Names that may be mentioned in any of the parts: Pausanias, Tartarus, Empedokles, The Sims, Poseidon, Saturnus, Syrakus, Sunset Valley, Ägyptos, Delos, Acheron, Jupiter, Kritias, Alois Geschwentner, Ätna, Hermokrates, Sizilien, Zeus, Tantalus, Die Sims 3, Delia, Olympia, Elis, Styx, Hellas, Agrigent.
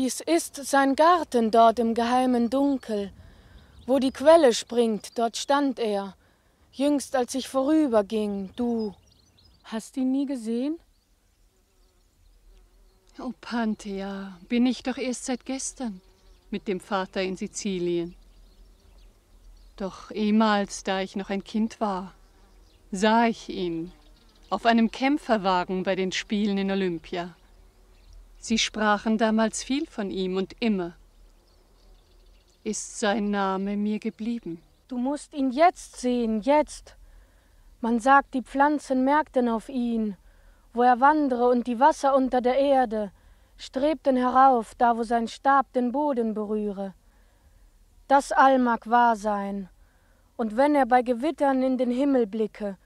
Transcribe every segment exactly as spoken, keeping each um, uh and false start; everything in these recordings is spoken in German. Dies ist sein Garten dort im geheimen Dunkel. Wo die Quelle springt, dort stand er. Jüngst, als ich vorüberging, du. Hast ihn nie gesehen? O Panthea, bin ich doch erst seit gestern mit dem Vater in Sizilien. Doch ehemals, da ich noch ein Kind war, sah ich ihn auf einem Kämpferwagen bei den Spielen in Olympia. Sie sprachen damals viel von ihm und immer ist sein Name mir geblieben. Du musst ihn jetzt sehen, jetzt. Man sagt, die Pflanzen merkten auf ihn, wo er wandere und die Wasser unter der Erde strebten herauf, da wo sein Stab den Boden berühre. Das all mag wahr sein. Und wenn er bei Gewittern in den Himmel blicke,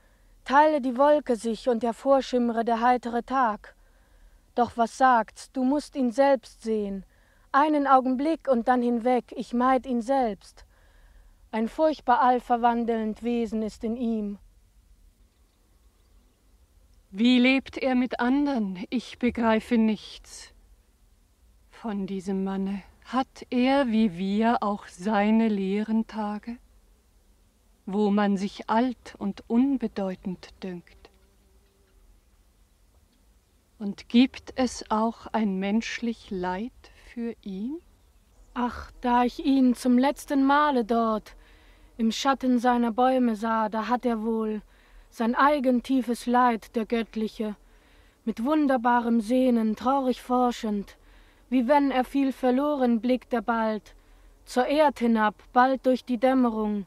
teile die Wolke sich und hervorschimmere der heitere Tag. Doch was sagt's, du musst ihn selbst sehen. Einen Augenblick und dann hinweg, ich meid ihn selbst. Ein furchtbar allverwandelnd Wesen ist in ihm. Wie lebt er mit anderen? Ich begreife nichts von diesem Manne. Hat er, wie wir, auch seine leeren Tage, wo man sich alt und unbedeutend dünkt? Und gibt es auch ein menschlich Leid für ihn? Ach, da ich ihn zum letzten Male dort im Schatten seiner Bäume sah, da hat er wohl sein eigen tiefes Leid, der Göttliche, mit wunderbarem Sehnen, traurig forschend, wie wenn er viel verloren blickt er bald zur Erd hinab, bald durch die Dämmerung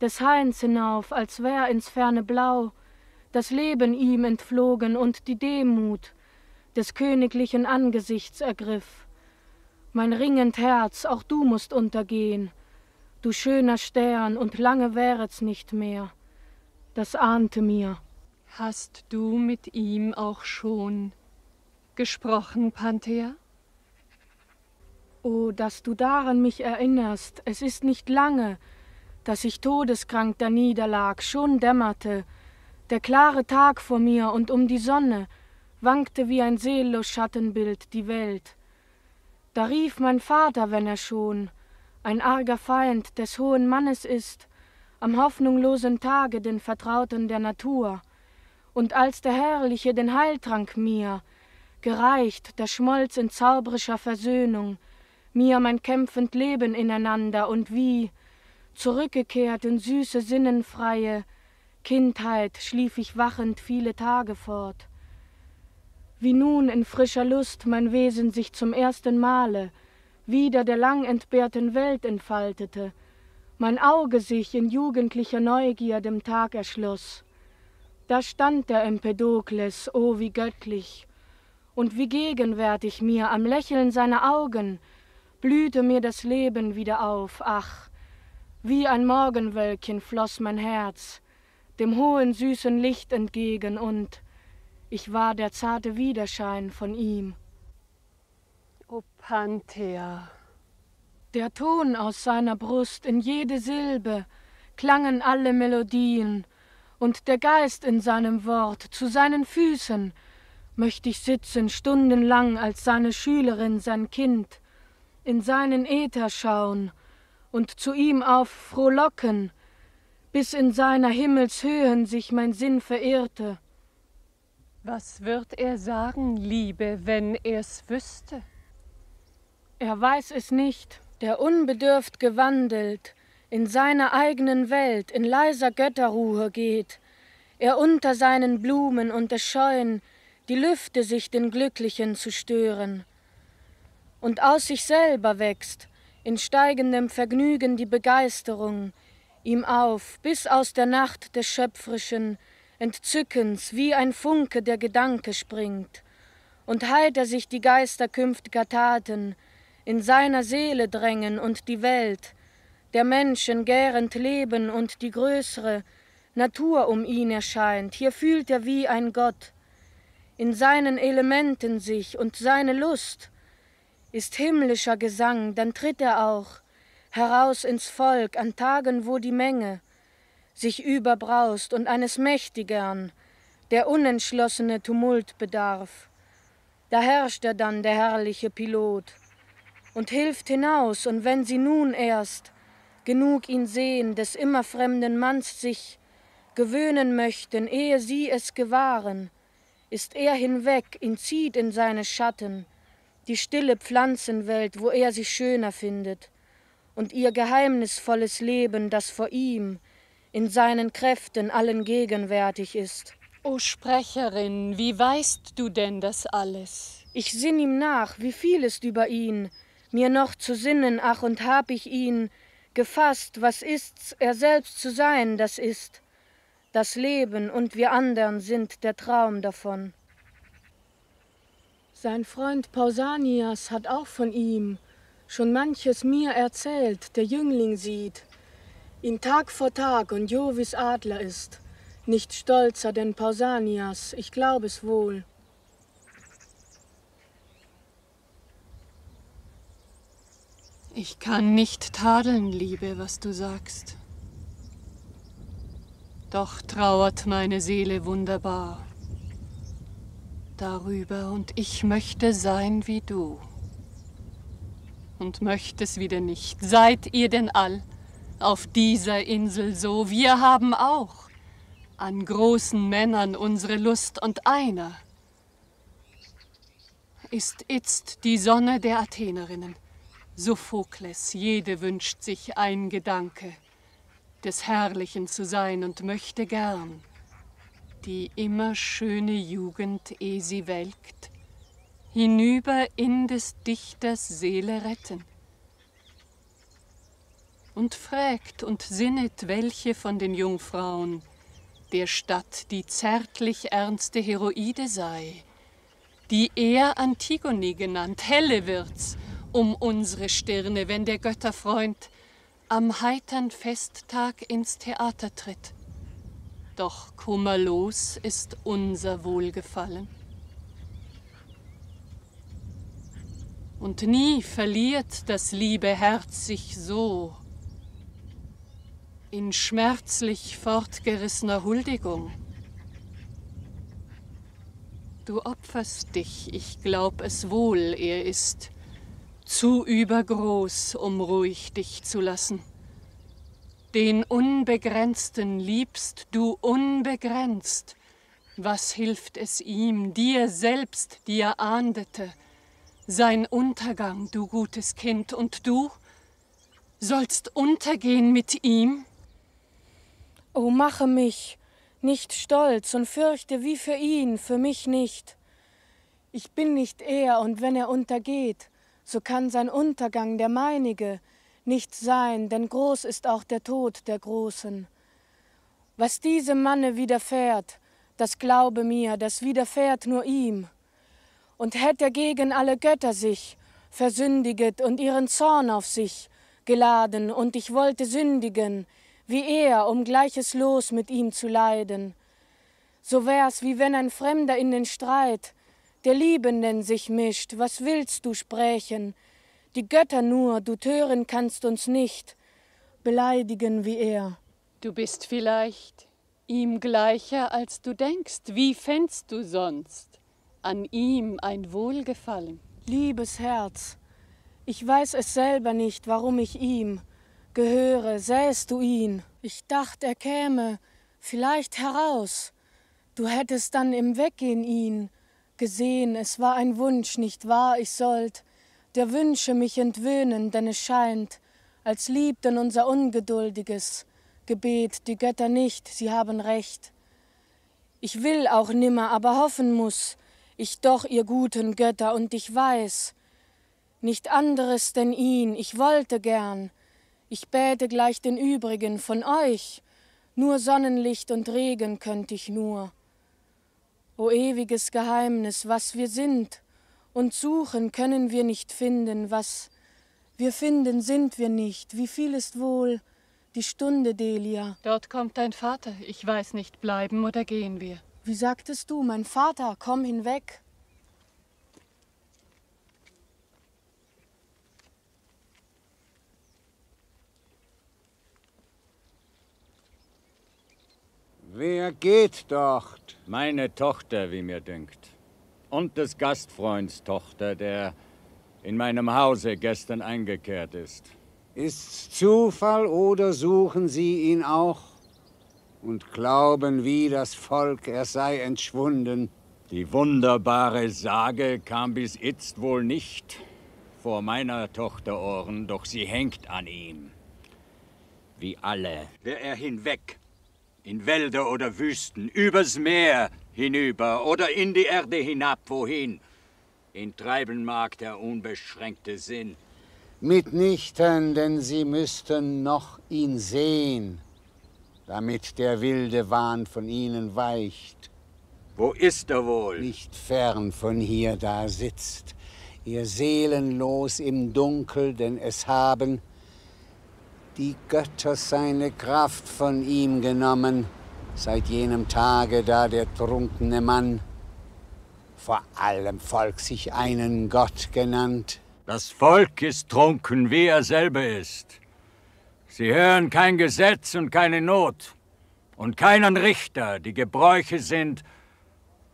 des Hains hinauf, als wär ins ferne Blau das Leben ihm entflogen und die Demut des königlichen Angesichts ergriff. Mein ringend Herz, auch du musst untergehen, du schöner Stern, und lange wäret's nicht mehr, das ahnte mir. Hast du mit ihm auch schon gesprochen, Panthea? Oh, dass du daran mich erinnerst, es ist nicht lange, dass ich todeskrank daniederlag, schon dämmerte der klare Tag vor mir, und um die Sonne wankte wie ein seelenlos Schattenbild die Welt. Da rief mein Vater, wenn er schon ein arger Feind des hohen Mannes ist, am hoffnungslosen Tage den Vertrauten der Natur, und als der Herrliche den Heiltrank mir gereicht, der schmolz in zauberischer Versöhnung mir mein kämpfend Leben ineinander, und wie zurückgekehrt in süße, sinnenfreie Kindheit schlief ich wachend viele Tage fort. Wie nun in frischer Lust mein Wesen sich zum ersten Male wieder der lang entbehrten Welt entfaltete, mein Auge sich in jugendlicher Neugier dem Tag erschloss. Da stand der Empedokles, oh wie göttlich, und wie gegenwärtig mir am Lächeln seiner Augen blühte mir das Leben wieder auf. Ach, wie ein Morgenwölkchen floss mein Herz dem hohen, süßen Licht entgegen, und ich war der zarte Widerschein von ihm. O Panthea! Der Ton aus seiner Brust, in jede Silbe klangen alle Melodien, und der Geist in seinem Wort, zu seinen Füßen möchte ich sitzen stundenlang als seine Schülerin, sein Kind, in seinen Äther schauen und zu ihm auf frohlocken, bis in seiner Himmelshöhen sich mein Sinn verirrte. Was wird er sagen, Liebe, wenn er's wüsste? Er weiß es nicht, der unbedürft gewandelt, in seiner eigenen Welt, in leiser Götterruhe geht, er unter seinen Blumen und es scheuen, die Lüfte sich den Glücklichen zu stören. Und aus sich selber wächst in steigendem Vergnügen die Begeisterung ihm auf, bis aus der Nacht des schöpfrischen Entzückens wie ein Funke der Gedanke springt, und heiter sich die Geister künftiger Taten in seiner Seele drängen und die Welt der Menschen gärend leben und die größere Natur um ihn erscheint. Hier fühlt er wie ein Gott in seinen Elementen sich, und seine Lust ist himmlischer Gesang. Dann tritt er auch heraus ins Volk an Tagen, wo die Menge sich überbraust und eines Mächtigern der unentschlossene Tumult bedarf. Da herrscht er dann, der herrliche Pilot, und hilft hinaus, und wenn sie nun erst genug ihn sehen, des immer fremden Manns sich gewöhnen möchten, ehe sie es gewahren, ist er hinweg, ihn zieht in seine Schatten, die stille Pflanzenwelt, wo er sie schöner findet, und ihr geheimnisvolles Leben, das vor ihm in seinen Kräften allen gegenwärtig ist. O Sprecherin, wie weißt du denn das alles? Ich sinn ihm nach, wie viel ist über ihn mir noch zu sinnen, ach, und hab ich ihn gefasst, was ist's, er selbst zu sein, das ist das Leben, und wir andern sind der Traum davon. Sein Freund Pausanias hat auch von ihm schon manches mir erzählt, der Jüngling sieht ihn Tag vor Tag, und Jovis Adler ist nicht stolzer denn Pausanias, ich glaub es wohl. Ich kann nicht tadeln, Liebe, was du sagst. Doch trauert meine Seele wunderbar darüber, und ich möchte sein wie du und möchte es wieder nicht. Seid ihr denn all auf dieser Insel so? Wir haben auch an großen Männern unsere Lust, und einer ist itzt die Sonne der Athenerinnen, Sophokles. Jede wünscht sich ein Gedanke des Herrlichen zu sein und möchte gern die immer schöne Jugend, eh sie welkt, hinüber in des Dichters Seele retten. Und frägt und sinnet, welche von den Jungfrauen der Stadt die zärtlich ernste Heroide sei, die er Antigone genannt. Helle wird's um unsere Stirne, wenn der Götterfreund am heitern Festtag ins Theater tritt. Doch kummerlos ist unser Wohlgefallen. Und nie verliert das liebe Herz sich so in schmerzlich fortgerissener Huldigung. Du opferst dich, ich glaub es wohl, er ist zu übergroß, um ruhig dich zu lassen. Den Unbegrenzten liebst du unbegrenzt. Was hilft es ihm, dir selbst, dir ahndete sein Untergang, du gutes Kind, und du sollst untergehen mit ihm? O, mache mich nicht stolz und fürchte wie für ihn, für mich nicht. Ich bin nicht er, und wenn er untergeht, so kann sein Untergang der meinige nicht sein, denn groß ist auch der Tod der Großen. Was diesem Manne widerfährt, das glaube mir, das widerfährt nur ihm. Und hätt er gegen alle Götter sich versündiget und ihren Zorn auf sich geladen, und ich wollte sündigen wie er, um gleiches Los mit ihm zu leiden, so wär's, wie wenn ein Fremder in den Streit der Liebenden sich mischt. Was willst du sprechen? Die Götter nur, du tören kannst uns nicht beleidigen wie er. Du bist vielleicht ihm gleicher, als du denkst. Wie fändst du sonst an ihm ein Wohlgefallen? Liebes Herz, ich weiß es selber nicht, warum ich ihm gehöre. Sähst du ihn? Ich dacht, er käme vielleicht heraus. Du hättest dann im Weggehen ihn gesehen, es war ein Wunsch, nicht wahr? Ich sollt der Wünsche mich entwöhnen, denn es scheint, als liebten unser ungeduldiges Gebet die Götter nicht, sie haben recht. Ich will auch nimmer, aber hoffen muss ich doch, ihr guten Götter, und ich weiß nicht anderes denn ihn. Ich wollte gern, ich bäte gleich den übrigen von euch, nur Sonnenlicht und Regen könnt ich nur. O ewiges Geheimnis, was wir sind und suchen, können wir nicht finden. Was wir finden, sind wir nicht. Wie viel ist wohl die Stunde, Delia? Dort kommt dein Vater. Ich weiß nicht, bleiben oder gehen wir? Wie sagtest du, mein Vater, komm hinweg. Wer geht dort? Meine Tochter, wie mir dünkt, und des Gastfreunds Tochter, der in meinem Hause gestern eingekehrt ist. Ist's Zufall oder suchen Sie ihn auch und glauben wie das Volk, er sei entschwunden? Die wunderbare Sage kam bis jetzt wohl nicht vor meiner Tochter Ohren, doch sie hängt an ihm. Wie alle. Wär er hinweg, in Wälder oder Wüsten, übers Meer hinüber oder in die Erde hinab, wohin ihn treiben mag der unbeschränkte Sinn. Mitnichten, denn sie müssten noch ihn sehen, damit der wilde Wahn von ihnen weicht. Wo ist er wohl? Nicht fern von hier, da sitzt ihr seelenlos im Dunkel, denn es haben die Götter seine Kraft von ihm genommen, seit jenem Tage, da der trunkene Mann vor allem Volk sich einen Gott genannt. Das Volk ist trunken, wie er selber ist. Sie hören kein Gesetz und keine Not und keinen Richter. Die Gebräuche sind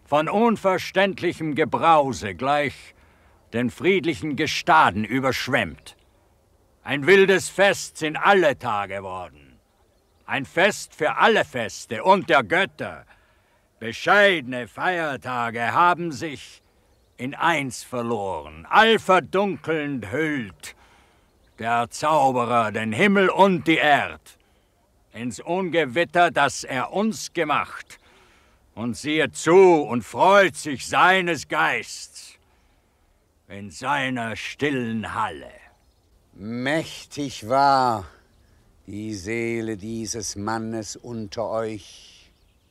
von unverständlichem Gebrause gleich den friedlichen Gestaden überschwemmt. Ein wildes Fest sind alle Tage worden. Ein Fest für alle Feste und der Götter. Bescheidene Feiertage haben sich in eins verloren, allverdunkelnd hüllt der Zauberer den Himmel und die Erd ins Ungewitter, das er uns gemacht, und sieht zu und freut sich seines Geists in seiner stillen Halle. Mächtig war die Seele dieses Mannes unter euch.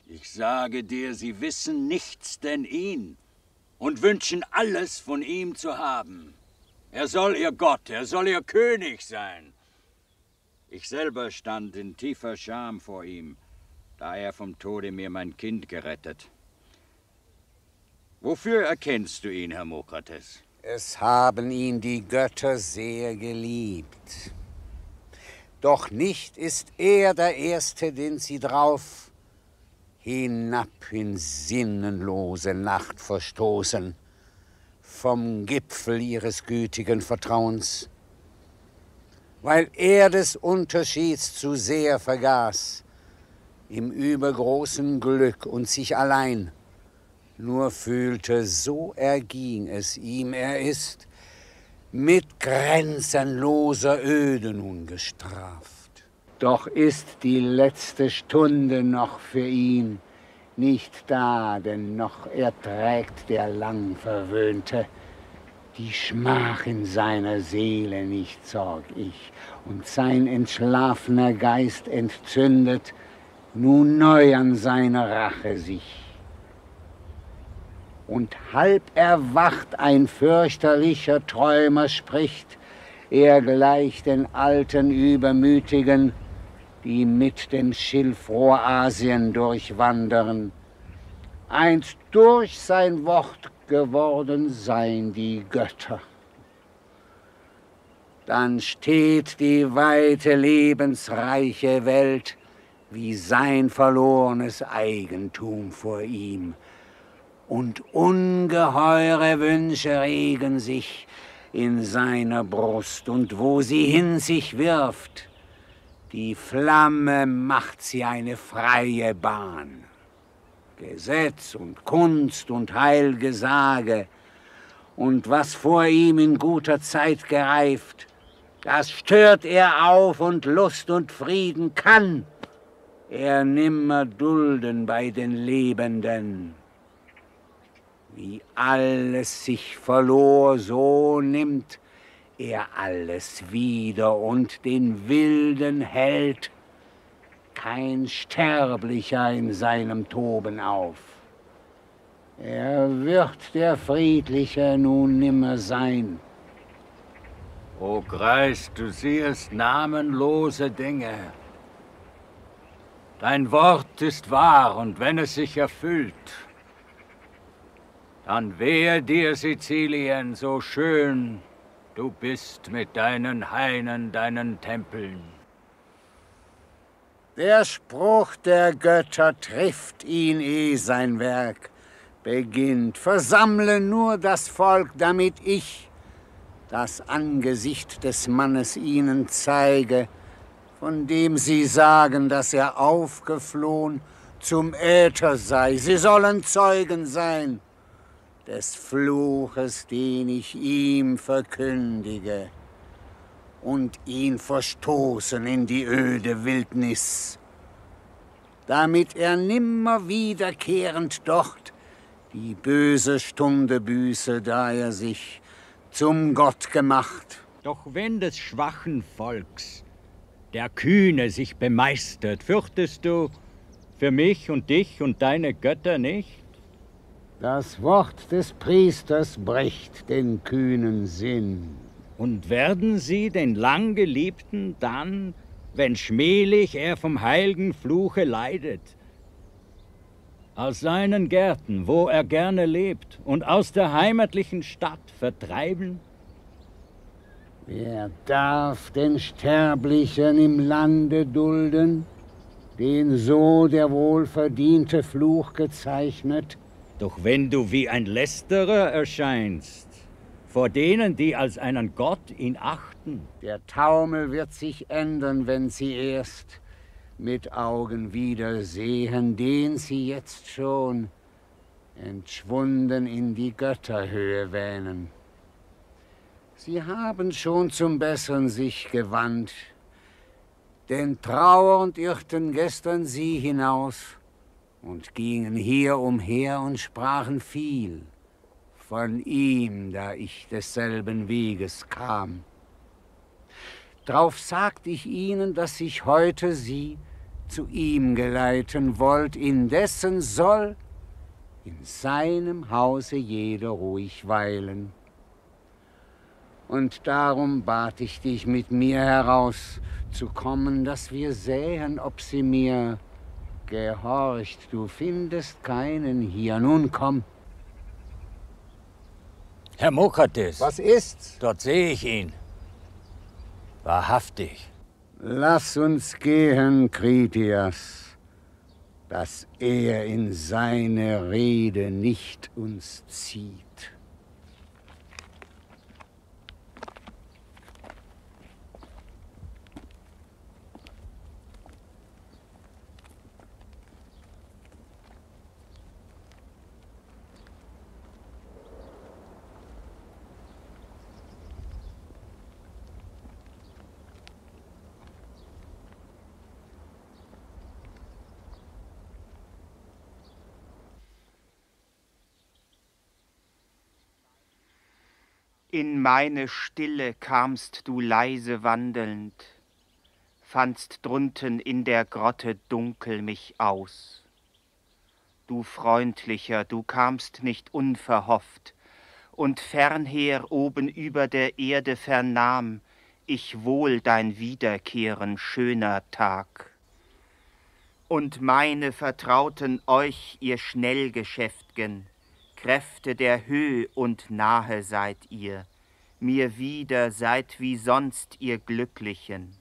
Ich sage dir, sie wissen nichts denn ihn und wünschen alles von ihm zu haben. Er soll ihr Gott, er soll ihr König sein. Ich selber stand in tiefer Scham vor ihm, da er vom Tode mir mein Kind gerettet. Wofür erkennst du ihn, Hermokrates? Es haben ihn die Götter sehr geliebt. Doch nicht ist er der Erste, den sie drauf hinab in sinnenlose Nacht verstoßen, vom Gipfel ihres gütigen Vertrauens. Weil er des Unterschieds zu sehr vergaß, im übergroßen Glück und sich allein nur fühlte, so erging es ihm, er ist mit grenzenloser Öde nun gestraft. Doch ist die letzte Stunde noch für ihn nicht da, denn noch erträgt der Langverwöhnte die Schmach in seiner Seele nicht, sorg ich, und sein entschlafener Geist entzündet nun neu an seiner Rache sich. Und halb erwacht ein fürchterlicher Träumer spricht, er gleicht den alten Übermütigen, die mit dem Schilfrohr Asien durchwandern. Einst durch sein Wort geworden seien die Götter. Dann steht die weite, lebensreiche Welt wie sein verlorenes Eigentum vor ihm. Und ungeheure Wünsche regen sich in seiner Brust, und wo sie hin sich wirft, die Flamme macht sie eine freie Bahn. Gesetz und Kunst und Heilgesage, und was vor ihm in guter Zeit gereift, das stört er auf, und Lust und Frieden kann er nimmer dulden bei den Lebenden. Wie alles sich verlor, so nimmt er alles wieder und den Wilden hält kein Sterblicher in seinem Toben auf. Er wird der Friedliche nun nimmer sein. O Greis, du siehst namenlose Dinge. Dein Wort ist wahr, und wenn es sich erfüllt, dann wehe dir, Sizilien, so schön du bist mit deinen Hainen, deinen Tempeln. Der Spruch der Götter trifft ihn eh sein Werk beginnt. Versammle nur das Volk, damit ich das Angesicht des Mannes ihnen zeige, von dem sie sagen, dass er aufgeflohen zum Äther sei. Sie sollen Zeugen sein des Fluches, den ich ihm verkündige, und ihn verstoßen in die öde Wildnis, damit er nimmer wiederkehrend dort die böse Stunde büße, da er sich zum Gott gemacht. Doch wenn des schwachen Volks der Kühne sich bemeistert, fürchtest du für mich und dich und deine Götter nicht? Das Wort des Priesters bricht den kühnen Sinn. Und werden sie den Langgeliebten dann, wenn schmählich er vom heilgen Fluche leidet, aus seinen Gärten, wo er gerne lebt, und aus der heimatlichen Stadt vertreiben? Wer darf den Sterblichen im Lande dulden, den so der wohlverdiente Fluch gezeichnet? Doch wenn du wie ein Lästerer erscheinst vor denen, die als einen Gott ihn achten. Der Taumel wird sich ändern, wenn sie erst mit Augen wiedersehen, den sie jetzt schon entschwunden in die Götterhöhe wähnen. Sie haben schon zum Besseren sich gewandt, denn trauernd irrten gestern sie hinaus und gingen hier umher und sprachen viel von ihm, da ich desselben Weges kam. Drauf sagt ich ihnen, dass ich heute sie zu ihm geleiten wollt, indessen soll in seinem Hause jeder ruhig weilen. Und darum bat ich dich, mit mir herauszukommen, dass wir sähen, ob sie mir gehorcht. Du findest keinen hier. Nun komm. Hermokrates. Was ist's? Dort sehe ich ihn. Wahrhaftig. Lass uns gehen, Kritias, dass er in seine Rede nicht uns zieht. In meine Stille kamst du leise wandelnd, fandst drunten in der Grotte dunkel mich aus. Du Freundlicher, du kamst nicht unverhofft, und fernher oben über der Erde vernahm ich wohl dein Wiederkehren, schöner Tag. Und meine Vertrauten euch ihr Schnellgeschäft'gen, Kräfte der Höhe und nahe seid ihr, mir wieder seid wie sonst ihr Glücklichen.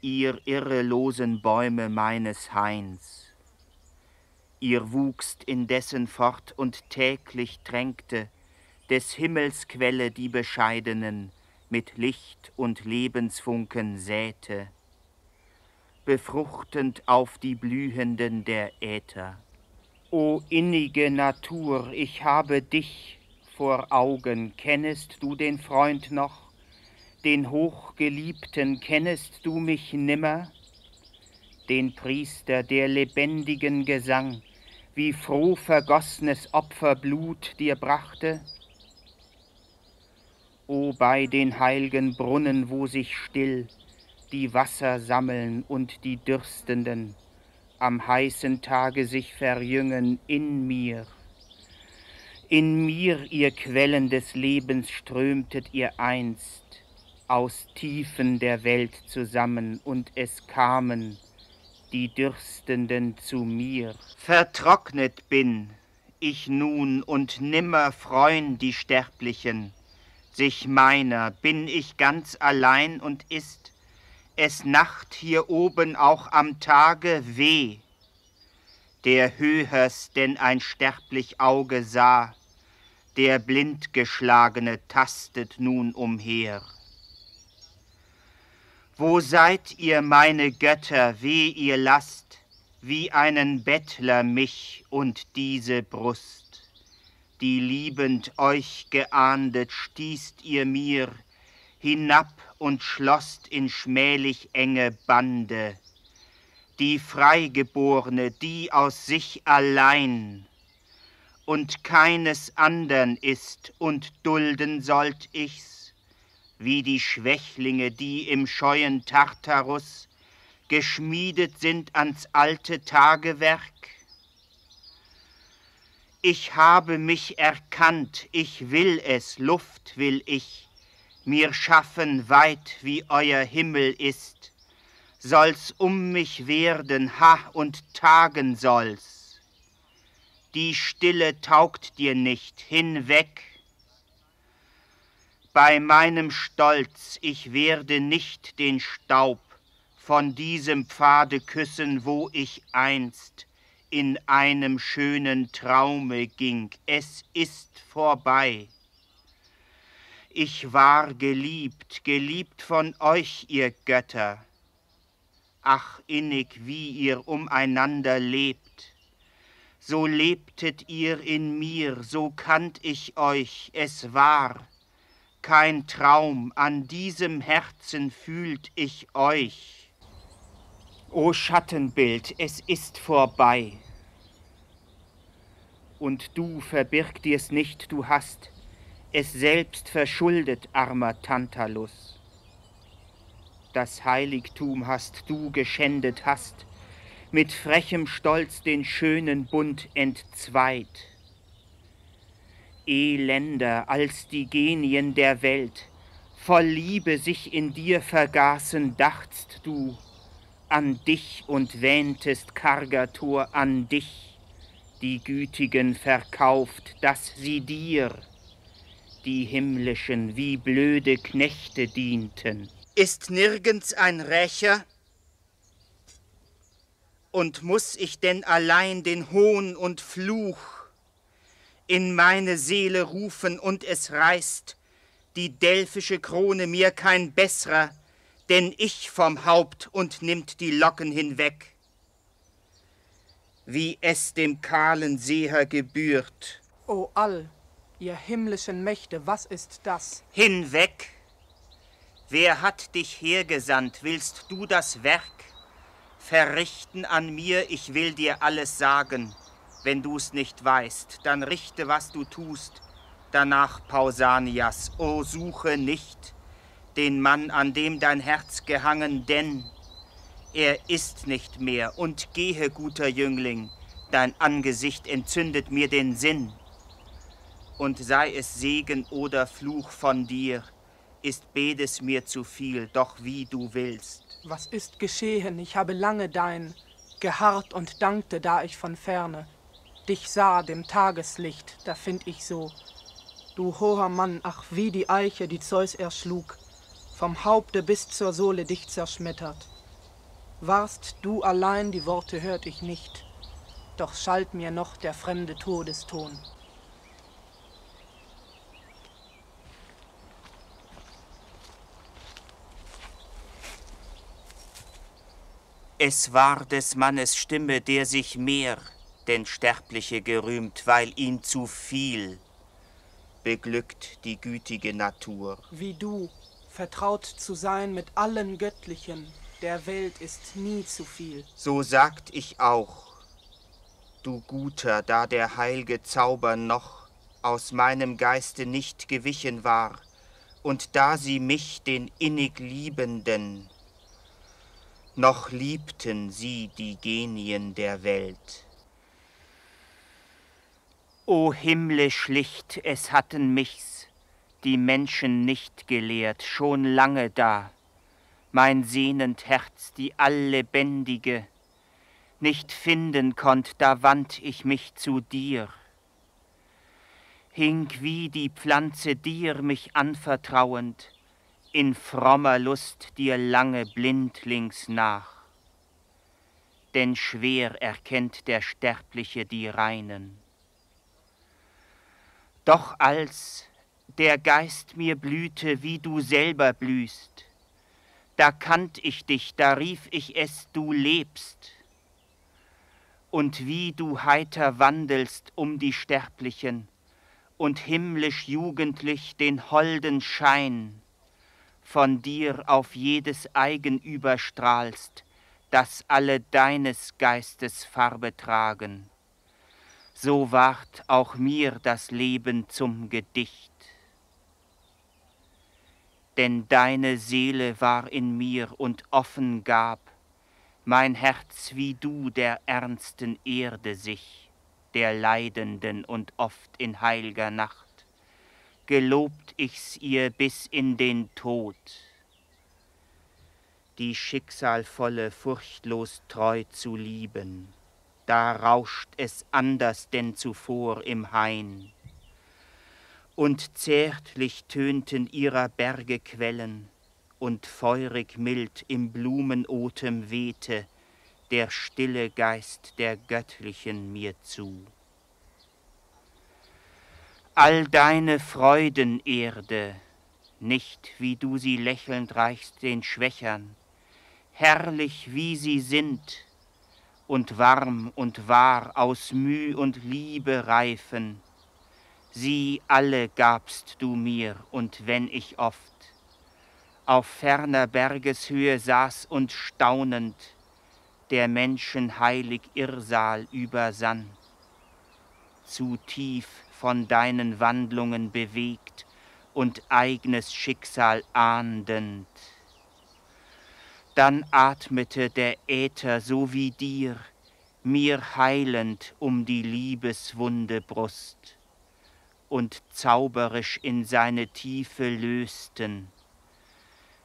Ihr irrelosen Bäume meines Hains, ihr wuchst indessen fort und täglich tränkte des Himmels Quelle die Bescheidenen, mit Licht und Lebensfunken säte, befruchtend auf die Blühenden der Äther. O innige Natur, ich habe dich vor Augen, kennest du den Freund noch, den Hochgeliebten, kennest du mich nimmer? Den Priester, der lebendigen Gesang, wie froh vergoss'nes Opferblut dir brachte? O bei den heil'gen Brunnen, wo sich still die Wasser sammeln und die Dürstenden am heißen Tage sich verjüngen in mir. In mir, ihr Quellen des Lebens, strömtet ihr einst aus Tiefen der Welt zusammen, und es kamen die Dürstenden zu mir. Vertrocknet bin ich nun und nimmer freuen die Sterblichen sich meiner, bin ich ganz allein, und ist es Nacht hier oben auch am Tage, weh der Höhers, denn ein sterblich Auge sah Der Blindgeschlagene tastet nun umher. Wo seid ihr, meine Götter, weh ihr lasst, wie einen Bettler mich und diese Brust, die liebend euch geahndet, stießt ihr mir hinab und schlosst in schmählich enge Bande, die Freigeborene, die aus sich allein und keines andern ist, und dulden sollt ich's, wie die Schwächlinge, die im scheuen Tartarus geschmiedet sind ans alte Tagewerk. Ich habe mich erkannt, ich will es, Luft will ich mir schaffen weit, wie euer Himmel ist, soll's um mich werden, ha, und tagen soll's. Die Stille taugt dir nicht, hinweg. Bei meinem Stolz, ich werde nicht den Staub von diesem Pfade küssen, wo ich einst in einem schönen Traume ging. Es ist vorbei. Ich war geliebt, geliebt von euch, ihr Götter. Ach, innig, wie ihr umeinander lebt. So lebtet ihr in mir, so kannt ich euch, es war kein Traum, an diesem Herzen fühlt ich euch. O Schattenbild, es ist vorbei. Und du, verbirg dir's nicht, du hast es selbst verschuldet, armer Tantalus. Das Heiligtum hast du geschändet, hast mit frechem Stolz den schönen Bund entzweit. Elender als die Genien der Welt, voll Liebe sich in dir vergaßen, dachtst du an dich und wähntest, karger Tor, an dich die Gütigen verkauft, dass sie dir, die Himmlischen, wie blöde Knechte dienten. Ist nirgends ein Rächer? Und muss ich denn allein den Hohn und Fluch in meine Seele rufen, und es reißt die delphische Krone mir kein besserer, denn ich vom Haupt, und nimmt die Locken hinweg, wie es dem kahlen Seher gebührt. O all, ihr himmlischen Mächte, was ist das? Hinweg! Wer hat dich hergesandt? Willst du das Werk verrichten an mir? Ich will dir alles sagen, wenn du's nicht weißt, dann richte, was du tust, danach, Pausanias. O, suche nicht den Mann, an dem dein Herz gehangen, denn er ist nicht mehr, und gehe, guter Jüngling, dein Angesicht entzündet mir den Sinn, und sei es Segen oder Fluch von dir, ist beides mir zu viel, doch wie du willst. Was ist geschehen? Ich habe lange dein geharrt und dankte, da ich von ferne dich sah, dem Tageslicht, da find ich so. Du hoher Mann, ach, wie die Eiche, die Zeus erschlug, vom Haupte bis zur Sohle dich zerschmettert. Warst du allein, die Worte hört ich nicht, doch schallt mir noch der fremde Todeston. Es war des Mannes Stimme, der sich mehr denn Sterbliche gerühmt, weil ihn zu viel beglückt die gütige Natur. Wie du, vertraut zu sein mit allen Göttlichen, der Welt ist nie zu viel. So sagt ich auch, du Guter, da der heilge Zauber noch aus meinem Geiste nicht gewichen war, und da sie mich, den innig Liebenden, noch liebten sie, die Genien der Welt. O himmlisch Licht, es hatten mich's die Menschen nicht gelehrt, schon lange da, mein sehnend Herz, die Alllebendige, nicht finden konnt, da wandt ich mich zu dir. Hing wie die Pflanze dir mich anvertrauend, in frommer Lust dir lange blindlings nach, denn schwer erkennt der Sterbliche die Reinen. Doch als der Geist mir blühte, wie du selber blühst, da kannt ich dich, da rief ich es, du lebst. Und wie du heiter wandelst um die Sterblichen und himmlisch jugendlich den holden Schein von dir auf jedes Eigen überstrahlst, das alle deines Geistes Farbe tragen, so ward auch mir das Leben zum Gedicht. Denn deine Seele war in mir und offen gab mein Herz wie du der ernsten Erde sich, der Leidenden und oft in heilger Nacht, gelobt ich's ihr bis in den Tod. Die schicksalvolle furchtlos treu zu lieben, da rauscht es anders denn zuvor im Hain. Und zärtlich tönten ihrer Berge Quellen, und feurig mild im Blumenotem wehte der stille Geist der Göttlichen mir zu. All deine Freuden, Erde, nicht wie du sie lächelnd reichst den Schwächern, herrlich wie sie sind und warm und wahr aus Müh und Liebe reifen, sie alle gabst du mir, und wenn ich oft auf ferner Bergeshöhe saß und staunend der Menschen heilig Irrsal übersann, zu tief von deinen Wandlungen bewegt und eignes Schicksal ahndend, dann atmete der Äther so wie dir, mir heilend um die liebeswunde Brust, und zauberisch in seine Tiefe lösten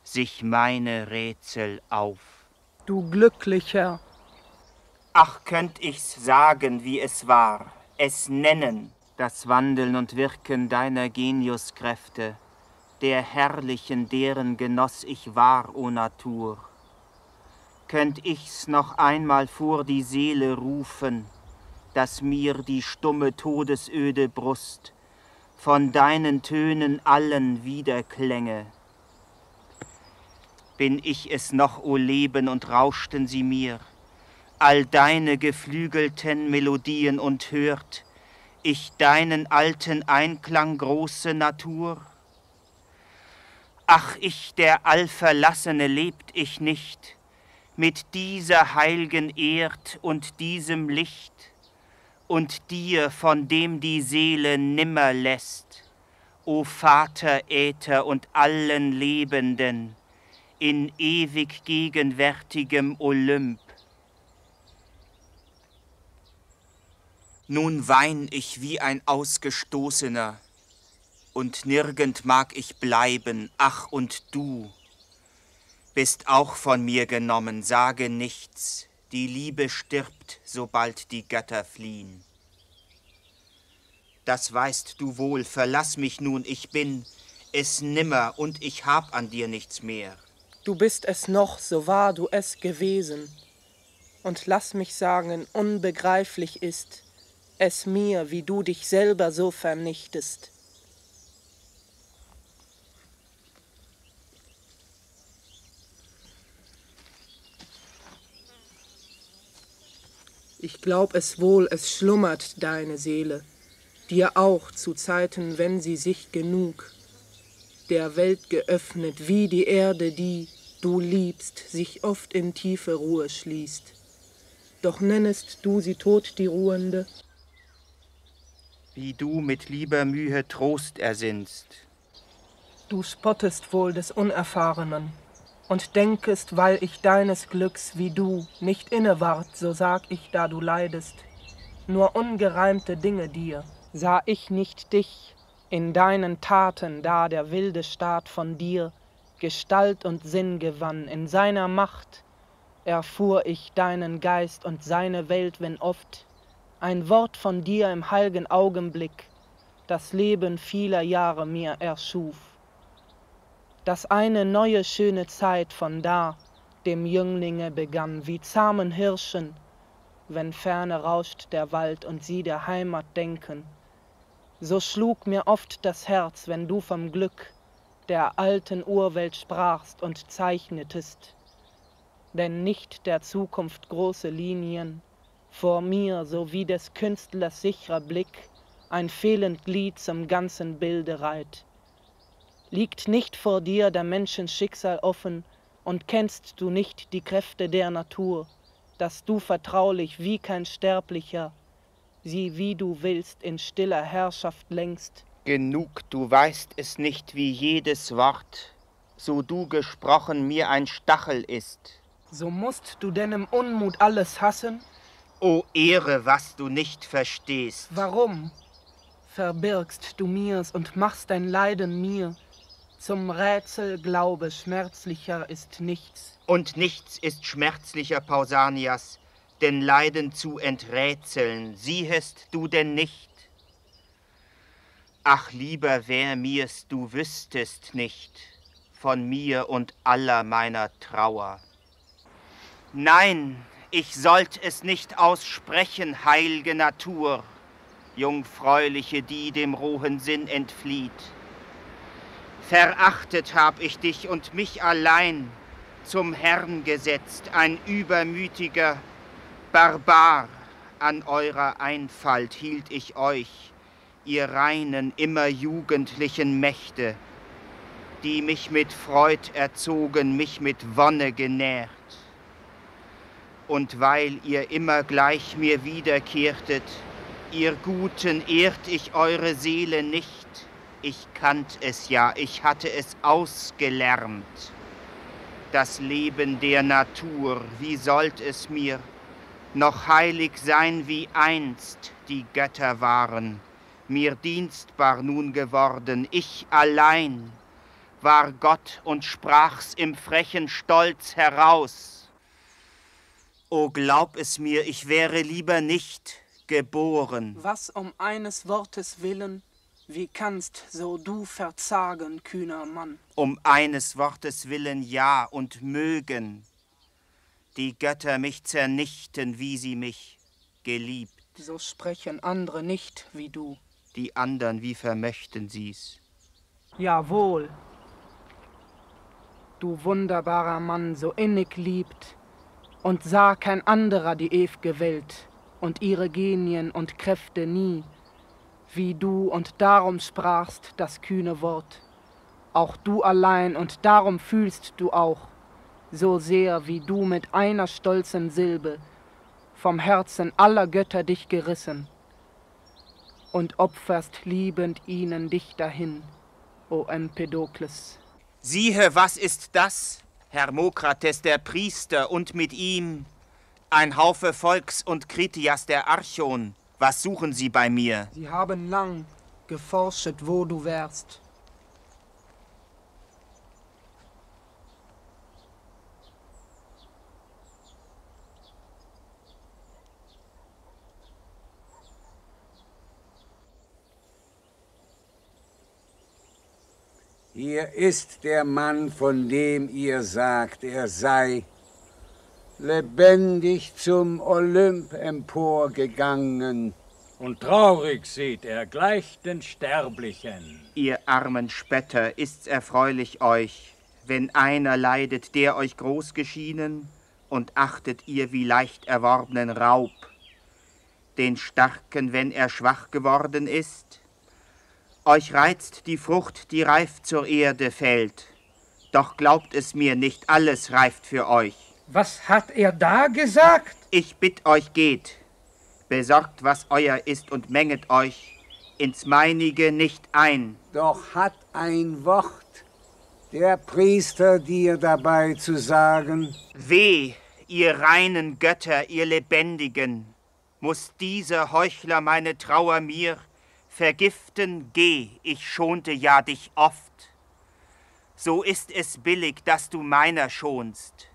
sich meine Rätsel auf. Du Glücklicher! Ach, könnt ich's sagen, wie es war, es nennen, das Wandeln und Wirken deiner Geniuskräfte, der Herrlichen, deren Genoss ich war, o Natur. Könnt ich's noch einmal vor die Seele rufen, dass mir die stumme todesöde Brust von deinen Tönen allen wiederklänge. Bin ich es noch, o Leben, und rauschten sie mir all deine geflügelten Melodien, und hört ich deinen alten Einklang, große Natur? Ach, ich, der Allverlassene, lebt ich nicht mit dieser heilgen Erd und diesem Licht und dir, von dem die Seele nimmer lässt, o Vater Äther und allen Lebenden in ewig gegenwärtigem Olymp. Nun wein ich wie ein Ausgestoßener, und nirgend mag ich bleiben, ach, und du bist auch von mir genommen, sage nichts, die Liebe stirbt, sobald die Götter fliehen. Das weißt du wohl, verlass mich nun, ich bin es nimmer, und ich hab an dir nichts mehr. Du bist es noch, so wahr du es gewesen. Und lass mich sagen, unbegreiflich ist es mir, wie du dich selber so vernichtest. Ich glaub es wohl, es schlummert deine Seele, dir auch zu Zeiten, wenn sie sich genug der Welt geöffnet, wie die Erde, die du liebst, sich oft in tiefe Ruhe schließt. Doch nennest du sie tot, die Ruhende? Wie du mit lieber Mühe Trost ersinnst. Du spottest wohl des Unerfahrenen und denkest, weil ich deines Glücks wie du nicht inne ward, so sag ich, da du leidest, nur ungereimte Dinge dir. Sah ich nicht dich in deinen Taten, da der wilde Staat von dir Gestalt und Sinn gewann, in seiner Macht erfuhr ich deinen Geist und seine Welt, wenn oft ein Wort von dir im heilgen Augenblick das Leben vieler Jahre mir erschuf, dass eine neue schöne Zeit von da dem Jünglinge begann, wie zahmen Hirschen, wenn ferne rauscht der Wald und sie der Heimat denken, so schlug mir oft das Herz, wenn du vom Glück der alten Urwelt sprachst und zeichnetest. Denn nicht der Zukunft große Linien, vor mir sowie des Künstlers sicherer Blick, ein fehlend Glied zum ganzen Bilde reiht. Liegt nicht vor dir der Menschen Schicksal offen, und kennst du nicht die Kräfte der Natur, dass du vertraulich wie kein Sterblicher sie wie du willst in stiller Herrschaft längst? Genug, du weißt es nicht, wie jedes Wort, so du gesprochen, mir ein Stachel ist. So musst du denn im Unmut alles hassen? O Ehre, was du nicht verstehst. Warum verbirgst du mir's und machst dein Leiden mir? Zum Rätsel Glaube, schmerzlicher ist nichts. Und nichts ist schmerzlicher, Pausanias, denn Leiden zu enträtseln, siehest du denn nicht? Ach, lieber wär mir's, du wüsstest nicht von mir und aller meiner Trauer. Nein, ich sollt es nicht aussprechen, heilge Natur, Jungfräuliche, die dem rohen Sinn entflieht. Verachtet hab ich dich und mich allein zum Herrn gesetzt, ein übermütiger Barbar. An eurer Einfalt hielt ich euch, ihr reinen, immer jugendlichen Mächte, die mich mit Freud erzogen, mich mit Wonne genährt. Und weil ihr immer gleich mir wiederkehrtet, ihr Guten, ehrt ich eure Seele nicht. Ich kannt es ja, ich hatte es ausgelernt. Das Leben der Natur, wie sollt es mir noch heilig sein, wie einst die Götter waren, mir dienstbar nun geworden. Ich allein war Gott und sprach's im frechen Stolz heraus. O glaub es mir, ich wäre lieber nicht geboren. Was um eines Wortes willen? Wie kannst so du verzagen, kühner Mann? Um eines Wortes willen ja und mögen die Götter mich zernichten, wie sie mich geliebt. So sprechen andere nicht wie du. Die andern, wie vermöchten sie's? Jawohl, du wunderbarer Mann, so innig liebt, und sah kein anderer die ew'ge Welt und ihre Genien und Kräfte nie, wie du, und darum sprachst das kühne Wort. Auch du allein, und darum fühlst du auch so sehr, wie du mit einer stolzen Silbe vom Herzen aller Götter dich gerissen und opferst liebend ihnen dich dahin, o Empedokles. Siehe, was ist das? Hermokrates, der Priester, und mit ihm ein Haufe Volks und Kritias, der Archon. Was suchen sie bei mir? Sie haben lang geforscht, wo du wärst. Hier ist der Mann, von dem ihr sagt, er sei lebendig zum Olymp emporgegangen. Und traurig sieht er gleich den Sterblichen. Ihr armen Spötter, ist's erfreulich euch, wenn einer leidet, der euch groß geschienen, und achtet ihr wie leicht erworbenen Raub den Starken, wenn er schwach geworden ist? Euch reizt die Frucht, die reif zur Erde fällt, doch glaubt es mir, nicht alles reift für euch. Was hat er da gesagt? Ich bitt euch, geht, besorgt, was euer ist, und menget euch ins Meinige nicht ein. Doch hat ein Wort der Priester dir dabei zu sagen. Weh, ihr reinen Götter, ihr Lebendigen, muss dieser Heuchler meine Trauer mir vergiften? Geh, ich schonte ja dich oft. So ist es billig, dass du meiner schonst.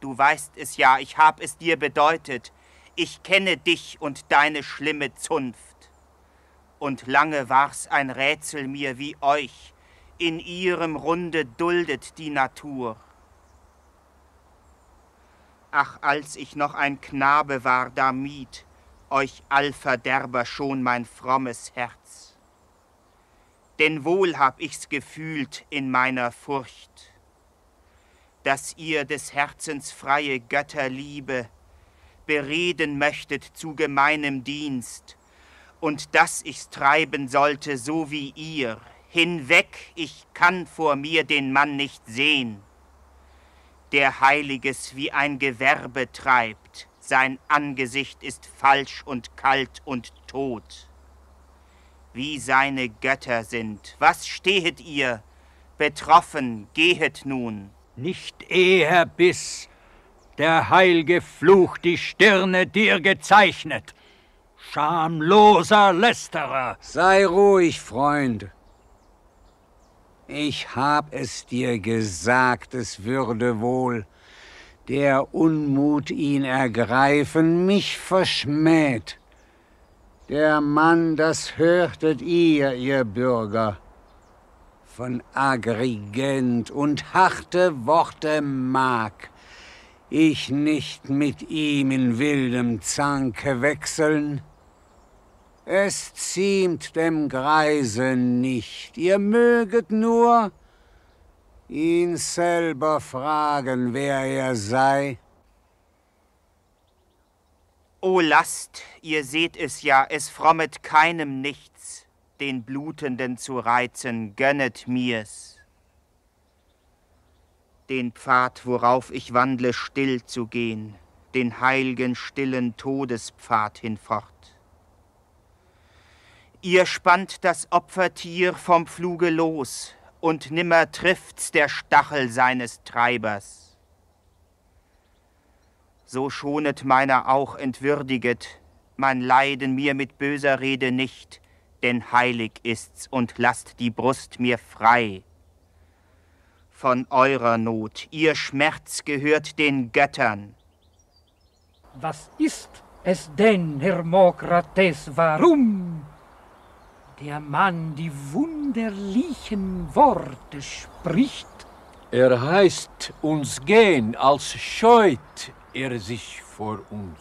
Du weißt es ja, ich hab es dir bedeutet, ich kenne dich und deine schlimme Zunft. Und lange war's ein Rätsel mir, wie euch in ihrem Runde duldet die Natur. Ach, als ich noch ein Knabe war, da mied euch Allverderber schon mein frommes Herz. denn wohl hab ich's gefühlt in meiner Furcht, dass ihr des Herzens freie Götterliebe bereden möchtet zu gemeinem Dienst, und dass ich's treiben sollte, so wie ihr. Hinweg, ich kann vor mir den Mann nicht sehen, der Heiliges wie ein Gewerbe treibt. Sein Angesicht ist falsch und kalt und tot, wie seine Götter sind. Was stehet ihr betroffen? Gehet nun. Nicht eher, bis der heilge Fluch die Stirne dir gezeichnet. Schamloser Lästerer! Sei ruhig, Freund. Ich hab es dir gesagt, es würde wohl der Unmut ihn ergreifen, mich verschmäht. Der Mann, das hörtet ihr, ihr Bürger, von Agrigent und harte Worte mag ich nicht mit ihm in wildem Zanke wechseln. Es ziemt dem Greise nicht, ihr möget nur ihn selber fragen, wer er sei. O lasst, ihr seht es ja, es frommet keinem nichts, den Blutenden zu reizen, gönnet mir's, den Pfad, worauf ich wandle, still zu gehen, den heilgen, stillen Todespfad hinfort. Ihr spannt das Opfertier vom Pfluge los, und nimmer trifft's der Stachel seines Treibers. So schonet meiner auch entwürdiget mein Leiden mir mit böser Rede nicht, denn heilig ist's, und lasst die Brust mir frei von eurer Not. Ihr Schmerz gehört den Göttern. Was ist es denn, Hermokrates, warum der Mann die wunderlichen Worte spricht? Er heißt uns gehen, als scheut er sich vor uns.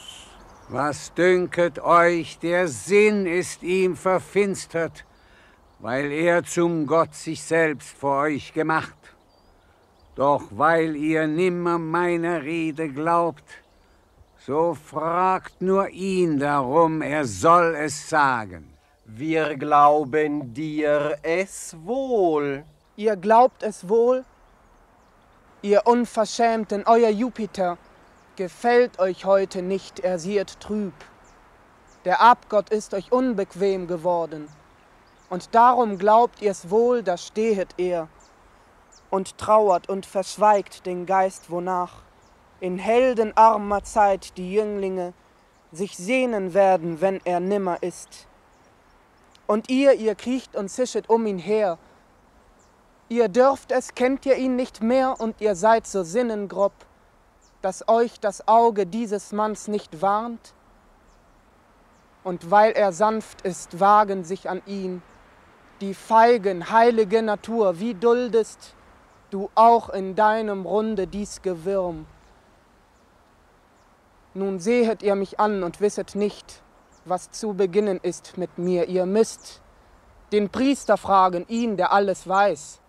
Was dünket euch, der Sinn ist ihm verfinstert, weil er zum Gott sich selbst vor euch gemacht. Doch weil ihr nimmer meiner Rede glaubt, so fragt nur ihn darum, er soll es sagen. Wir glauben dir es wohl. Ihr glaubt es wohl? Ihr Unverschämten, euer Jupiter gefällt euch heute nicht, er sieht trüb. Der Abgott ist euch unbequem geworden, und darum glaubt ihr's wohl, da stehet er und trauert und verschweigt den Geist, wonach in heldenarmer Zeit die Jünglinge sich sehnen werden, wenn er nimmer ist. Und ihr, ihr kriecht und zischet um ihn her. Ihr dürft es, kennt ihr ihn nicht mehr, und ihr seid so sinnengrob, dass euch das Auge dieses Manns nicht warnt. Und weil er sanft ist, wagen sich an ihn die feigen, heilige Natur. Wie duldest du auch in deinem Runde dies Gewürm? Nun sehet ihr mich an und wisset nicht, was zu beginnen ist mit mir. Ihr müsst den Priester fragen, ihn, der alles weiß.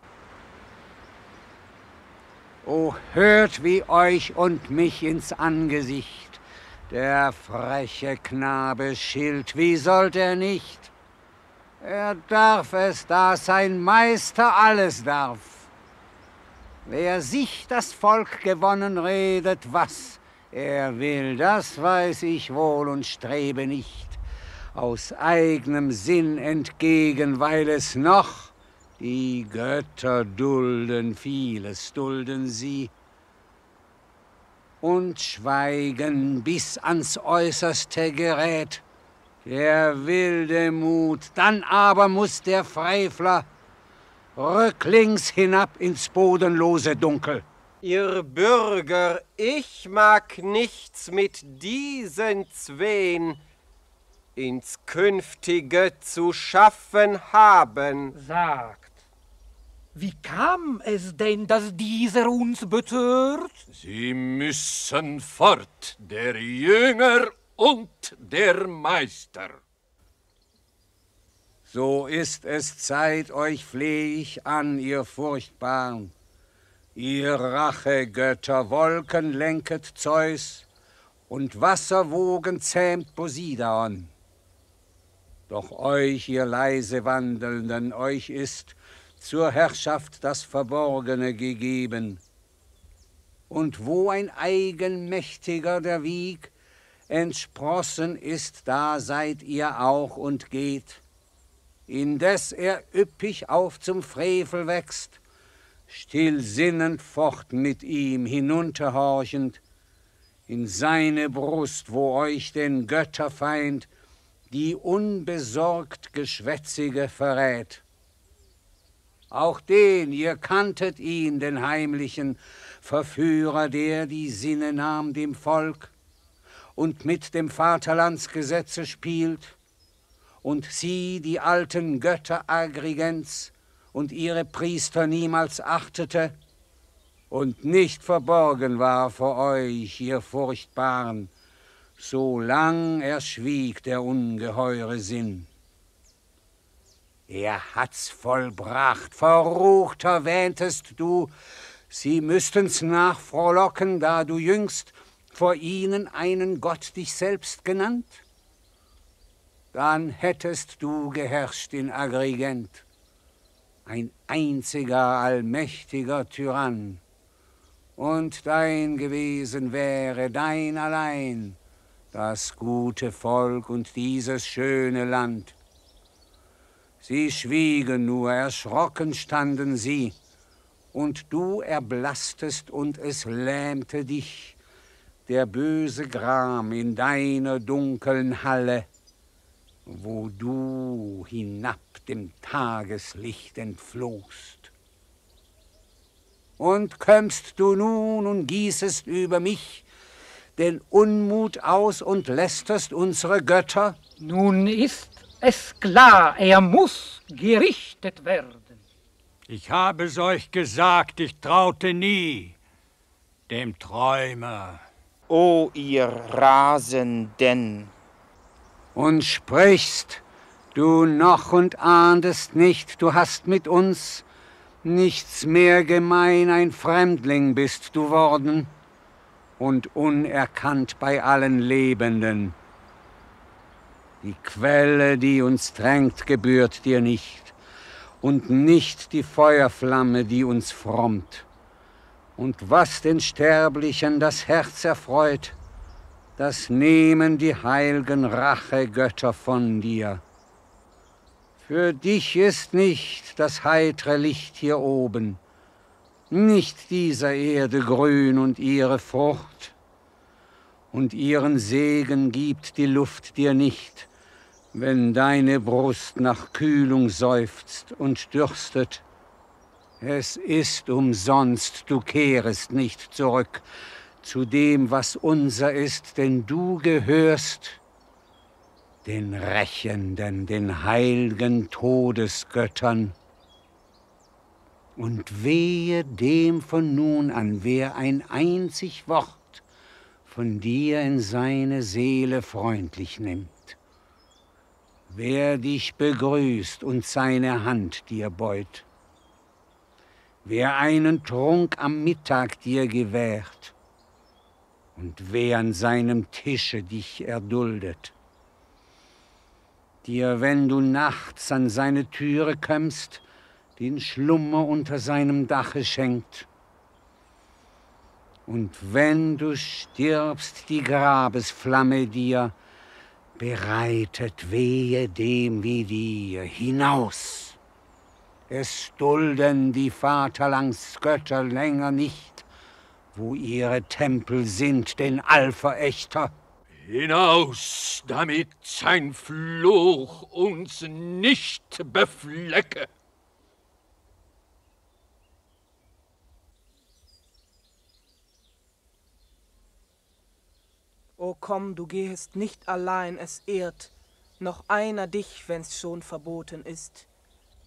O hört, wie euch und mich ins Angesicht der freche Knabe schilt. Wie sollt er nicht? Er darf es, da sein Meister alles darf. Wer sich das Volk gewonnen redet, was er will, das weiß ich wohl, und strebe nicht aus eigenem Sinn entgegen, weil es noch die Götter dulden, vieles dulden sie und schweigen bis ans Äußerste gerät der wilde Mut. Dann aber muss der Freifler rücklings hinab ins bodenlose Dunkel. Ihr Bürger, ich mag nichts mit diesen Zween ins Künftige zu schaffen haben. Sagt, wie kam es denn, dass dieser uns betört? Sie müssen fort, der Jünger und der Meister. So ist es Zeit, euch flehe ich an, ihr Furchtbaren. Ihr Rachegötter, Wolken lenket Zeus und Wasserwogen zähmt Poseidon. Doch euch, ihr leise Wandelnden, euch ist zur Herrschaft das Verborgene gegeben. Und wo ein Eigenmächtiger der Wieg entsprossen ist, da seid ihr auch und geht. Indes er üppig auf zum Frevel wächst, still sinnend fort mit ihm, hinunterhorchend in seine Brust, wo euch den Götterfeind die unbesorgt Geschwätzige verrät. Auch den, ihr kanntet ihn, den heimlichen Verführer, der die Sinne nahm dem Volk und mit dem Vaterlandsgesetze spielt, und sie, die alten Götter Agrigents und ihre Priester niemals achtete und nicht verborgen war vor euch, ihr Furchtbaren, so lang erschwieg der ungeheure Sinn. Er hat's vollbracht, Verruchter wähntest du, sie müssten's nachfrohlocken, da du jüngst vor ihnen einen Gott dich selbst genannt. Dann hättest du geherrscht in Agrigent, ein einziger allmächtiger Tyrann, und dein gewesen wäre, dein allein, das gute Volk und dieses schöne Land. Sie schwiegen nur, erschrocken standen sie, und du erblasstest und es lähmte dich, der böse Gram in deiner dunkeln Halle, wo du hinab dem Tageslicht entflohst. Und kömmst du nun und gießest über mich den Unmut aus und lästerst unsere Götter? Nun ist es klar, er muss gerichtet werden. Ich habe es euch gesagt, ich traute nie dem Träumer. O ihr Rasenden! Und sprichst du noch und ahndest nicht, du hast mit uns nichts mehr gemein, ein Fremdling bist du worden und unerkannt bei allen Lebenden. Die Quelle, die uns drängt, gebührt dir nicht, und nicht die Feuerflamme, die uns frommt. Und was den Sterblichen das Herz erfreut, das nehmen die heilgen Rachegötter von dir. Für dich ist nicht das heitere Licht hier oben, nicht dieser Erde grün und ihre Frucht, und ihren Segen gibt die Luft dir nicht, wenn deine Brust nach Kühlung seufzt und dürstet. Es ist umsonst, du kehrest nicht zurück zu dem, was unser ist, denn du gehörst den Rächenden, den heilgen Todesgöttern. Und wehe dem von nun an, wer ein einzig Wort von dir in seine Seele freundlich nimmt, wer dich begrüßt und seine Hand dir beut, wer einen Trunk am Mittag dir gewährt, und wer an seinem Tische dich erduldet. Dir, wenn du nachts an seine Türe kömmst, den Schlummer unter seinem Dache schenkt. Und wenn du stirbst, die Grabesflamme dir bereitet, wehe dem wie dir, hinaus. Es dulden die Vaterlandsgötter länger nicht, wo ihre Tempel sind, den Allverächter. Hinaus, damit sein Fluch uns nicht beflecke. O komm, du gehest nicht allein, es ehrt noch einer dich, wenn's schon verboten ist.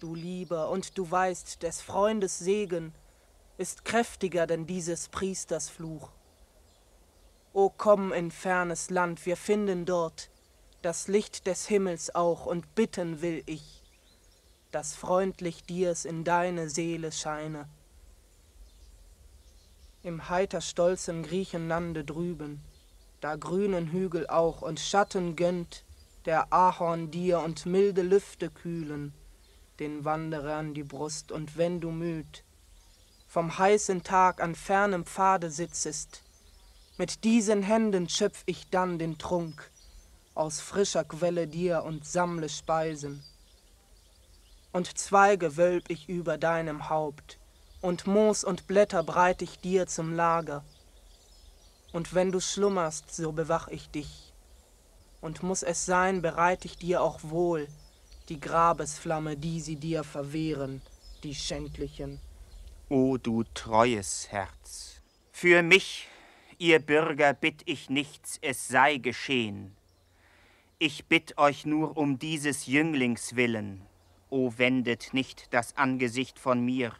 Du lieber, und du weißt, des Freundes Segen ist kräftiger denn dieses Priesters Fluch. O komm in fernes Land, wir finden dort das Licht des Himmels auch, und bitten will ich, dass freundlich dir's in deine Seele scheine. Im heiter stolzen Griechenlande drüben, da grünen Hügel auch und Schatten gönnt, der Ahorn dir und milde Lüfte kühlen, den Wanderern die Brust, und wenn du müd vom heißen Tag an fernem Pfade sitzest, mit diesen Händen schöpf ich dann den Trunk aus frischer Quelle dir und sammle Speisen. Und Zweige wölb ich über deinem Haupt, und Moos und Blätter breit ich dir zum Lager. Und wenn du schlummerst, so bewach ich dich, und muss es sein, bereit ich dir auch wohl die Grabesflamme, die sie dir verwehren, die Schändlichen. O du treues Herz! Für mich, ihr Bürger, bitt ich nichts, es sei geschehen. Ich bitt euch nur um dieses Jünglings willen. O wendet nicht das Angesicht von mir,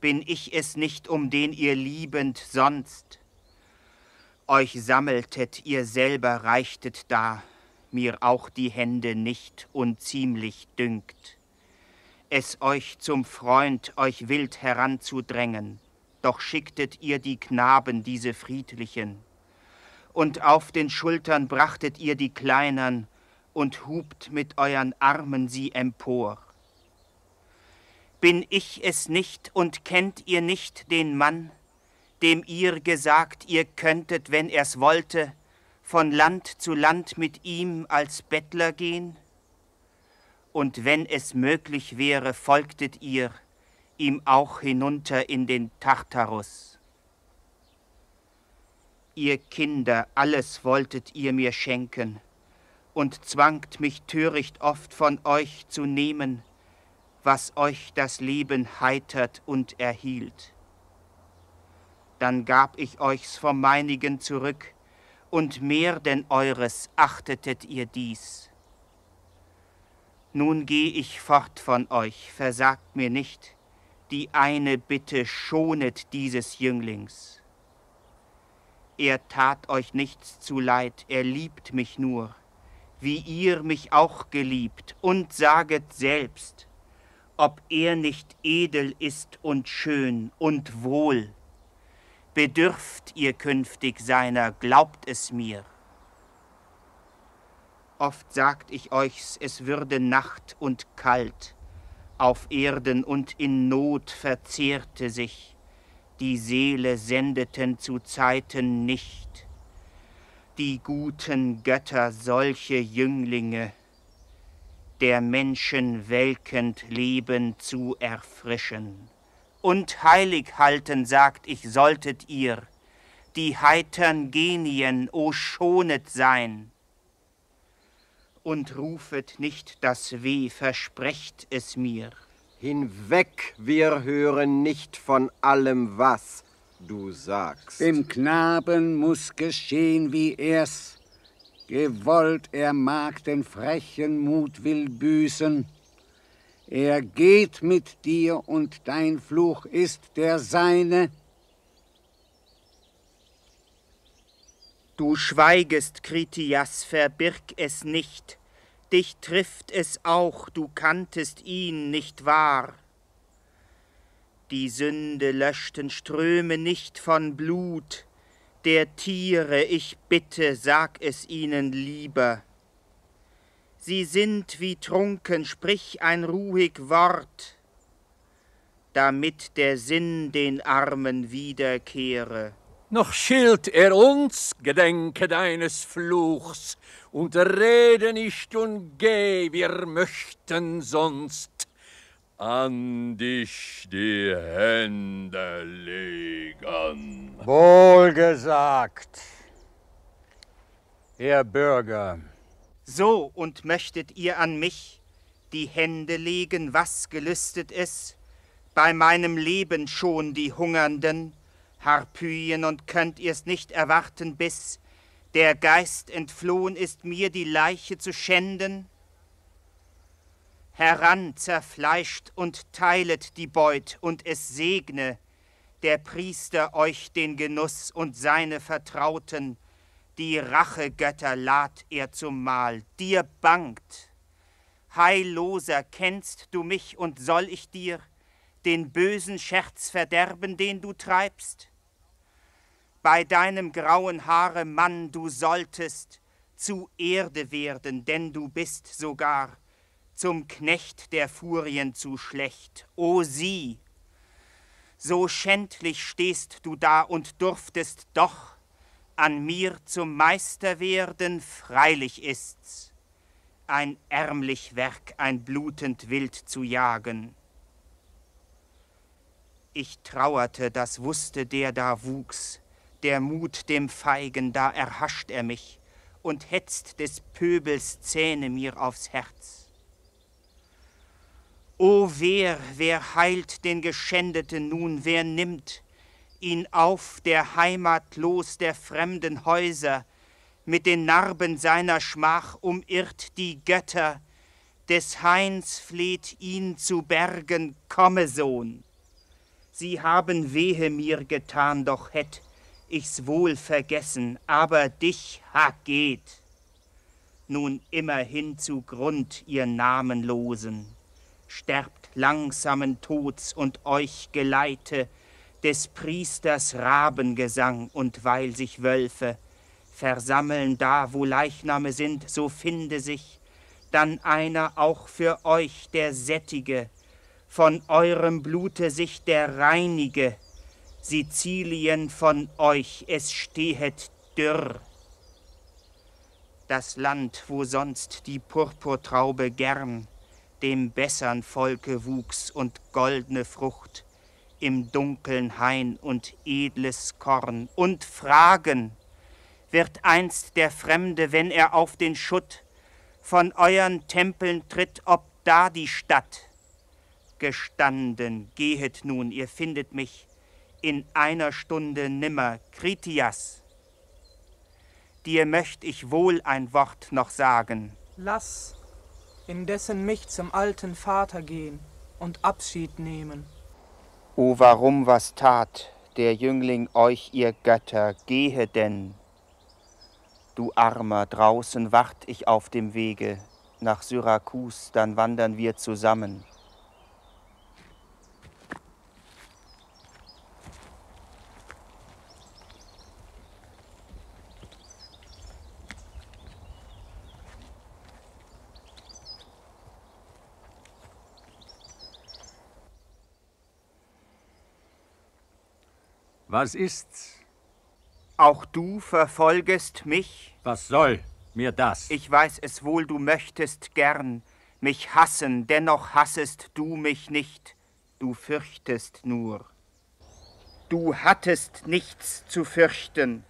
bin ich es nicht, um den ihr liebend sonst euch sammeltet, ihr selber reichtet da, mir auch die Hände nicht unziemlich dünkt, es euch zum Freund, euch wild heranzudrängen, doch schicktet ihr die Knaben, diese Friedlichen, und auf den Schultern brachtet ihr die Kleinern und hubt mit euren Armen sie empor. Bin ich es nicht, und kennt ihr nicht den Mann, dem ihr gesagt, ihr könntet, wenn er's wollte, von Land zu Land mit ihm als Bettler gehen? Und wenn es möglich wäre, folgtet ihr ihm auch hinunter in den Tartarus. Ihr Kinder, alles wolltet ihr mir schenken, und zwangt mich töricht oft von euch zu nehmen, was euch das Leben heitert und erhielt. Dann gab ich euch's vom meinigen zurück, und mehr denn eures achtetet ihr dies. Nun geh ich fort von euch, versagt mir nicht die eine Bitte, schonet dieses Jünglings. Er tat euch nichts zuleid, er liebt mich nur, wie ihr mich auch geliebt, und saget selbst, ob er nicht edel ist und schön und wohl. Bedürft ihr künftig seiner, glaubt es mir. Oft sagt ich euch's, es würde Nacht und kalt, auf Erden und in Not verzehrte sich, die Seele sendeten zu Zeiten nicht die guten Götter solche Jünglinge, der Menschen welkend Leben zu erfrischen. Und heilig halten, sagt ich, solltet ihr die heitern Genien, o schonet sein. Und rufet nicht das Weh, versprecht es mir. Hinweg, wir hören nicht von allem, was du sagst. Dem Knaben muß geschehen, wie er's gewollt, er mag den frechen Mut will büßen. Er geht mit dir, und dein Fluch ist der seine. Du schweigest, Kritias, verbirg es nicht. Dich trifft es auch, du kanntest ihn nicht wahr. Die Sünde löschten Ströme nicht von Blut der Tiere, ich bitte, sag es ihnen lieber. Sie sind wie trunken, sprich ein ruhig Wort, damit der Sinn den Armen wiederkehre. Noch schilt er uns, gedenke deines Fluchs, und rede nicht und geh, wir möchten sonst an dich die Hände legen. Wohlgesagt, ihr Bürger. So, und möchtet ihr an mich die Hände legen, was gelüstet es, bei meinem Leben schon die Hungernden, Harpyen, und könnt ihr's nicht erwarten, bis der Geist entflohen ist, mir die Leiche zu schänden? Heran, zerfleischt und teilet die Beut, und es segne der Priester euch den Genuss, und seine Vertrauten, die Rachegötter, lad er zum Mahl. Dir bangt, Heilloser, kennst du mich und soll ich dir den bösen Scherz verderben, den du treibst? Bei deinem grauen Haare, Mann, du solltest zu Erde werden, denn du bist sogar zum Knecht der Furien zu schlecht. O sieh, so schändlich stehst du da und durftest doch an mir zum Meister werden. Freilich ist's ein ärmlich Werk, ein blutend Wild zu jagen. Ich trauerte, das wusste der da wuchs, der Mut dem Feigen, da erhascht er mich und hetzt des Pöbels Zähne mir aufs Herz. O wer, wer heilt den Geschändeten nun, wer nimmt ihn auf, der heimatlos der fremden Häuser, mit den Narben seiner Schmach umirrt die Götter, des Hains fleht ihn zu Bergen, komme Sohn. Sie haben Wehe mir getan, doch hätt ich's wohl vergessen, aber dich haget nun immerhin zu Grund, ihr Namenlosen. Sterbt langsamen Tods und euch geleite des Priesters Rabengesang, und weil sich Wölfe versammeln da, wo Leichname sind, so finde sich dann einer auch für euch, der Sättige, von eurem Blute sich der Reinige, Sizilien von euch, es stehet dürr. Das Land, wo sonst die Purpurtraube gern dem bessern Volke wuchs und goldne Frucht im dunkeln Hain und edles Korn. Und fragen wird einst der Fremde, wenn er auf den Schutt von euren Tempeln tritt, ob da die Stadt gestanden. Gehet nun, ihr findet mich in einer Stunde nimmer. Kritias, dir möcht ich wohl ein Wort noch sagen. Lass indessen mich zum alten Vater gehen und Abschied nehmen. O warum, was tat der Jüngling euch, ihr Götter? Gehe denn, du Armer, draußen wart ich auf dem Wege nach Syrakus, dann wandern wir zusammen. Was ist's? Auch du verfolgest mich? Was soll mir das? Ich weiß es wohl, du möchtest gern mich hassen, dennoch hassest du mich nicht, du fürchtest nur. Du hattest nichts zu fürchten.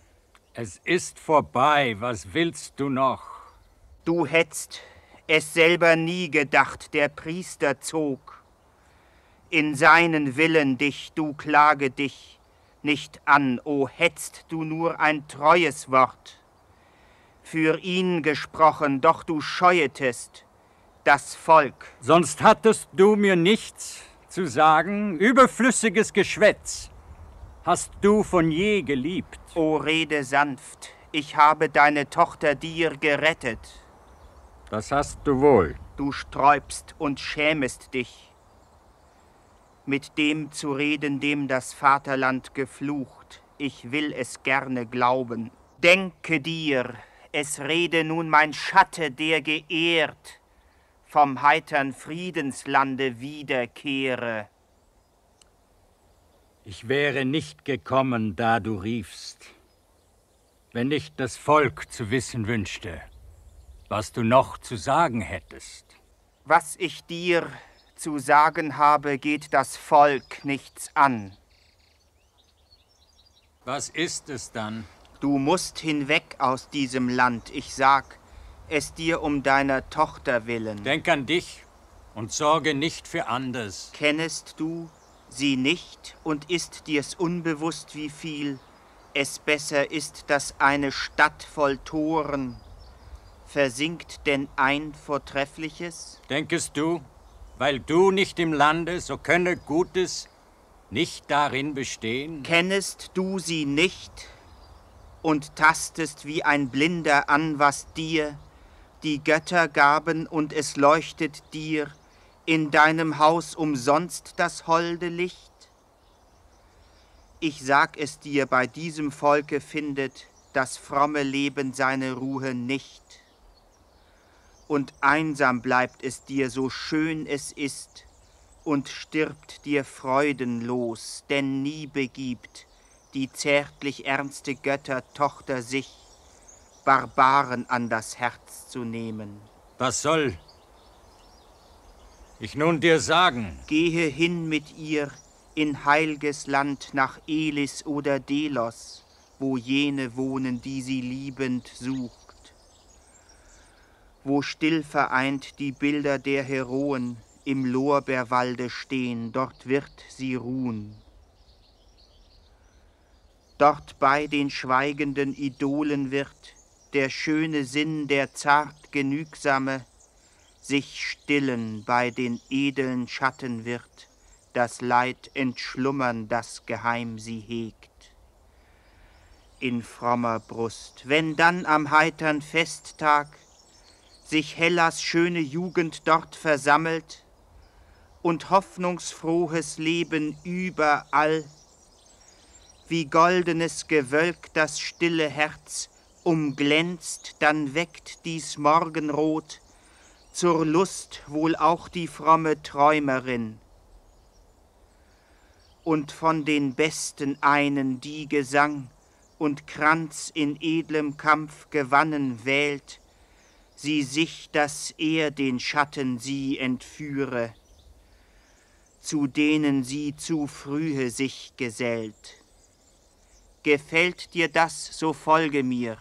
Es ist vorbei, was willst du noch? Du hättst es selber nie gedacht, der Priester zog in seinen Willen dich, du klage dich nicht an, o hättst du nur ein treues Wort für ihn gesprochen, doch du scheuetest das Volk. Sonst hattest du mir nichts zu sagen, überflüssiges Geschwätz hast du von je geliebt. O rede sanft, ich habe deine Tochter dir gerettet. Das hast du wohl. Du sträubst und schämest dich, mit dem zu reden, dem das Vaterland geflucht. Ich will es gerne glauben. Denke dir, es rede nun mein Schatte, der geehrt vom heitern Friedenslande wiederkehre. Ich wäre nicht gekommen, da du riefst, wenn nicht das Volk zu wissen wünschte, was du noch zu sagen hättest. Was ich dir zu sagen habe, geht das Volk nichts an. Was ist es dann? Du musst hinweg aus diesem Land, ich sag es dir um deiner Tochter willen. Denk an dich und sorge nicht für anders. Kennest du sie nicht und ist dir's unbewusst, wie viel es besser ist, dass eine Stadt voll Toren versinkt, denn ein Vortreffliches? Denkest du, weil du nicht im Lande, so könne Gutes nicht darin bestehen? Kennest du sie nicht und tastest wie ein Blinder an, was dir die Götter gaben, und es leuchtet dir in deinem Haus umsonst das holde Licht? Ich sag es dir, bei diesem Volke findet das fromme Leben seine Ruhe nicht. Und einsam bleibt es dir, so schön es ist, und stirbt dir freudenlos, denn nie begibt die zärtlich ernste Göttertochter sich, Barbaren an das Herz zu nehmen. Was soll ich nun dir sagen? Gehe hin mit ihr in heilges Land nach Elis oder Delos, wo jene wohnen, die sie liebend sucht, wo still vereint die Bilder der Heroen im Lorbeerwalde stehen, dort wird sie ruhen. Dort bei den schweigenden Idolen wird der schöne Sinn, der zart genügsame, sich stillen, bei den edeln Schatten wird das Leid entschlummern, das geheim sie hegt in frommer Brust. Wenn dann am heitern Festtag sich Hellas schöne Jugend dort versammelt und hoffnungsfrohes Leben überall, wie goldenes Gewölk das stille Herz umglänzt, dann weckt dies Morgenrot zur Lust wohl auch die fromme Träumerin. Und von den Besten einen, die Gesang und Kranz in edlem Kampf gewannen, wählt sie sich, dass er den Schatten sie entführe, zu denen sie zu frühe sich gesellt. Gefällt dir das, so folge mir.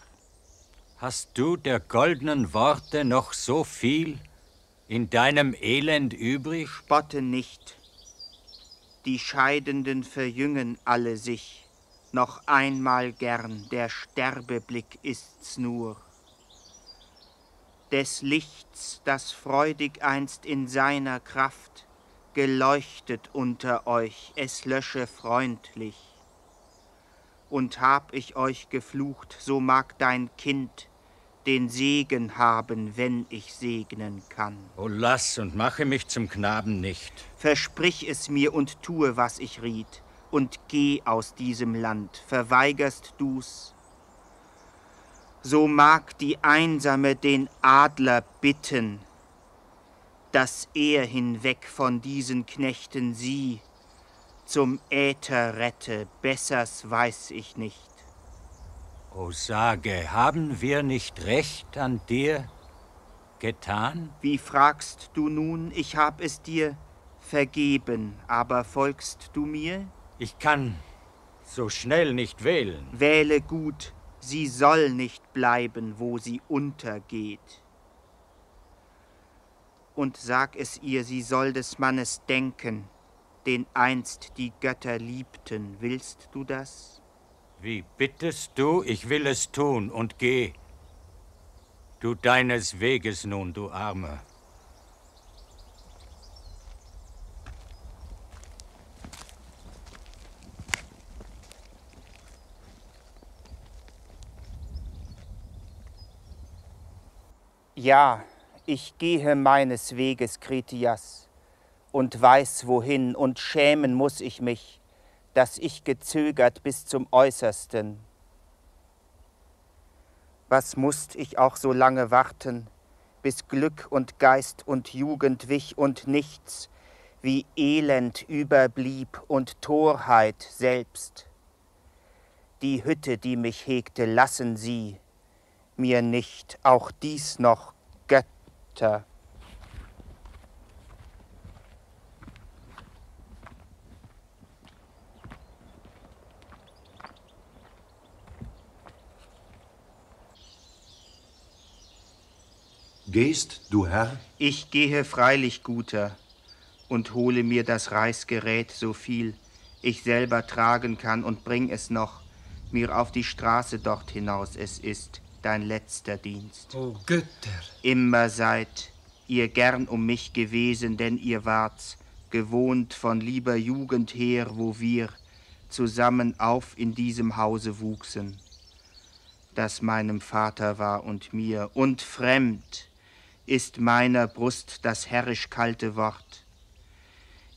Hast du der goldenen Worte noch so viel in deinem Elend übrig? Spotte nicht. Die Scheidenden verjüngen alle sich, noch einmal gern, der Sterbeblick ist's nur. Des Lichts, das freudig einst in seiner Kraft geleuchtet unter euch, es lösche freundlich. Und hab ich euch geflucht, so mag dein Kind den Segen haben, wenn ich segnen kann. O lass und mache mich zum Knaben nicht. Versprich es mir und tue, was ich riet, und geh aus diesem Land. Verweigerst du's, so mag die Einsame den Adler bitten, dass er hinweg von diesen Knechten sie zum Äther rette, bessers weiß ich nicht. O sage, haben wir nicht recht an dir getan? Wie fragst du nun? Ich hab es dir vergeben, aber folgst du mir? Ich kann so schnell nicht wählen. Wähle gut, sie soll nicht bleiben, wo sie untergeht. Und sag es ihr, sie soll des Mannes denken, den einst die Götter liebten. Willst du das? Wie bittest du? Ich will es tun und geh du deines Weges nun, du Arme. Ja, ich gehe meines Weges, Kritias, und weiß wohin, und schämen muss ich mich, dass ich gezögert bis zum Äußersten. Was mußt ich auch so lange warten, bis Glück und Geist und Jugend wich und nichts wie Elend überblieb und Torheit selbst. Die Hütte, die mich hegte, lassen sie mir nicht, auch dies noch Götter. Gehst du, Herr? Ich gehe freilich, Guter, und hole mir das Reißgerät, so viel ich selber tragen kann, und bring es noch mir auf die Straße dort hinaus. Es ist dein letzter Dienst. O Götter! Immer seid ihr gern um mich gewesen, denn ihr wart's gewohnt von lieber Jugend her, wo wir zusammen auf in diesem Hause wuchsen, das meinem Vater war und mir, und fremd ist meiner Brust das herrisch kalte Wort.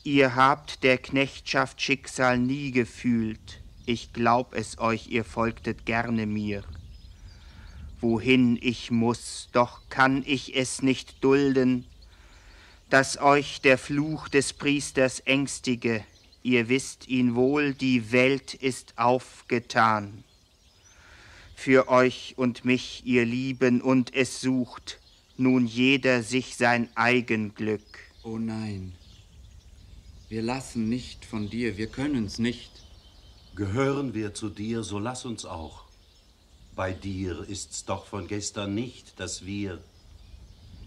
Ihr habt der Knechtschaft Schicksal nie gefühlt, ich glaub es euch, ihr folgtet gerne mir. Wohin ich muss, doch kann ich es nicht dulden, dass euch der Fluch des Priesters ängstige, ihr wisst ihn wohl, die Welt ist aufgetan. Für euch und mich, ihr Lieben, und es sucht nun jeder sich sein eigen Glück. Oh nein, wir lassen nicht von dir, wir können's nicht. Gehören wir zu dir, so lass uns auch. Bei dir ist's doch von gestern nicht, dass wir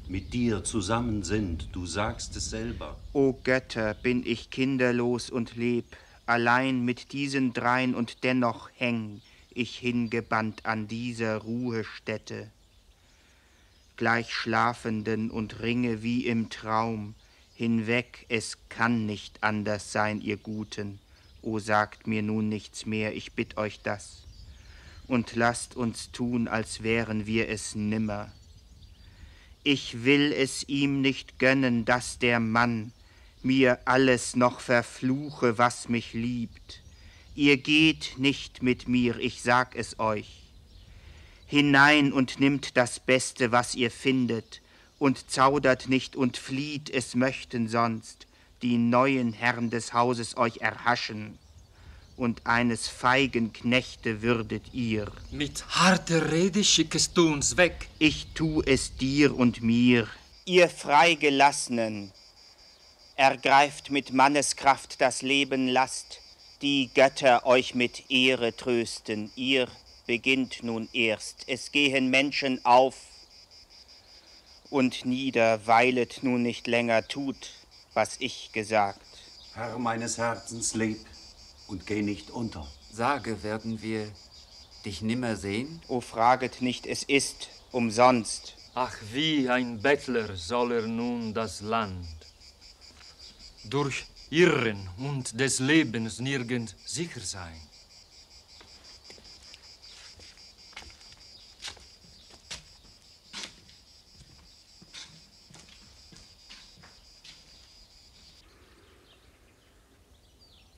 mit dir zusammen sind, du sagst es selber. O Götter, bin ich kinderlos und leb, allein mit diesen drein und dennoch häng ich hingebannt an dieser Ruhestätte. Gleich Schlafenden und ringe wie im Traum hinweg, es kann nicht anders sein, ihr Guten. O sagt mir nun nichts mehr, ich bitt euch das, und lasst uns tun, als wären wir es nimmer. Ich will es ihm nicht gönnen, dass der Mann mir alles noch verfluche, was mich liebt. Ihr geht nicht mit mir, ich sag es euch. Hinein und nimmt das Beste, was ihr findet, und zaudert nicht und flieht, es möchten sonst die neuen Herren des Hauses euch erhaschen, und eines feigen Knechte würdet ihr. Mit harter Rede schickest du uns weg. Ich tu es dir und mir. Ihr Freigelassenen, ergreift mit Manneskraft das Leben, lasst die Götter euch mit Ehre trösten. Ihr beginnt nun erst, es gehen Menschen auf und nieder, weilet nun nicht länger, tut, was ich gesagt. Herr meines Herzens, leb und geh nicht unter. Sage, werden wir dich nimmer sehen? O fraget nicht, es ist umsonst. Ach, wie ein Bettler soll er nun das Land durch Irren und des Lebens nirgend sicher sein.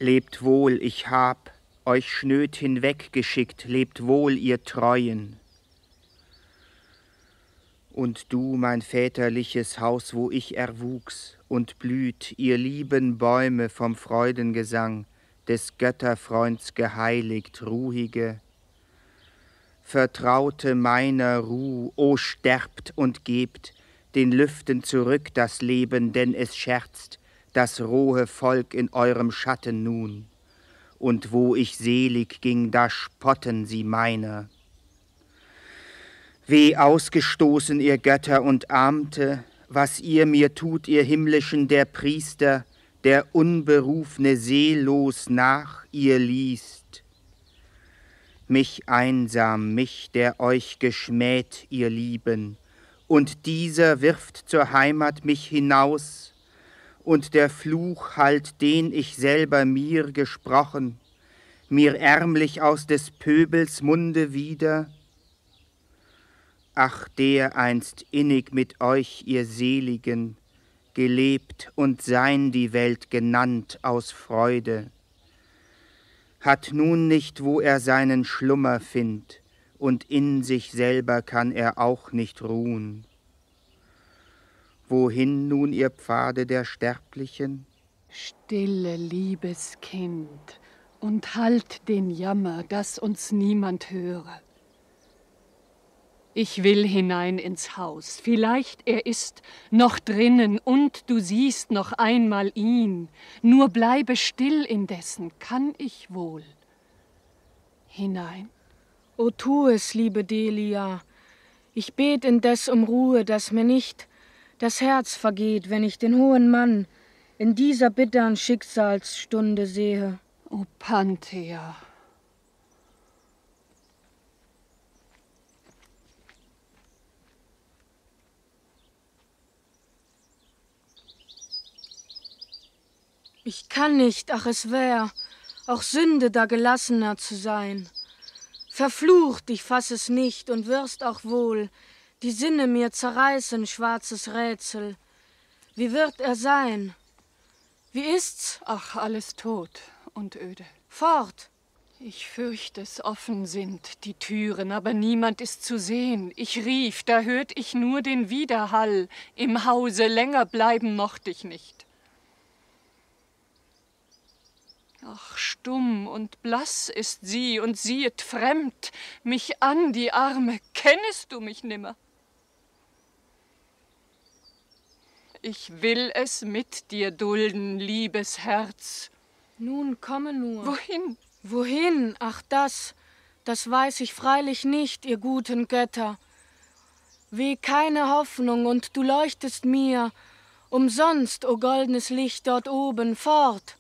Lebt wohl, ich hab euch schnöd hinweggeschickt, lebt wohl, ihr Treuen. Und du, mein väterliches Haus, wo ich erwuchs und blüht, ihr lieben Bäume vom Freudengesang des Götterfreunds geheiligt, ruhige, Vertraute meiner Ruh, o sterbt und gebt den Lüften zurück das Leben, denn es scherzt das rohe Volk in eurem Schatten nun, und wo ich selig ging, da spotten sie meiner. Weh ausgestoßen, ihr Götter und Amte, was ihr mir tut, ihr Himmlischen, der Priester, der unberufene seelos nach ihr liest. Mich einsam, mich, der euch geschmäht, ihr Lieben, und dieser wirft zur Heimat mich hinaus, und der Fluch halt, den ich selber mir gesprochen, mir ärmlich aus des Pöbels Munde wieder. Ach, der einst innig mit euch, ihr Seligen, gelebt und sein die Welt genannt aus Freude, hat nun nicht, wo er seinen Schlummer findet, und in sich selber kann er auch nicht ruhen. Wohin nun, ihr Pfade der Sterblichen? Stille, liebes Kind, und halt den Jammer, dass uns niemand höre. Ich will hinein ins Haus, vielleicht er ist noch drinnen, und du siehst noch einmal ihn. Nur bleibe still indessen, kann ich wohl. Hinein. O tu es, liebe Delia, ich bet indes um Ruhe, dass mir nicht das Herz vergeht, wenn ich den hohen Mann in dieser bitteren Schicksalsstunde sehe. O Panthea! Ich kann nicht, ach es wär, auch Sünde da gelassener zu sein. Verflucht, ich fass es nicht und wirst auch wohl Die Sinne mir zerreißen, schwarzes Rätsel. Wie wird er sein? Wie ist's? Ach, alles tot und öde. Fort! Ich fürchte, es offen sind die Türen, aber niemand ist zu sehen. Ich rief, da hört ich nur den Widerhall. Im Hause länger bleiben mocht ich nicht. Ach, stumm und blass ist sie und siehet fremd mich an, die Arme. Kennest du mich nimmer? Ich will es mit dir dulden, liebes Herz. Nun komme nur. Wohin? Wohin? Ach, das, das weiß ich freilich nicht, ihr guten Götter. Weh keine Hoffnung, und du leuchtest mir. Umsonst, o goldenes Licht dort oben, fort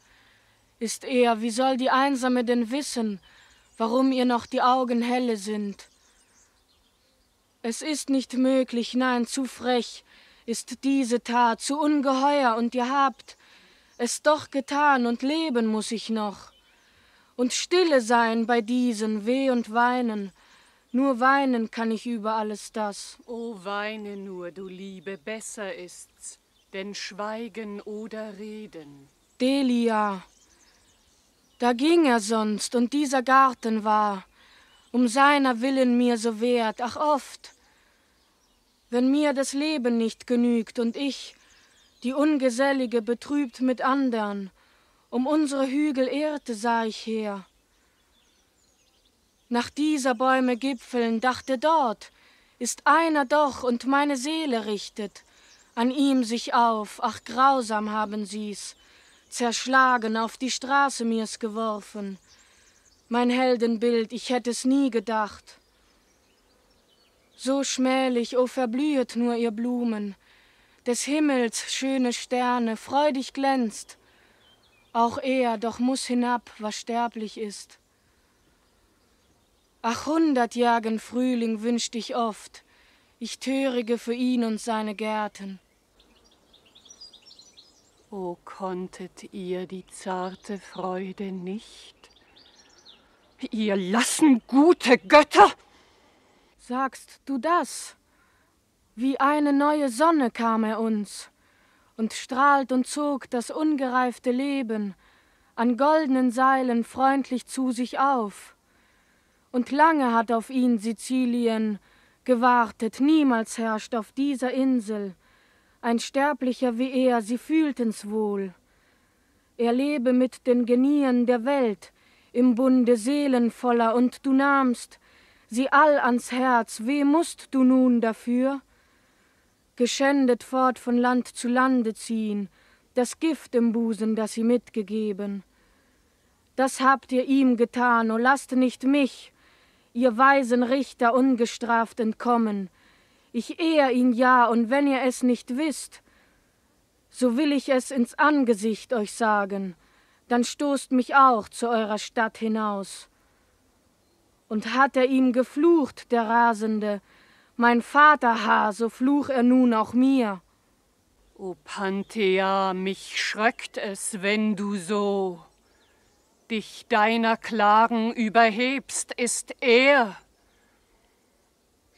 ist er. Wie soll die Einsame denn wissen, warum ihr noch die Augen helle sind? Es ist nicht möglich, nein, zu frech ist diese Tat, zu ungeheuer, und ihr habt es doch getan, und leben muss ich noch. Und stille sein bei diesen, weh und weinen, nur weinen kann ich über alles das. O weine nur, du Liebe, besser ist's, denn schweigen oder reden. Delia, da ging er sonst, und dieser Garten war um seiner Willen mir so wert, ach oft, wenn mir das Leben nicht genügt und ich, die Ungesellige, betrübt mit andern, um unsere Hügel irrte, sah ich her. Nach dieser Bäume Gipfeln dachte, dort ist einer doch, und meine Seele richtet an ihm sich auf. Ach, grausam haben sie's zerschlagen, auf die Straße mir's geworfen. Mein Heldenbild, ich hätt es nie gedacht. So schmählich, o verblühet nur ihr Blumen, des Himmels schöne Sterne, freudig glänzt auch er, doch muss hinab, was sterblich ist. Ach, hundert Jahren Frühling wünscht ich oft, ich törige für ihn und seine Gärten. O konntet ihr die zarte Freude nicht? Ihr lassen gute Götter! Sagst du das? Wie eine neue Sonne kam er uns und strahlt und zog das ungereifte Leben an goldenen Seilen freundlich zu sich auf. Und lange hat auf ihn Sizilien gewartet, niemals herrscht auf dieser Insel ein Sterblicher wie er, sie fühlten's wohl. Er lebe mit den Genien der Welt im Bunde seelenvoller, und du nahmst sie all ans Herz, weh musst du nun dafür? Geschändet fort von Land zu Lande ziehen, das Gift im Busen, das sie mitgegeben. Das habt ihr ihm getan, o lasst nicht mich, ihr weisen Richter, ungestraft entkommen. Ich ehr ihn ja, und wenn ihr es nicht wisst, so will ich es ins Angesicht euch sagen, dann stoßt mich auch zu eurer Stadt hinaus. Und hat er ihm geflucht, der Rasende, mein Vaterhaar, so fluch er nun auch mir. O Panthea, mich schröckt es, wenn du so dich deiner Klagen überhebst, ist er.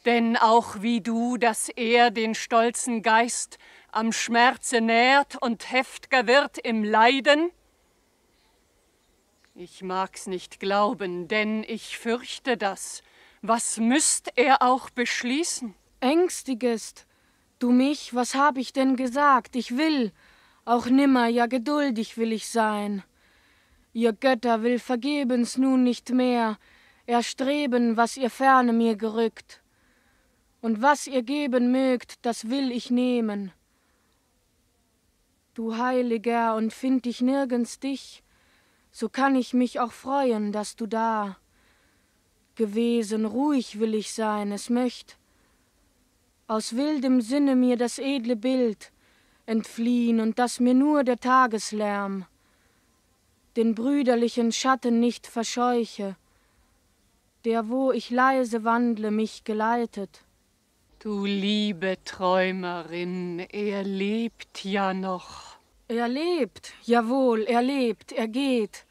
Denn auch wie du, dass er den stolzen Geist am Schmerze nährt und heftiger wird im Leiden? Ich mag's nicht glauben, denn ich fürchte das. Was müsst er auch beschließen? Ängstigest du mich, was hab ich denn gesagt? Ich will auch nimmer, ja geduldig will ich sein. Ihr Götter will vergebens nun nicht mehr erstreben, was ihr ferne mir gerückt. Und was ihr geben mögt, das will ich nehmen. Du Heiliger, und find ich nirgends dich, so kann ich mich auch freuen, dass du da gewesen, ruhig will ich sein, es möcht aus wildem Sinne mir das edle Bild entfliehen, und dass mir nur der Tageslärm den brüderlichen Schatten nicht verscheuche, der, wo ich leise wandle, mich geleitet. Du liebe Träumerin, er lebt ja noch. Er lebt, jawohl, er lebt, er geht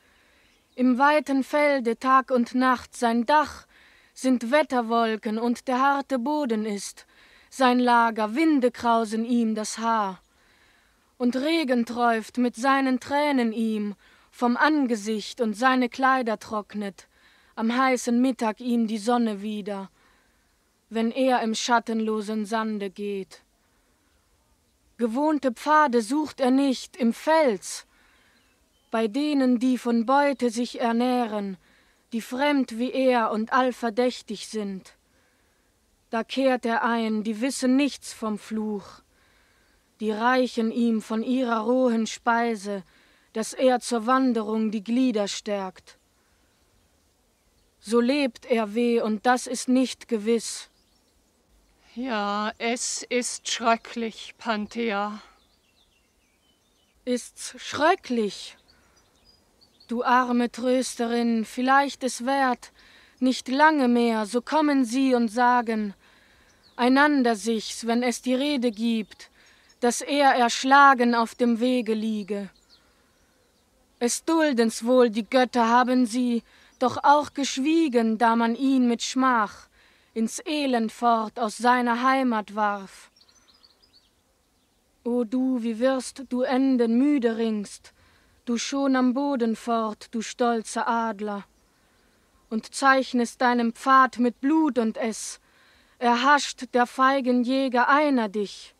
im weiten Felde Tag und Nacht, sein Dach sind Wetterwolken und der harte Boden ist sein Lager, Winde krausen ihm das Haar. Und Regen träuft mit seinen Tränen ihm vom Angesicht und seine Kleider trocknet, am heißen Mittag ihm die Sonne wieder, wenn er im schattenlosen Sande geht. Gewohnte Pfade sucht er nicht im Fels, bei denen, die von Beute sich ernähren, die fremd wie er und allverdächtig sind. Da kehrt er ein, die wissen nichts vom Fluch, die reichen ihm von ihrer rohen Speise, dass er zur Wanderung die Glieder stärkt. So lebt er weh, und das ist nicht gewiss. Ja, es ist schrecklich, Panthea. Ist's schrecklich? Du arme Trösterin, vielleicht es währt nicht lange mehr, so kommen sie und sagen einander sich's, wenn es die Rede gibt, dass er erschlagen auf dem Wege liege. Es dulden's wohl die Götter, haben sie doch auch geschwiegen, da man ihn mit Schmach ins Elend fort aus seiner Heimat warf. O du, wie wirst du enden, müde ringst, du schon am Boden fort, du stolzer Adler, und zeichnest deinen Pfad mit Blut, und es erhascht der feigen Jäger einer dich.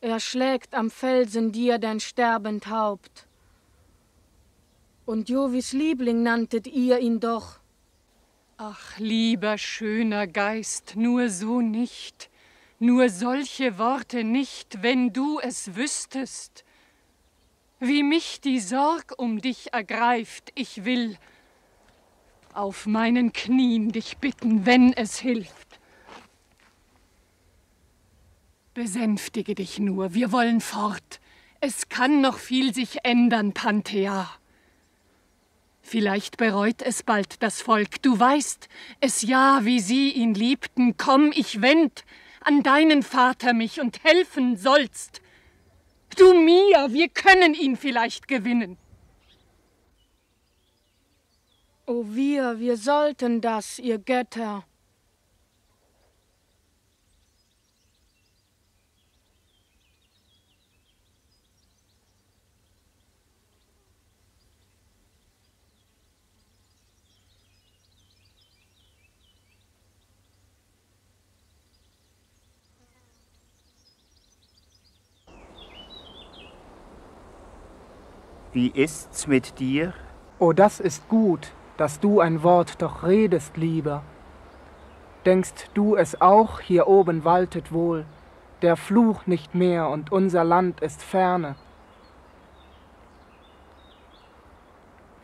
Er schlägt am Felsen dir dein sterbend Haupt. Und Jovis Liebling nanntet ihr ihn doch. Ach, lieber, schöner Geist, nur so nicht, nur solche Worte nicht, wenn du es wüsstest. Wie mich die Sorg um dich ergreift, ich will auf meinen Knien dich bitten, wenn es hilft. Besänftige dich nur, wir wollen fort. Es kann noch viel sich ändern, Panthea. Vielleicht bereut es bald das Volk. Du weißt es ja, wie sie ihn liebten. Komm, ich wend an deinen Vater mich und helfen sollst. Du mir, wir können ihn vielleicht gewinnen. O wir, wir sollten das, ihr Götter. Wie ist's mit dir? Oh, das ist gut, dass du ein Wort doch redest, lieber. Denkst du es auch, hier oben waltet wohl der Fluch nicht mehr und unser Land ist ferne.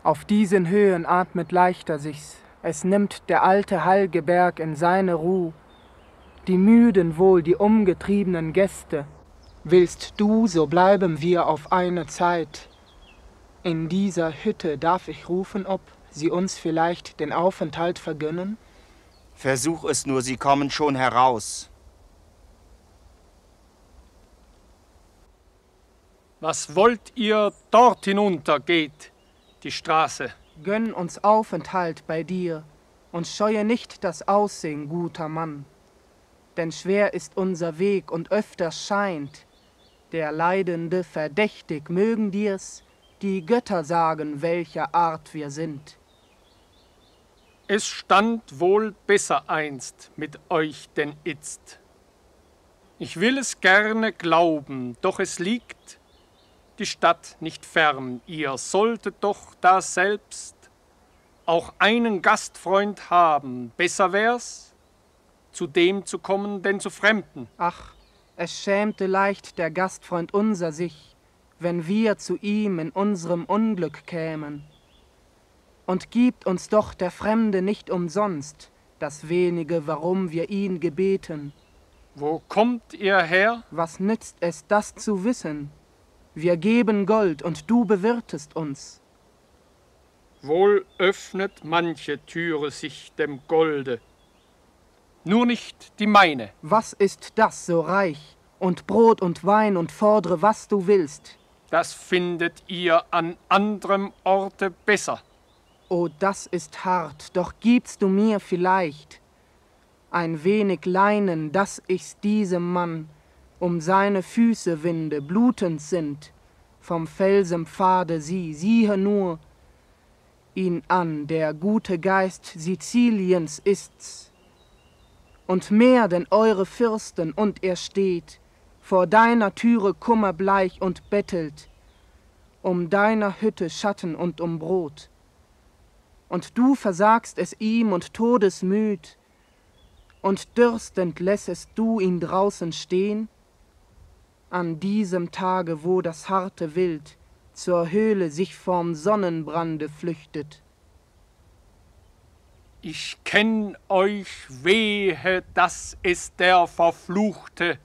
Auf diesen Höhen atmet leichter sich's, es nimmt der alte heilge Berg in seine Ruh, die müden wohl die umgetriebenen Gäste. Willst du, so bleiben wir auf eine Zeit. In dieser Hütte darf ich rufen, ob sie uns vielleicht den Aufenthalt vergönnen? Versuch es nur, sie kommen schon heraus. Was wollt ihr, dort hinunter geht die Straße? Gönn uns Aufenthalt bei dir und scheue nicht das Aussehen, guter Mann. Denn schwer ist unser Weg und öfters scheint der Leidende verdächtig, mögen dir's die Götter sagen, welcher Art wir sind. Es stand wohl besser einst mit euch denn itzt. Ich will es gerne glauben, doch es liegt die Stadt nicht fern. Ihr solltet doch daselbst auch einen Gastfreund haben. Besser wär's, zu dem zu kommen, denn zu Fremden. Ach, es schämte leicht der Gastfreund unser sich, wenn wir zu ihm in unserem Unglück kämen. Und gibt uns doch der Fremde nicht umsonst das wenige, warum wir ihn gebeten. Wo kommt ihr her? Was nützt es, das zu wissen? Wir geben Gold und du bewirtest uns. Wohl öffnet manche Türe sich dem Golde, nur nicht die meine. Was ist das so reich? Und Brot und Wein und fordre, was du willst. Das findet ihr an anderem Orte besser. Oh, das ist hart, doch gibst du mir vielleicht ein wenig Leinen, dass ich's diesem Mann um seine Füße winde, blutend sind vom Felsenpfade sie, siehe nur ihn an, der gute Geist Siziliens ist's, und mehr denn eure Fürsten, und er steht vor deiner Türe kummerbleich und bettelt um deiner Hütte Schatten und um Brot. Und du versagst es ihm und todesmüd, und dürstend lässest du ihn draußen stehen? An diesem Tage, wo das harte Wild zur Höhle sich vorm Sonnenbrande flüchtet. Ich kenn euch, wehe, das ist der Verfluchte.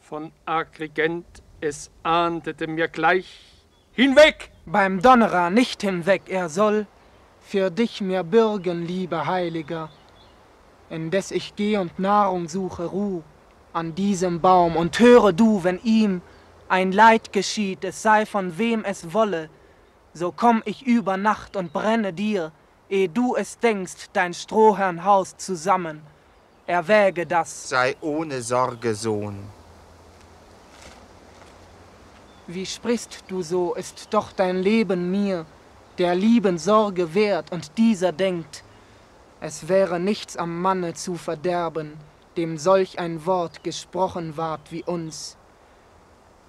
Von Agrigent, es ahndete mir gleich, hinweg! Beim Donnerer nicht hinweg, er soll für dich mir bürgen, lieber Heiliger, indes ich geh und Nahrung suche, Ruh an diesem Baum, und höre du, wenn ihm ein Leid geschieht, es sei von wem es wolle, so komm ich über Nacht und brenne dir, ehe du es denkst, dein Strohherrnhaus zusammen. Erwäge das. Sei ohne Sorge, Sohn. Wie sprichst du so, ist doch dein Leben mir der lieben Sorge wert, und dieser denkt, es wäre nichts am Manne zu verderben, dem solch ein Wort gesprochen ward wie uns.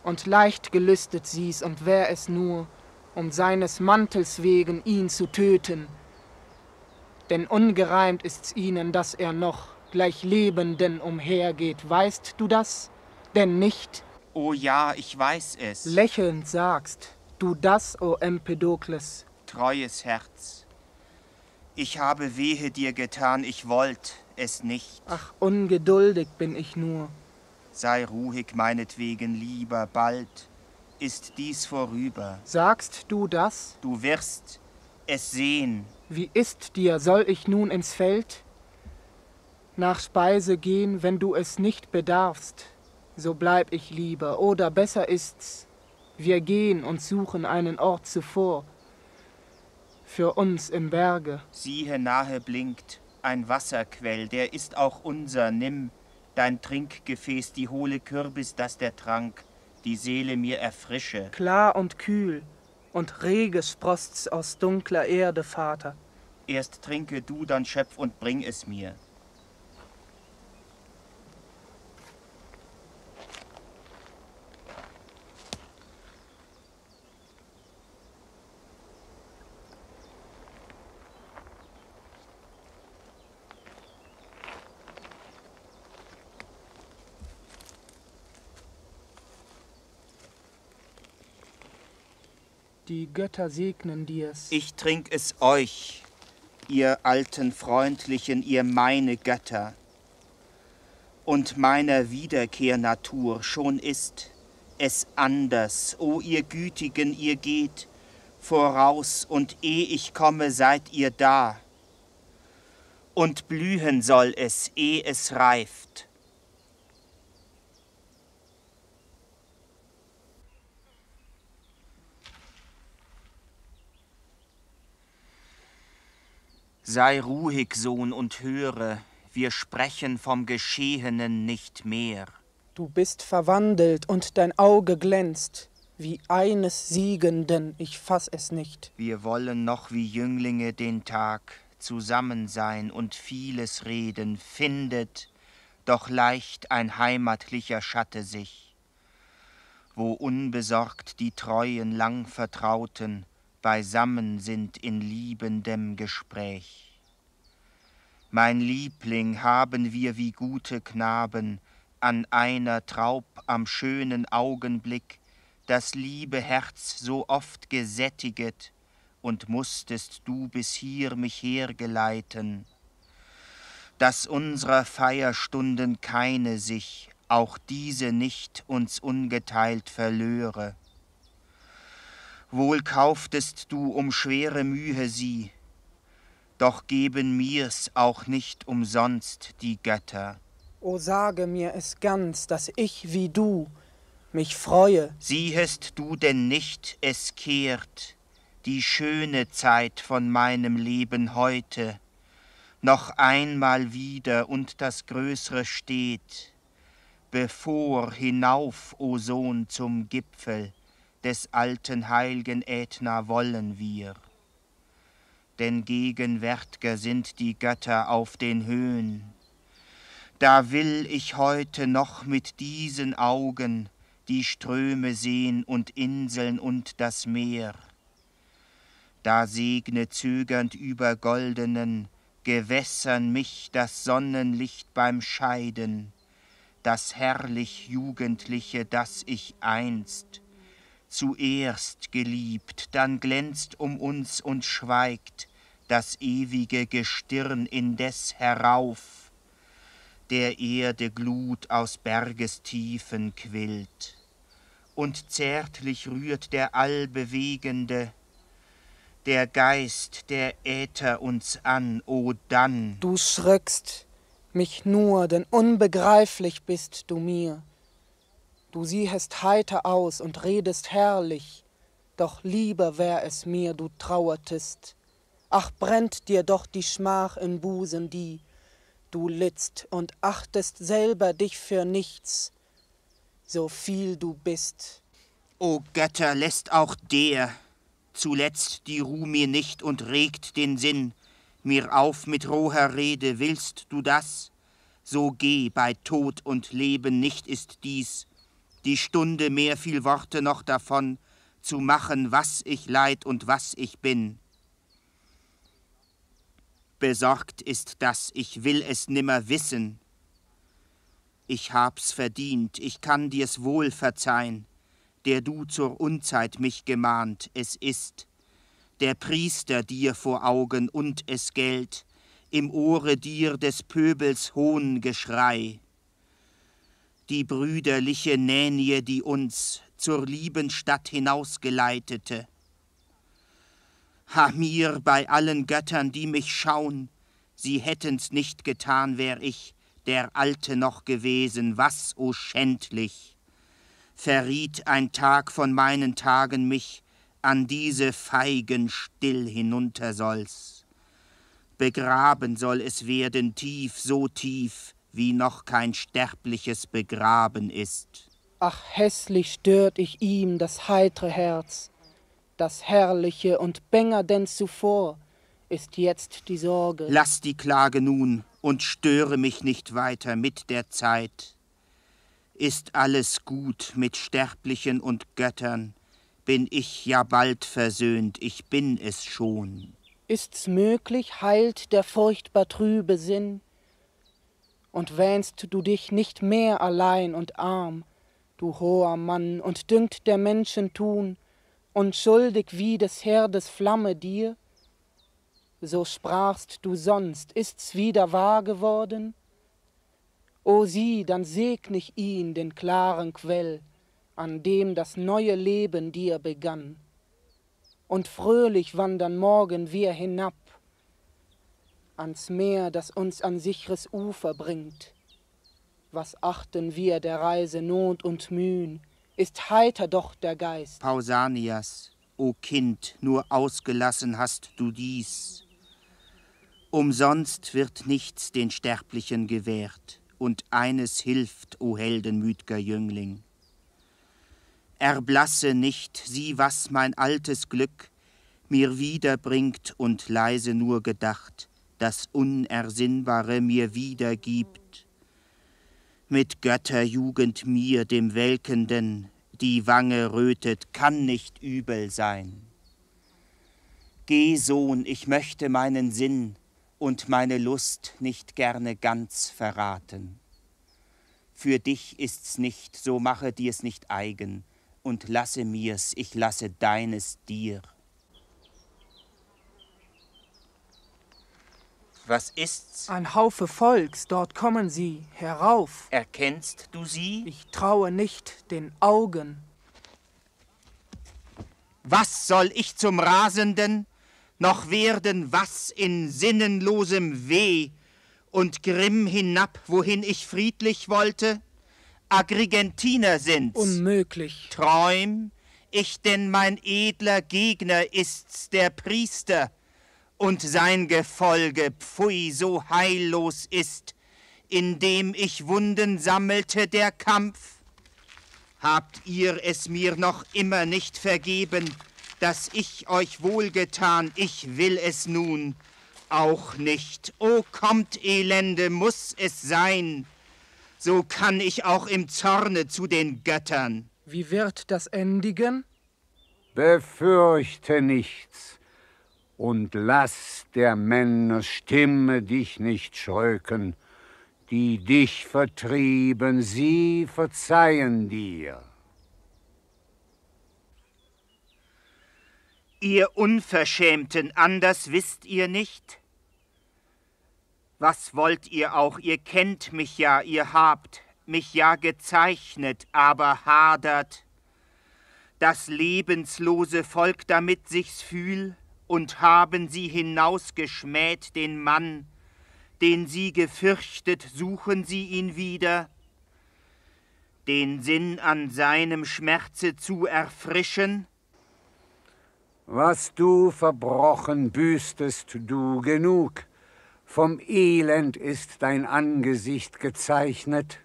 Und leicht gelüstet sie's, und wär es nur, um seines Mantels wegen ihn zu töten. Denn ungereimt ist's ihnen, dass er noch gleich Lebenden umhergeht, weißt du das? Denn nicht? O ja, ich weiß es. Lächelnd sagst du das, o Empedokles? Treues Herz, ich habe wehe dir getan, ich wollt es nicht. Ach, ungeduldig bin ich nur. Sei ruhig meinetwegen, lieber, bald ist dies vorüber. Sagst du das? Du wirst es sehen. Wie ist dir, soll ich nun ins Feld nach Speise gehen, wenn du es nicht bedarfst? So bleib ich lieber, oder besser ist's, wir gehen und suchen einen Ort zuvor für uns im Berge. Siehe, nahe blinkt ein Wasserquell, der ist auch unser. Nimm dein Trinkgefäß, die hohle Kürbis, dass der Trank die Seele mir erfrische. Klar und kühl und rege Spross's aus dunkler Erde, Vater. Erst trinke du, dann schöpf und bring es mir. Die Götter segnen dir's. Ich trink es euch, ihr alten Freundlichen, ihr meine Götter. Und meiner Wiederkehr Natur schon ist es anders. O ihr Gütigen, ihr geht voraus, und eh ich komme, seid ihr da. Und blühen soll es, eh es reift. Sei ruhig, Sohn, und höre, wir sprechen vom Geschehenen nicht mehr. Du bist verwandelt, und dein Auge glänzt wie eines Siegenden, ich fass es nicht. Wir wollen noch wie Jünglinge den Tag zusammen sein und vieles reden, findet doch leicht ein heimatlicher Schatte sich, wo unbesorgt die treuen, lang Vertrauten beisammen sind in liebendem Gespräch. Mein Liebling, haben wir wie gute Knaben an einer Traub am schönen Augenblick das liebe Herz so oft gesättiget, und musstest du bis hier mich hergeleiten, dass unserer Feierstunden keine sich, auch diese nicht uns ungeteilt verlöre. Wohl kauftest du um schwere Mühe sie, doch geben mir's auch nicht umsonst die Götter. O sage mir es ganz, dass ich wie du mich freue. Siehest du denn nicht, es kehrt die schöne Zeit von meinem Leben heute, noch einmal wieder und das Größere steht, bevor hinauf, o Sohn, zum Gipfel des alten heilgen Ätna wollen wir. Denn gegenwärtger sind die Götter auf den Höhen. Da will ich heute noch mit diesen Augen die Ströme sehen und Inseln und das Meer. Da segne zögernd über goldenen Gewässern mich das Sonnenlicht beim Scheiden, das herrlich Jugendliche, das ich einst zuerst geliebt, dann glänzt um uns und schweigt das ewige Gestirn indes herauf, der Erde Glut aus Bergestiefen quillt. Und zärtlich rührt der allbewegende, der Geist, der Äther uns an, o dann. Du schröckst mich nur, denn unbegreiflich bist du mir. Du siehest heiter aus und redest herrlich, doch lieber wär es mir, du trauertest. Ach, brennt dir doch die Schmach im Busen, die du littst, und achtest selber dich für nichts, so viel du bist. O Götter, lässt auch der zuletzt die Ruh mir nicht und regt den Sinn mir auf mit roher Rede. Willst du das? So geh, bei Tod und Leben nicht ist dies die Stunde mehr, viel Worte noch davon zu machen, was ich leid und was ich bin. Besorgt ist das, ich will es nimmer wissen. Ich hab's verdient, ich kann dir's wohl verzeihen, der du zur Unzeit mich gemahnt. Es ist der Priester dir vor Augen und es gellt im Ohre dir des Pöbels Hohngeschrei. Die brüderliche Nänie, die uns zur lieben Stadt hinausgeleitete. Ha, mir bei allen Göttern, die mich schauen, sie hätten's nicht getan, wär ich der Alte noch gewesen. Was, o schändlich, verriet ein Tag von meinen Tagen mich, an diese feigen Still hinunter soll's. Begraben soll es werden, tief, so tief, wie noch kein Sterbliches begraben ist. Ach, hässlich stört ich ihm das heitre Herz, das Herrliche und bänger denn zuvor ist jetzt die Sorge. Lass die Klage nun und störe mich nicht weiter. Mit der Zeit ist alles gut, mit Sterblichen und Göttern bin ich ja bald versöhnt, ich bin es schon. Ist's möglich, heilt der furchtbar trübe Sinn, und wähnst du dich nicht mehr allein und arm, du hoher Mann, und dünkt der Menschen tun und schuldig wie des Herdes Flamme dir? So sprachst du sonst, ist's wieder wahr geworden? O sieh, dann segn ich ihn, den klaren Quell, an dem das neue Leben dir begann. Und fröhlich wandern morgen wir hinab ans Meer, das uns an sicheres Ufer bringt. Was achten wir der Reise Not und Mühen, ist heiter doch der Geist. Pausanias, o Kind, nur ausgelassen hast du dies. Umsonst wird nichts den Sterblichen gewährt, und eines hilft, o heldenmütger Jüngling. Erblasse nicht, sieh, was mein altes Glück mir wiederbringt, und leise nur gedacht das Unersinnbare mir wiedergibt. Mit Götterjugend mir, dem Welkenden, die Wange rötet, kann nicht übel sein. Geh, Sohn, ich möchte meinen Sinn und meine Lust nicht gerne ganz verraten. Für dich ist's nicht, so mache dir's nicht eigen, und lasse mir's, ich lasse deines dir. Was ist's? Ein Haufe Volks, dort kommen sie herauf. Erkennst du sie? Ich traue nicht den Augen. Was soll ich zum Rasenden noch werden, was in sinnenlosem Weh und Grimm hinab, wohin ich friedlich wollte? Agrigentiner sind's. Unmöglich. Träum ich denn, mein edler Gegner ist's, der Priester, und sein Gefolge, pfui, so heillos ist, indem ich Wunden sammelte der Kampf. Habt ihr es mir noch immer nicht vergeben, dass ich euch wohlgetan, ich will es nun auch nicht. O kommt, Elende, muss es sein, so kann ich auch im Zorne zu den Göttern. Wie wird das endigen? Befürchte nichts und lass der Männer Stimme dich nicht schröcken, die dich vertrieben, sie verzeihen dir. Ihr Unverschämten, anders wisst ihr nicht? Was wollt ihr auch? Ihr kennt mich ja, ihr habt mich ja gezeichnet, aber hadert das lebenslose Volk damit sich's fühl, und haben sie hinausgeschmäht den Mann, den sie gefürchtet, suchen sie ihn wieder, den Sinn an seinem Schmerze zu erfrischen? Was du verbrochen büßtest, du genug. Vom Elend ist dein Angesicht gezeichnet.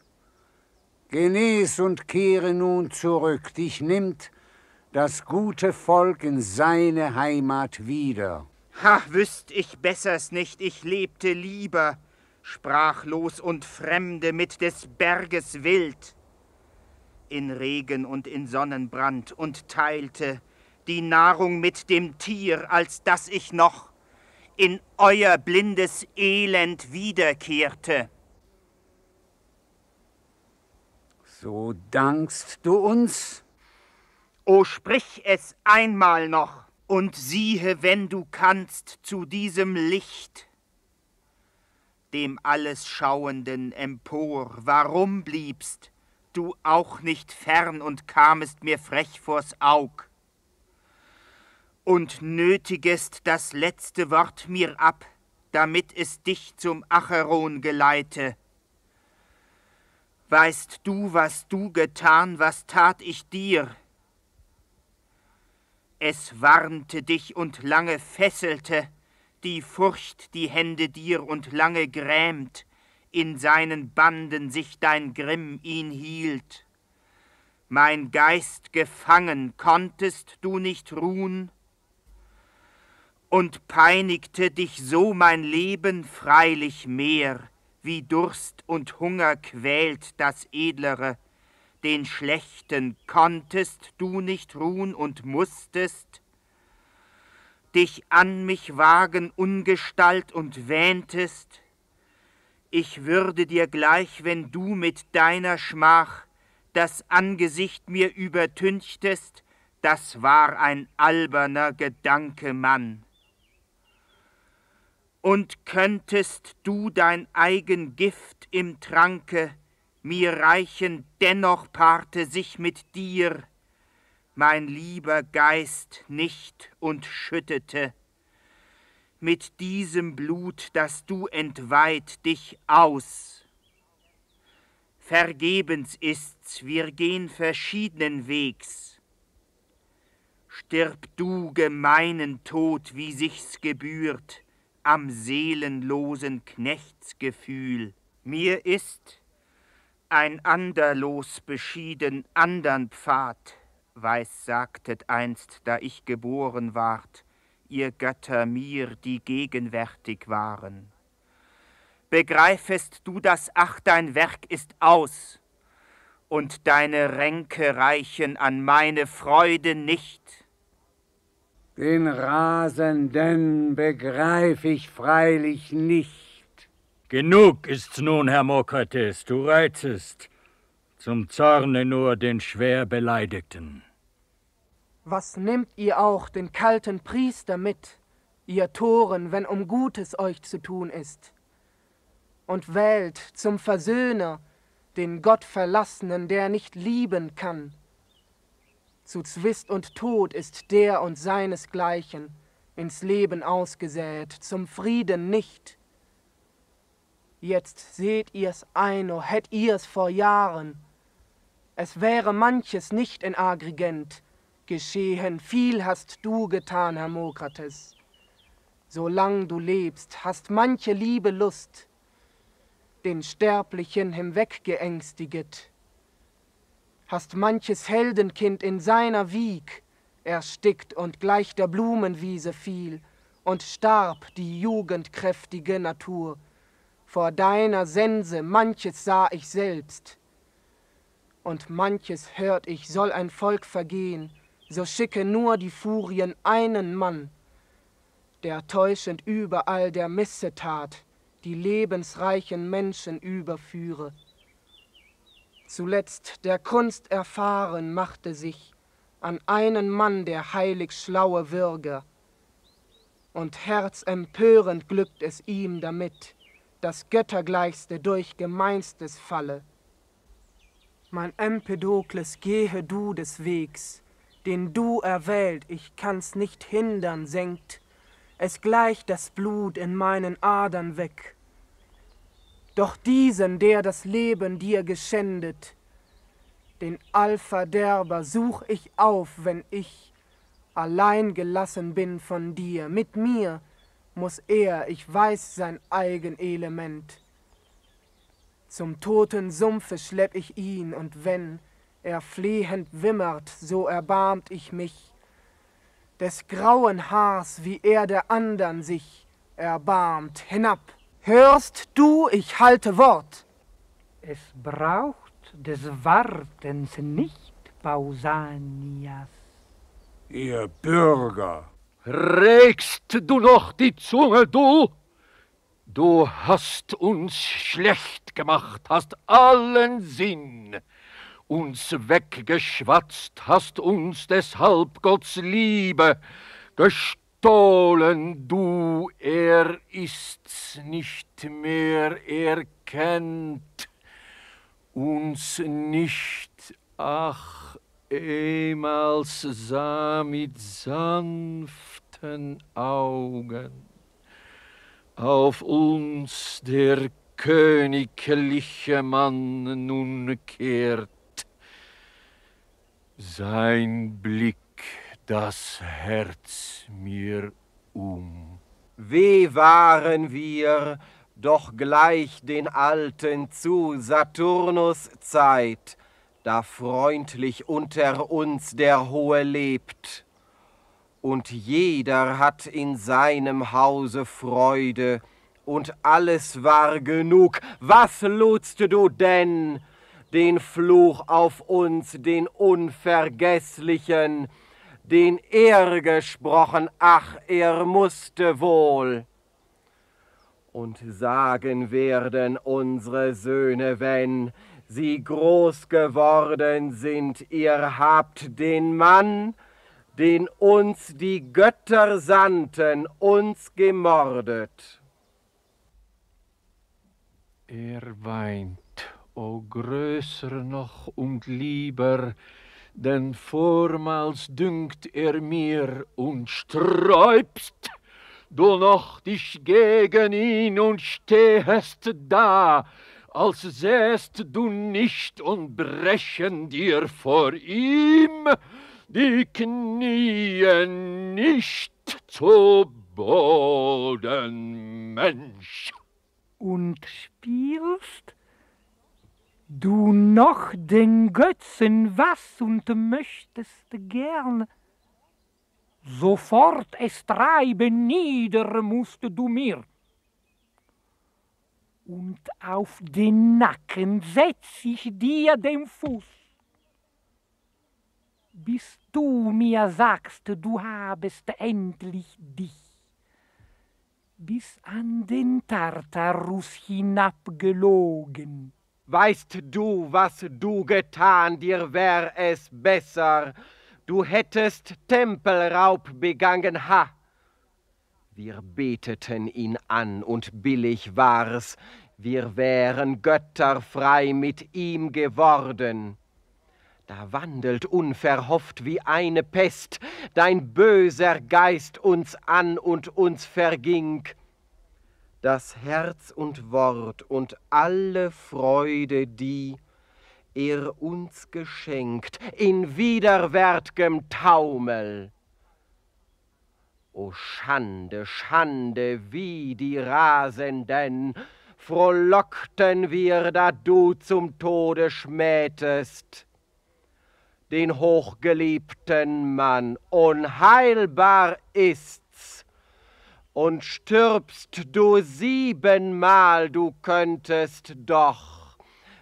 Genieß und kehre nun zurück. Dich nimmt das gute Volk in seine Heimat wieder. Ha, wüsst ich besser's nicht, ich lebte lieber, sprachlos und Fremde mit des Berges wild, in Regen und in Sonnenbrand, und teilte die Nahrung mit dem Tier, als dass ich noch in euer blindes Elend wiederkehrte. So dankst du uns? O sprich es einmal noch, und siehe, wenn du kannst, zu diesem Licht, dem alles Schauenden empor, warum bliebst du auch nicht fern und kamest mir frech vors Aug? Und nötigest das letzte Wort mir ab, damit es dich zum Acheron geleite. Weißt du, was du getan, was tat ich dir? Es warnte dich und lange fesselte, die Furcht die Hände dir, und lange grämt, in seinen Banden sich dein Grimm ihn hielt. Mein Geist gefangen, konntest du nicht ruhen? Und peinigte dich so mein Leben freilich mehr, wie Durst und Hunger quält das Edlere den Schlechten, konntest du nicht ruhen und musstest dich an mich wagen, Ungestalt, und wähntest, ich würde dir gleich, wenn du mit deiner Schmach das Angesicht mir übertünchtest, das war ein alberner Gedanke, Mann. Und könntest du dein eigen Gift im Tranke mir reichen, dennoch paarte sich mit dir mein lieber Geist nicht und schüttete mit diesem Blut, das du entweiht, dich aus. Vergebens ist's, wir gehen verschiedenen Wegs. Stirb du gemeinen Tod, wie sich's gebührt, am seelenlosen Knechtsgefühl. Mir ist ein ander Los beschieden, andern Pfad, weiß sagtet einst, da ich geboren ward, ihr Götter mir, die gegenwärtig waren. Begreifest du das, ach, dein Werk ist aus, und deine Ränke reichen an meine Freude nicht. Den Rasenden begreif ich freilich nicht. Genug ist's nun, Hermokrates, du reizest zum Zorne nur den schwer Beleidigten. Was nimmt ihr auch den kalten Priester mit, ihr Toren, wenn um Gutes euch zu tun ist? Und wählt zum Versöhner den Gottverlassenen, der nicht lieben kann. Zu Zwist und Tod ist der und seinesgleichen ins Leben ausgesät, zum Frieden nicht. Jetzt seht ihr's ein, o hätt ihr's vor Jahren. Es wäre manches nicht in Agrigent geschehen, viel hast du getan, Hermokrates. solang du lebst, hast manche liebe Lust den Sterblichen hinweggeängstiget, hast manches Heldenkind in seiner Wieg erstickt und gleich der Blumenwiese fiel und starb die jugendkräftige Natur. Vor deiner Sense manches sah ich selbst, und manches hört ich, soll ein Volk vergehen, so schicke nur die Furien einen Mann, der täuschend überall der Missetat die lebensreichen Menschen überführe. Zuletzt der Kunst erfahren machte sich an einen Mann der heilig schlaue Würger, und herzempörend glückt es ihm damit, das Göttergleichste durch Gemeinstes falle. Mein Empedokles, gehe du des Wegs, den du erwählt, ich kann's nicht hindern, senkt es gleich das Blut in meinen Adern weg. Doch diesen, der das Leben dir geschändet, den Allverderber such ich auf, wenn ich allein gelassen bin von dir. Mit mir muss er, ich weiß sein eigen Element. Zum toten Sumpfe schlepp ich ihn, und wenn er flehend wimmert, so erbarmt ich mich des grauen Haars, wie er der andern sich erbarmt. Hinab! Hörst du, ich halte Wort! Es braucht des Wartens nicht, Pausanias. Ihr Bürger! Regst du noch die Zunge, du? Du hast uns schlecht gemacht, hast allen Sinn uns weggeschwatzt, hast uns deshalb Gotts Liebe gestohlen. Du, er ist's nicht mehr, er kennt uns nicht. Ach, ehemals sah mit sanften Augen auf uns der königliche Mann, nun kehrt sein Blick das Herz mir um. Weh waren wir, doch gleich den Alten zu Saturnus Zeit, da freundlich unter uns der Hohe lebt. Und jeder hat in seinem Hause Freude, und alles war genug. Was lotst du denn den Fluch auf uns, den Unvergesslichen, den er gesprochen, ach, er musste wohl? Und sagen werden unsere Söhne, wenn sie groß geworden sind, ihr habt den Mann, den uns die Götter sandten, uns gemordet. Er weint, o größer noch und lieber, denn vormals dünkt er mir, und sträubst du noch dich gegen ihn und stehest da, als sähst du nicht, und brechen dir vor ihm die Knie nicht zu Boden, Mensch. Und spielst du noch den Götzen was und möchtest gern? Sofort es treiben nieder musst du mir. Und auf den Nacken setz ich dir den Fuß, bis du mir sagst, du habest endlich dich bis an den Tartarus hinabgelogen. Weißt du, was du getan, dir wär es besser, du hättest Tempelraub begangen, ha! Wir beteten ihn an, und billig war's, wir wären götterfrei mit ihm geworden. Da wandelt unverhofft wie eine Pest dein böser Geist uns an und uns verging das Herz und Wort und alle Freude, die er uns geschenkt, in widerwärt'gem Taumel. O Schande, Schande, wie die Rasenden frohlockten wir, da du zum Tode schmähtest den hochgeliebten Mann. Unheilbar ist's, und stirbst du siebenmal, du könntest doch,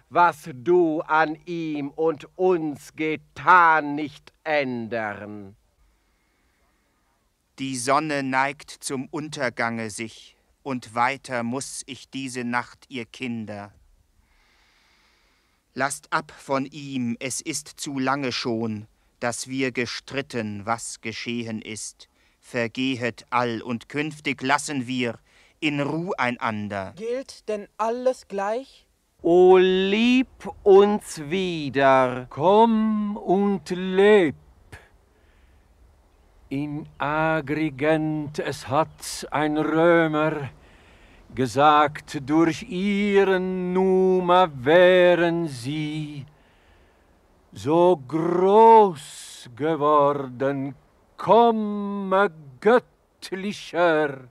was du an ihm und uns getan, nicht ändern. Die Sonne neigt zum Untergange sich, und weiter muß ich diese Nacht, ihr Kinder. Lasst ab von ihm, es ist zu lange schon, dass wir gestritten, was geschehen ist. Vergehet all, und künftig lassen wir in Ruh einander. Gilt denn alles gleich? O lieb uns wieder, komm und leb. In Agrigent, es hat ein Römer gesagt, durch ihren Numa wären sie so groß geworden, komme göttlicher,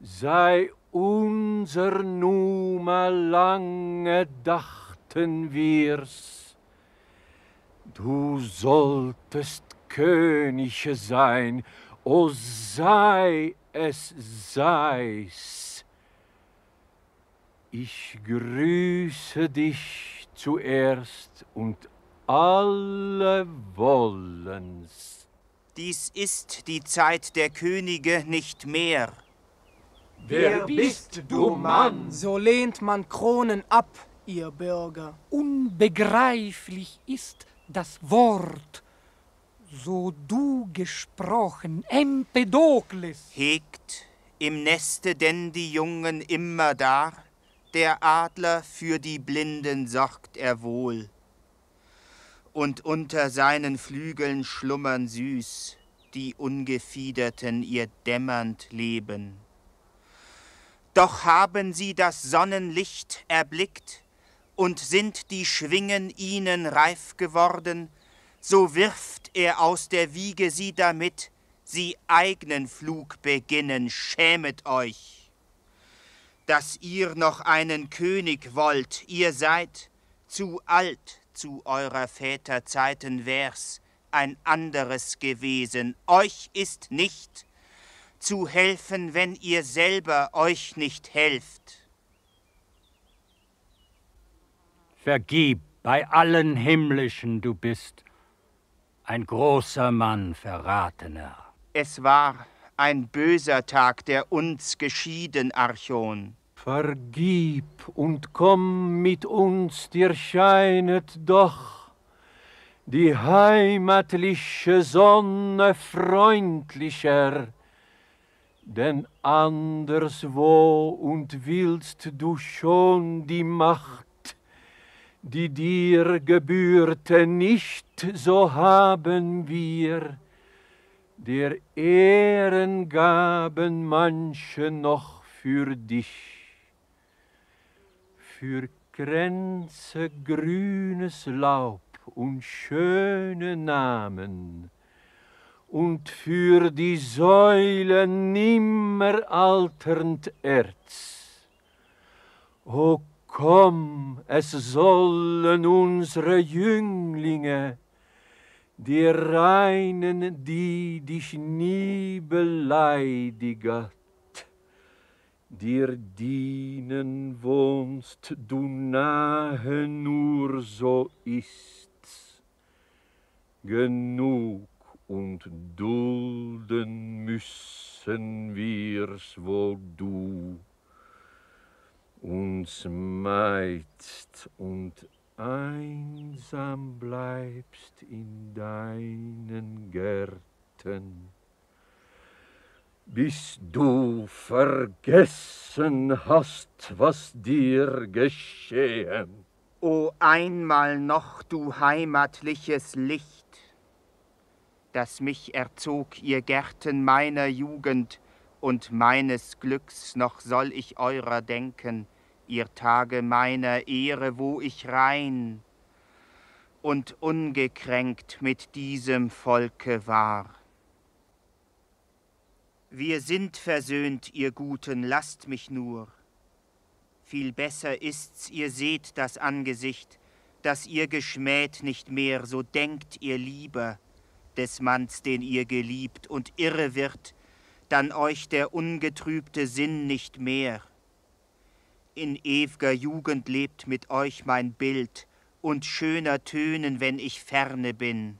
sei unser Numa, lange dachten wir's, du solltest König sein, o sei es, sei's. Ich grüße dich zuerst und alle wollen's. Dies ist die Zeit der Könige nicht mehr. Wer bist du, Mann? So lehnt man Kronen ab, ihr Bürger. Unbegreiflich ist das Wort, so du gesprochen, Empedokles. Hegt im Neste denn die Jungen immer da, der Adler für die Blinden sorgt er wohl. Und unter seinen Flügeln schlummern süß die Ungefiederten ihr dämmernd Leben. Doch haben sie das Sonnenlicht erblickt und sind die Schwingen ihnen reif geworden, so wirft er aus der Wiege sie damit, sie eignen Flug beginnen, schämet euch. Dass ihr noch einen König wollt, ihr seid zu alt, zu eurer Väter Zeiten wär's ein anderes gewesen. Euch ist nicht zu helfen, wenn ihr selber euch nicht helft. Vergib bei allen Himmlischen, du bist ein großer Mann, Verratener. Es war ein böser Tag, der uns geschieden, Archon. Vergib und komm mit uns, dir scheinet doch die heimatliche Sonne freundlicher, denn anderswo und willst du schon die Macht, die dir gebührte, nicht, so haben wir der Ehrengaben manche noch für dich. Für Kränze grünes Laub und schöne Namen und für die Säule nimmer alternd Erz. O komm, es sollen unsere Jünglinge, die Reinen, die dich nie beleidiget, dir dienen wohnst du nahe, nur so ist's. Genug und dulden müssen wir's, wo du uns meidst und einsam bleibst in deinen Gärten, bis du vergessen hast, was dir geschehen. O einmal noch, du heimatliches Licht, das mich erzog, ihr Gärten meiner Jugend, und meines Glücks noch soll ich eurer denken, ihr Tage meiner Ehre, wo ich rein und ungekränkt mit diesem Volke war. Wir sind versöhnt, ihr Guten, lasst mich nur. Viel besser ist's, ihr seht das Angesicht, dass ihr geschmäht nicht mehr, so denkt ihr lieber des Manns, den ihr geliebt, und irre wird, dann euch der ungetrübte Sinn nicht mehr. In ew'ger Jugend lebt mit euch mein Bild, und schöner tönen, wenn ich ferne bin,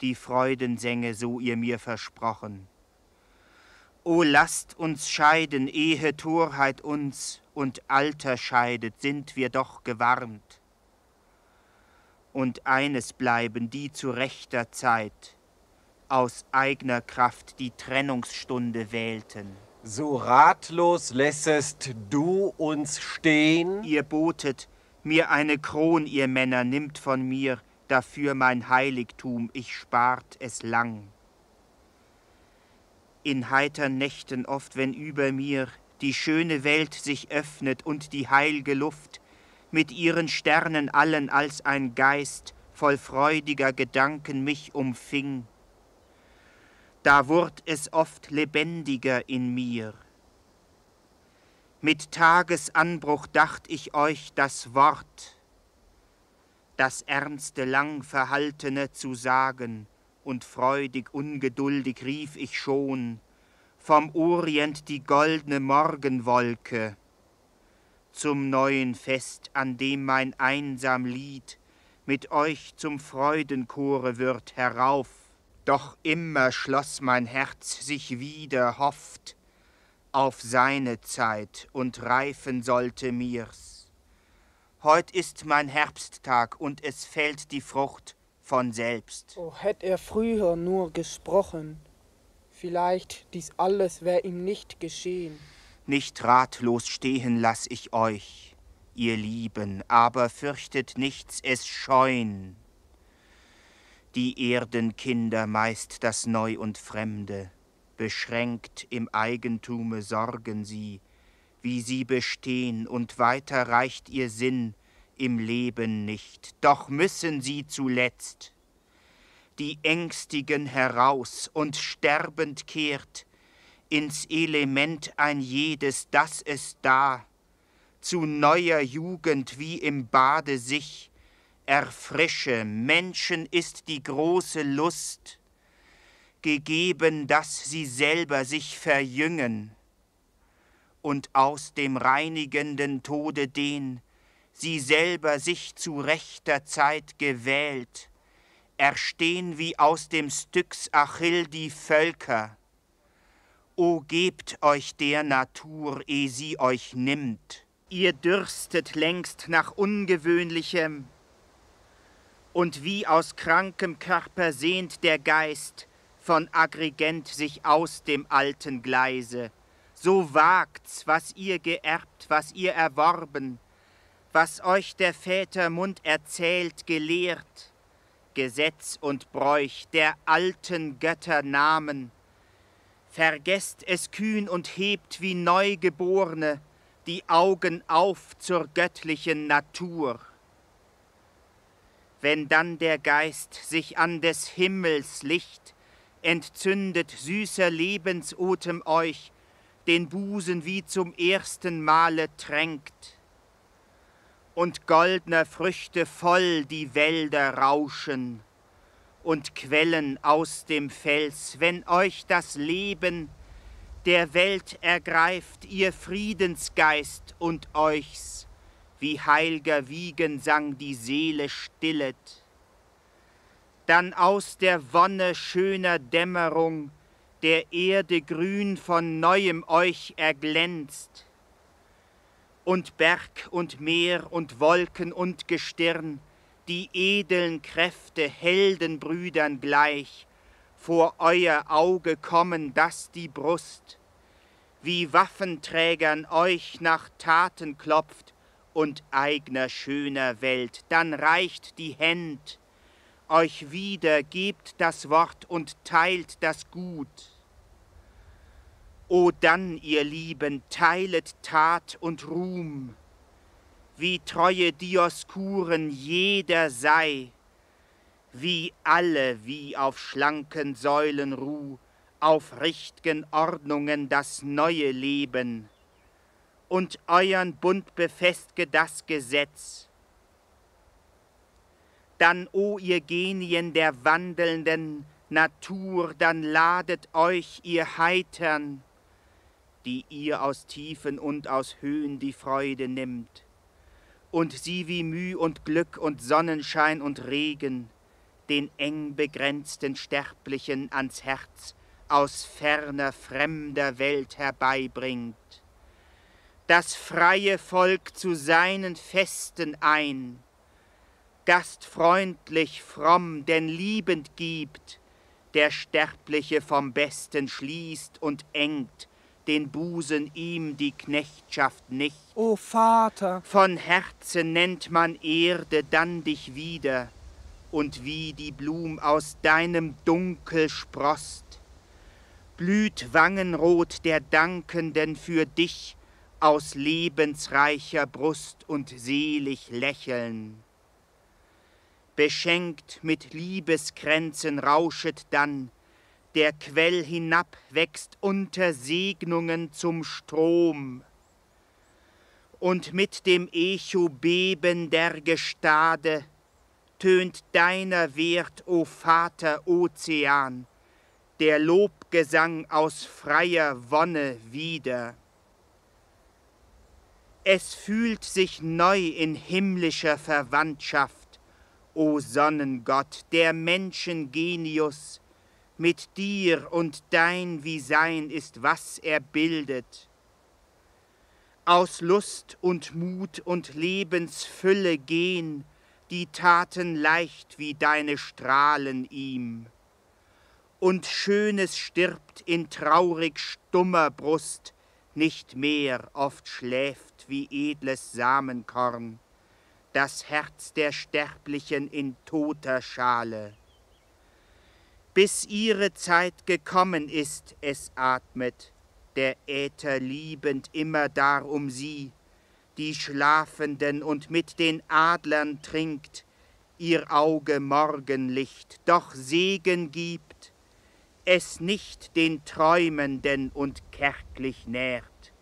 die Freudensänge, so ihr mir versprochen. O lasst uns scheiden, ehe Torheit uns und Alter scheidet, sind wir doch gewarnt. Und eines bleiben, die zu rechter Zeit aus eigener Kraft die Trennungsstunde wählten. So ratlos lässest du uns stehen? Ihr botet mir eine Kron, ihr Männer, nimmt von mir dafür mein Heiligtum, ich spart es lang. In heitern Nächten oft, wenn über mir die schöne Welt sich öffnet und die heilge Luft mit ihren Sternen allen als ein Geist voll freudiger Gedanken mich umfing, da wurd es oft lebendiger in mir. Mit Tagesanbruch dacht ich euch das Wort, das ernste, lang Verhaltene zu sagen, und freudig, ungeduldig rief ich schon vom Orient die goldne Morgenwolke zum neuen Fest, an dem mein einsam Lied mit euch zum Freudenchore wird, herauf. Doch immer schloss mein Herz sich wieder, hofft auf seine Zeit, und reifen sollte mir's. Heut ist mein Herbsttag, und es fällt die Frucht von selbst. Oh, hätt er früher nur gesprochen, vielleicht dies alles wär ihm nicht geschehen. Nicht ratlos stehen lass ich euch, ihr Lieben, aber fürchtet nichts, es scheuen die Erdenkinder meist das Neu und Fremde. Beschränkt im Eigentume sorgen sie, wie sie bestehn, und weiter reicht ihr Sinn im Leben nicht. Doch müssen sie zuletzt, die Ängstigen heraus, und sterbend kehrt ins Element ein jedes, dass es da zu neuer Jugend wie im Bade sich erfrische. Menschen ist die große Lust gegeben, dass sie selber sich verjüngen und aus dem reinigenden Tode den sie selber sich zu rechter Zeit gewählt, erstehn wie aus dem Styx Achill die Völker. O gebt euch der Natur, eh sie euch nimmt. Ihr dürstet längst nach Ungewöhnlichem, und wie aus krankem Körper sehnt der Geist von Agrigent sich aus dem alten Gleise. So wagt's, was ihr geerbt, was ihr erworben, was euch der Väter Mund erzählt, gelehrt, Gesetz und Bräuch der alten Götter Namen. Vergesst es kühn und hebt wie Neugeborene die Augen auf zur göttlichen Natur. Wenn dann der Geist sich an des Himmels Licht entzündet, süßer Lebensotem euch den Busen wie zum ersten Male tränkt und goldner Früchte voll die Wälder rauschen und Quellen aus dem Fels, wenn euch das Leben der Welt ergreift, ihr Friedensgeist, und euch's wie heilger Wiegensang die Seele stillet, dann aus der Wonne schöner Dämmerung der Erde grün von Neuem euch erglänzt und Berg und Meer und Wolken und Gestirn, die edeln Kräfte Heldenbrüdern gleich vor euer Auge kommen, dass die Brust wie Waffenträgern euch nach Taten klopft und eigner schöner Welt. Dann reicht die Händ euch wieder, gebt das Wort und teilt das Gut. O dann, ihr Lieben, teilet Tat und Ruhm, wie treue Dioskuren jeder sei, wie alle, wie auf schlanken Säulen ruh, auf richtigen Ordnungen das neue Leben und euren Bund befestige das Gesetz. Dann, o ihr Genien der wandelnden Natur, dann ladet euch, ihr Heitern, die ihr aus Tiefen und aus Höhen die Freude nimmt, und sie wie Mühe und Glück und Sonnenschein und Regen den eng begrenzten Sterblichen ans Herz aus ferner, fremder Welt herbeibringt, das freie Volk zu seinen Festen ein, gastfreundlich, fromm, denn liebend gibt, der Sterbliche vom Besten schließt und engt den Busen ihm die Knechtschaft nicht. O Vater! Von Herzen nennt man Erde dann dich wieder, und wie die Blum aus deinem Dunkel sproßt, blüht wangenrot der Dankenden für dich aus lebensreicher Brust und selig lächeln. Beschenkt mit Liebeskränzen rauschet dann der Quell hinab, wächst unter Segnungen zum Strom. Und mit dem Echo beben der Gestade tönt deiner Wert, o Vater Ozean, der Lobgesang aus freier Wonne wieder. Es fühlt sich neu in himmlischer Verwandtschaft, o Sonnengott, der Menschengenius, mit dir und dein wie sein ist, was er bildet. Aus Lust und Mut und Lebensfülle gehen die Taten leicht wie deine Strahlen ihm. Und Schönes stirbt in traurig stummer Brust, nicht mehr oft schläft wie edles Samenkorn das Herz der Sterblichen in toter Schale. Bis ihre Zeit gekommen ist, es atmet der Äther liebend immerdar um sie, die Schlafenden, und mit den Adlern trinkt ihr Auge Morgenlicht, doch Segen gibt es nicht den Träumenden und kärglich nährt.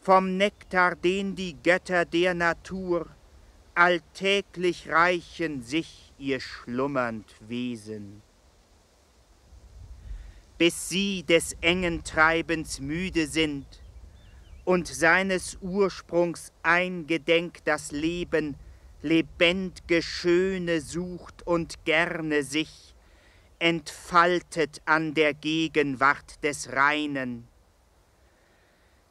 Vom Nektar, den die Götter der Natur alltäglich reichen sich ihr schlummernd Wesen. Bis sie des engen Treibens müde sind und seines Ursprungs eingedenk das Leben lebendige Schöne sucht und gerne sich entfaltet an der Gegenwart des Reinen.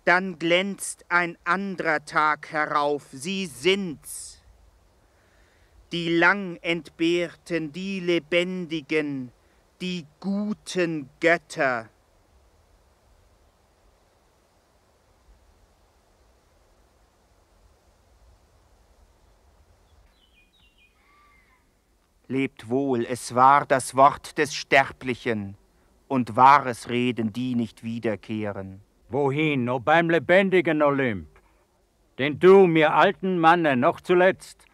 Dann glänzt ein anderer Tag herauf, sie sind's, die lang entbehrten, die lebendigen, die guten Götter. Lebt wohl, es war das Wort des Sterblichen, und wahres Reden, die nicht wiederkehren. Wohin, o beim lebendigen Olymp, den du, mir alten Manne, noch zuletzt,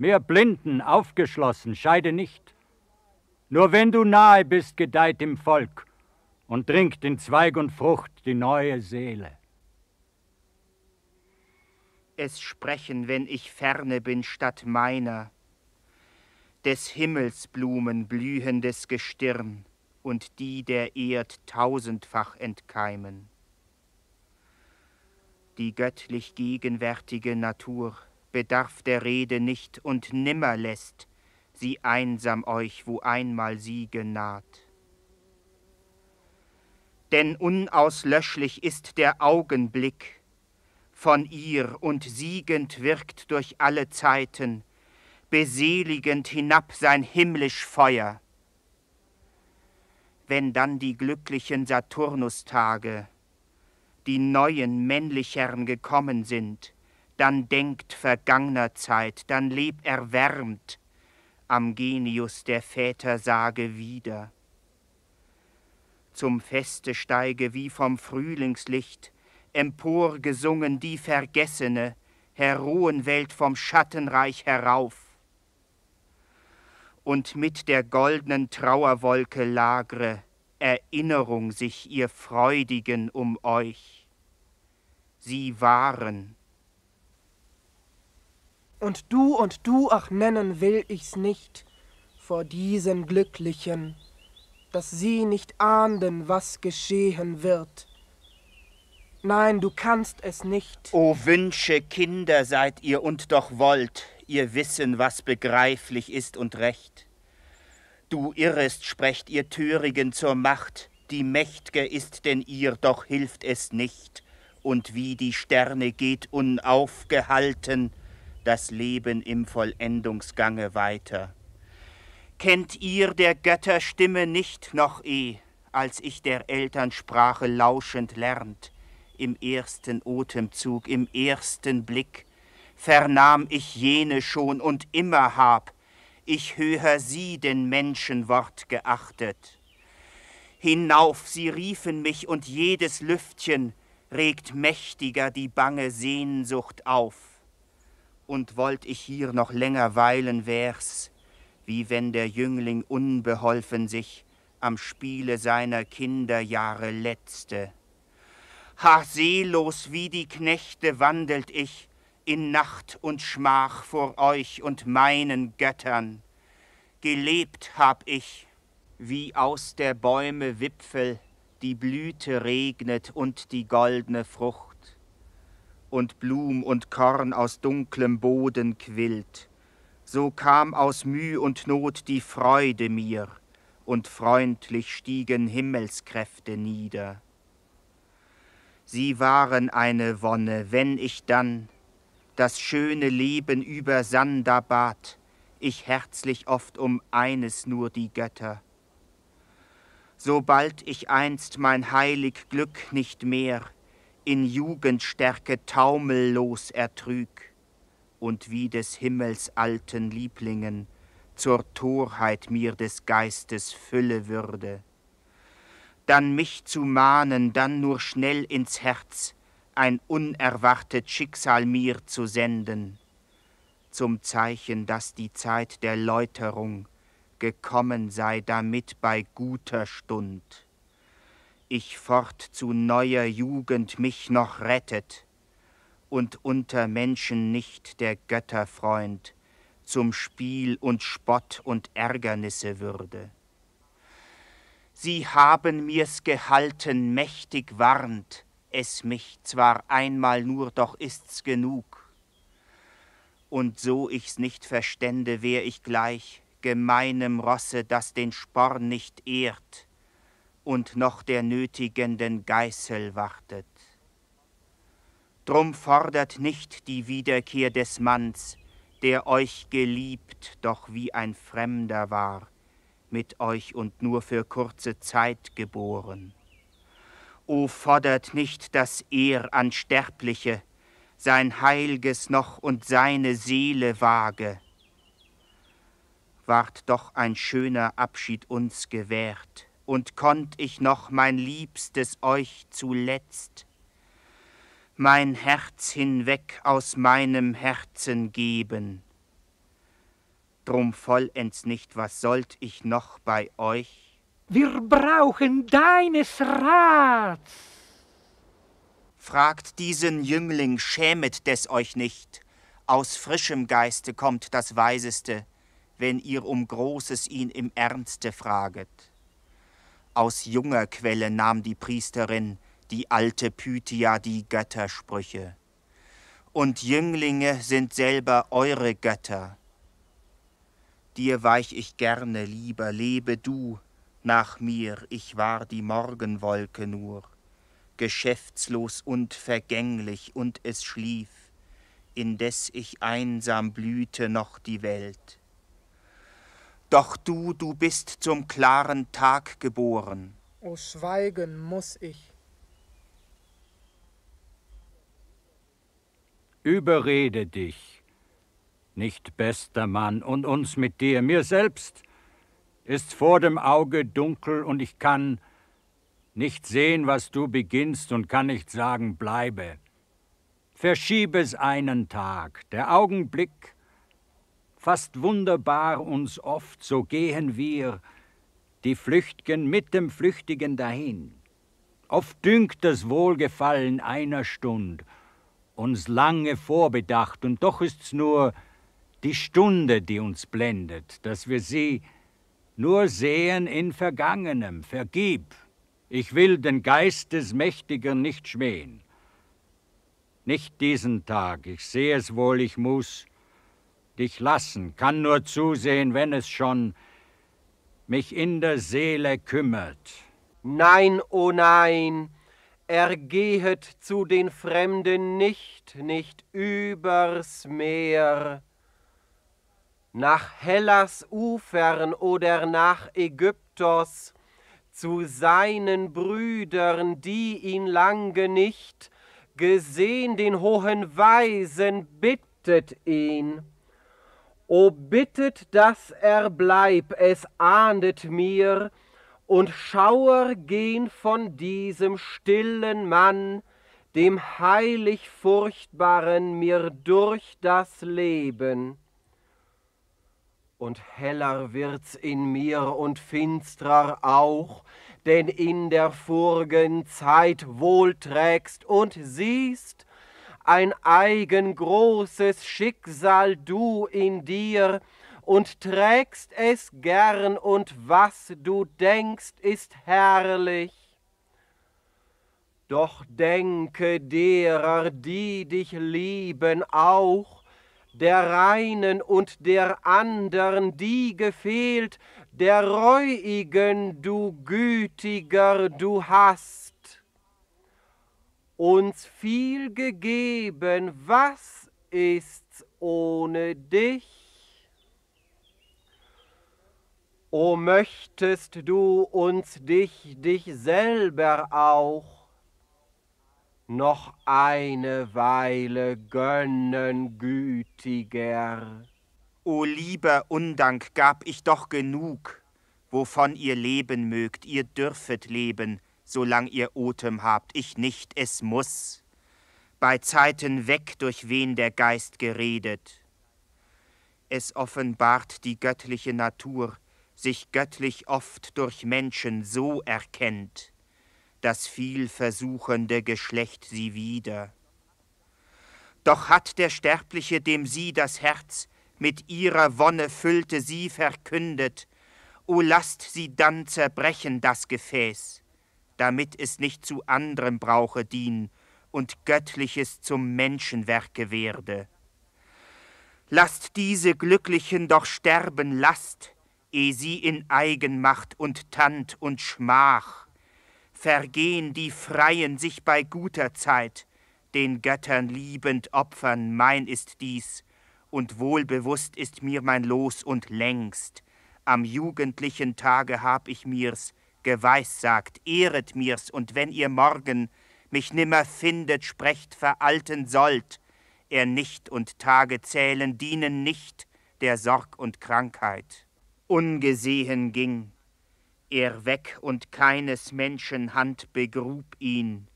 mir Blinden aufgeschlossen, scheide nicht. Nur wenn du nahe bist, gedeiht im Volk und dringt in Zweig und Frucht die neue Seele. Es sprechen, wenn ich ferne bin, statt meiner, des Himmels Blumen blühendes Gestirn und die der Erd tausendfach entkeimen. Die göttlich gegenwärtige Natur bedarf der Rede nicht und nimmer lässt sie einsam euch, wo einmal sie genaht. Denn unauslöschlich ist der Augenblick von ihr und siegend wirkt durch alle Zeiten, beseligend hinab sein himmlisch Feuer. Wenn dann die glücklichen Saturnustage, die neuen männlichern gekommen sind, dann denkt vergangener Zeit, dann leb erwärmt am Genius der Väter sage wieder. Zum Feste steige wie vom Frühlingslicht emporgesungen die vergessene Heroenwelt vom Schattenreich herauf. Und mit der goldenen Trauerwolke lagre, Erinnerung sich ihr Freudigen um euch. Sie waren. Und du und du, ach, nennen will ich's nicht vor diesen Glücklichen, dass sie nicht ahnden, was geschehen wird. Nein, du kannst es nicht. O Wünsche, Kinder seid ihr und doch wollt ihr wissen, was begreiflich ist und recht. Du Irrest, sprecht ihr Törigen zur Macht, die Mächt'ge ist denn ihr, doch hilft es nicht. Und wie die Sterne geht unaufgehalten das Leben im Vollendungsgange weiter. Kennt ihr der Götter Stimme nicht noch eh, als ich der Elternsprache lauschend lernt, im ersten Otemzug, im ersten Blick, vernahm ich jene schon und immer hab ich höher sie den Menschenwort geachtet. Hinauf sie riefen mich, und jedes Lüftchen regt mächtiger die bange Sehnsucht auf. Und wollt ich hier noch länger weilen, wär's, wie wenn der Jüngling unbeholfen sich am Spiele seiner Kinderjahre letzte. Ha, seelos wie die Knechte wandelt ich in Nacht und Schmach vor euch und meinen Göttern. Gelebt hab ich, wie aus der Bäume Wipfel die Blüte regnet und die goldene Frucht, und Blum und Korn aus dunklem Boden quillt. So kam aus Müh und Not die Freude mir, und freundlich stiegen Himmelskräfte nieder. Sie waren eine Wonne, wenn ich dann das schöne Leben übersann, da bat ich herzlich oft um eines nur die Götter. Sobald ich einst mein heilig Glück nicht mehr in Jugendstärke taumellos ertrüg und wie des Himmels alten Lieblingen zur Torheit mir des Geistes Fülle würde, dann mich zu mahnen, dann nur schnell ins Herz ein unerwartet Schicksal mir zu senden, zum Zeichen, dass die Zeit der Läuterung gekommen sei, damit bei guter Stund ich fort zu neuer Jugend mich noch rettet und unter Menschen nicht der Götterfreund zum Spiel und Spott und Ärgernisse würde. Sie haben mir's gehalten, mächtig warnt es mich zwar einmal nur, doch ist's genug. Und so ich's nicht verstände, wär ich gleich gemeinem Rosse, das den Sporn nicht ehrt und noch der nötigenden Geißel wartet. Drum fordert nicht die Wiederkehr des Manns, der euch geliebt, doch wie ein Fremder war, mit euch und nur für kurze Zeit geboren. O fordert nicht, dass er an Sterbliche sein Heilges noch und seine Seele wage. Ward doch ein schöner Abschied uns gewährt, und konnt ich noch mein Liebstes euch zuletzt, mein Herz hinweg aus meinem Herzen geben. Drum vollends nicht, was sollt ich noch bei euch? Wir brauchen deines Rats. Fragt diesen Jüngling, schämet des euch nicht. Aus frischem Geiste kommt das Weiseste, wenn ihr um Großes ihn im Ernste fraget. Aus junger Quelle nahm die Priesterin, die alte Pythia, die Göttersprüche. Und Jünglinge sind selber eure Götter. Dir weich ich gerne lieber, lebe du nach mir, ich war die Morgenwolke nur, geschäftslos und vergänglich, und es schlief, indes ich einsam blühte noch die Welt. Doch du, du bist zum klaren Tag geboren. O schweigen muss ich. Überrede dich, nicht bester Mann, und uns mit dir. Mir selbst ist vor dem Auge dunkel, und ich kann nicht sehen, was du beginnst, und kann nicht sagen, bleibe. Verschiebe es einen Tag, der Augenblick, fast wunderbar uns oft, so gehen wir die Flücht'gen mit dem Flüchtigen dahin. Oft dünkt das Wohlgefallen einer Stund, uns lange vorbedacht, und doch ist's nur die Stunde, die uns blendet, dass wir sie nur sehen in Vergangenem. Vergib, ich will den Geist des Mächtigern nicht schmähen. Nicht diesen Tag, ich seh es wohl, ich muss dich lassen, kann nur zusehen, wenn es schon mich in der Seele kümmert. Nein, o oh nein, ergehet zu den Fremden nicht, nicht übers Meer. Nach Hellas Ufern oder nach Ägyptos, zu seinen Brüdern, die ihn lange nicht gesehen, den hohen Weisen, bittet ihn. O bittet, dass er bleib, es ahndet mir, und Schauer gehen von diesem stillen Mann, dem heilig Furchtbaren, mir durch das Leben. Und heller wird's in mir und finstrer auch, denn in der vorigen Zeit wohl trägst und siehst ein eigen großes Schicksal du in dir und trägst es gern, und was du denkst, ist herrlich. Doch denke derer, die dich lieben, auch, der reinen und der andern, die gefehlt, der reuigen, du gütiger, du hast uns viel gegeben, was ist's ohne dich? O möchtest du uns dich, dich selber auch noch eine Weile gönnen, gütiger. O lieber Undank, gab ich doch genug, wovon ihr leben mögt. Ihr dürfet leben, solang ihr Otem habt, ich nicht, es muss. Bei Zeiten weg, durch wen der Geist geredet. Es offenbart die göttliche Natur, sich göttlich oft durch Menschen so erkennt, das vielversuchende Geschlecht sie wieder. Doch hat der Sterbliche, dem sie das Herz mit ihrer Wonne füllte, sie verkündet, o lasst sie dann zerbrechen, das Gefäß, damit es nicht zu anderem Brauche dien und Göttliches zum Menschenwerke werde. Lasst diese Glücklichen doch sterben, lasst, eh sie in Eigenmacht und Tand und Schmach vergehen, die Freien sich bei guter Zeit, den Göttern liebend opfern, mein ist dies, und wohlbewusst ist mir mein Los und längst. Am jugendlichen Tage hab ich mir's geweissagt, ehret mir's, und wenn ihr morgen mich nimmer findet, sprecht, veralten sollt, er nicht und Tage zählen, dienen nicht der Sorg und Krankheit. Ungesehen ging er weg, und keines Menschen Hand begrub ihn,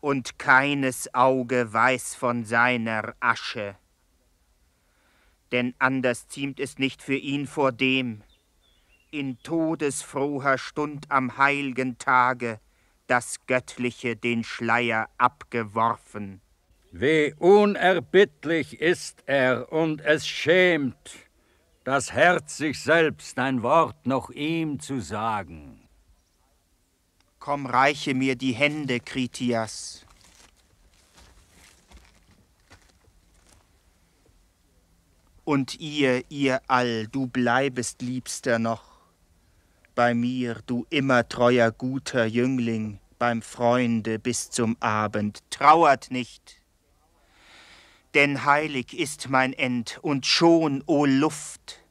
und keines Auge weiß von seiner Asche. Denn anders ziemt es nicht für ihn vor dem, in todesfroher Stund am heilgen Tage, das Göttliche den Schleier abgeworfen. Wie unerbittlich ist er, und es schämt das Herz sich selbst, ein Wort noch ihm zu sagen. Komm, reiche mir die Hände, Kritias. Und ihr, ihr all, du bleibest, Liebster, noch bei mir, du immer treuer, guter Jüngling, beim Freunde bis zum Abend. Trauert nicht, denn heilig ist mein End, und schon, o Luft,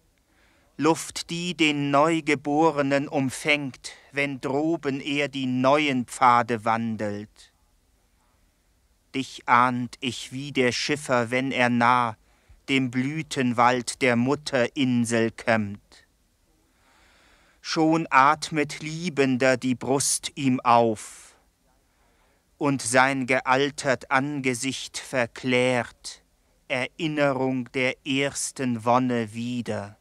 Luft, die den Neugeborenen umfängt, wenn droben er die neuen Pfade wandelt. Dich ahnt ich wie der Schiffer, wenn er nah dem Blütenwald der Mutterinsel kömmt. Schon atmet liebender die Brust ihm auf, und sein gealtert Angesicht verklärt Erinnerung der ersten Wonne wieder.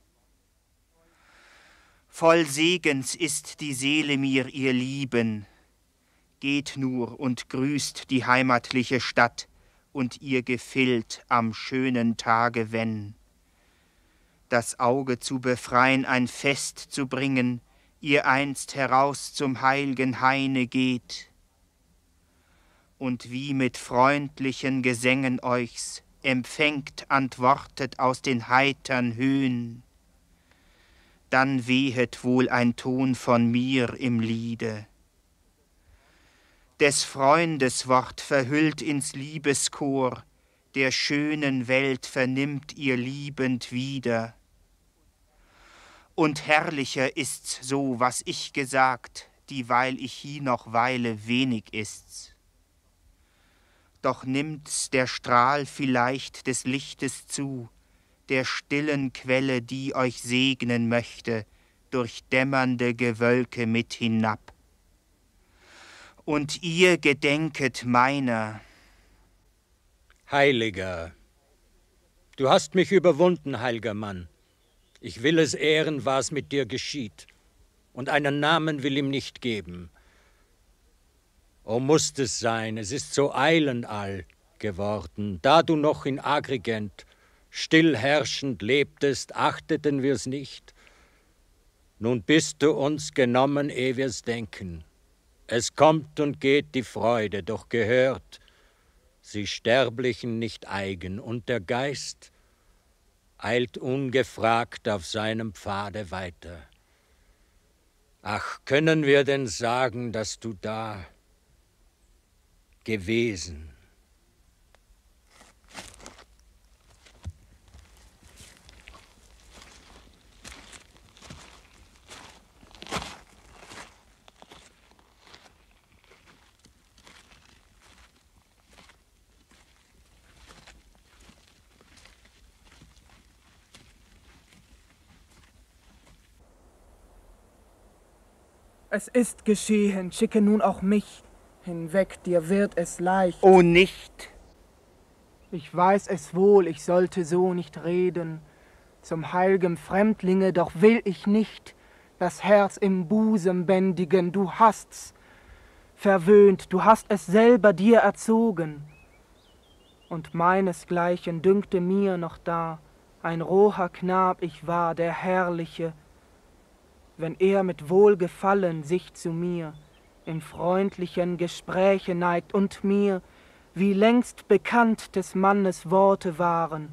Voll Segens ist die Seele mir, ihr Lieben. Geht nur und grüßt die heimatliche Stadt und ihr Gefild am schönen Tage, wenn. Das Auge zu befreien, ein Fest zu bringen, ihr einst heraus zum heil'gen Haine geht. Und wie mit freundlichen Gesängen euch's empfängt, antwortet aus den heitern Höhen. Dann wehet wohl ein Ton von mir im Liede. Des Freundes Wort verhüllt ins Liebeschor, der schönen Welt vernimmt ihr liebend wieder. Und herrlicher ist's so, was ich gesagt, dieweil ich hie noch weile wenig ist's. Doch nimmt's der Strahl vielleicht des Lichtes zu, der stillen Quelle, die euch segnen möchte, durch dämmernde Gewölke mit hinab. Und ihr gedenket meiner. Heiliger, du hast mich überwunden, heilger Mann. Ich will es ehren, was mit dir geschieht, und einen Namen will ihm nicht geben. O, muß es sein, es ist so eilend all geworden, da du noch in Agrigent still herrschend lebtest, achteten wir's nicht. Nun bist du uns genommen, ehe wir's denken. Es kommt und geht die Freude, doch gehört sie Sterblichen nicht eigen, und der Geist eilt ungefragt auf seinem Pfade weiter. Ach, können wir denn sagen, dass du da gewesen? Es ist geschehen, schicke nun auch mich hinweg, dir wird es leicht. Oh, nicht! Ich weiß es wohl, ich sollte so nicht reden, zum heil'gen Fremdlinge, doch will ich nicht das Herz im Busen bändigen. Du hast's verwöhnt, du hast es selber dir erzogen. Und meinesgleichen dünkte mir noch da, ein roher Knab ich war, der herrliche, wenn er mit Wohlgefallen sich zu mir in freundlichen Gespräche neigt und mir, wie längst bekannt des Mannes Worte waren.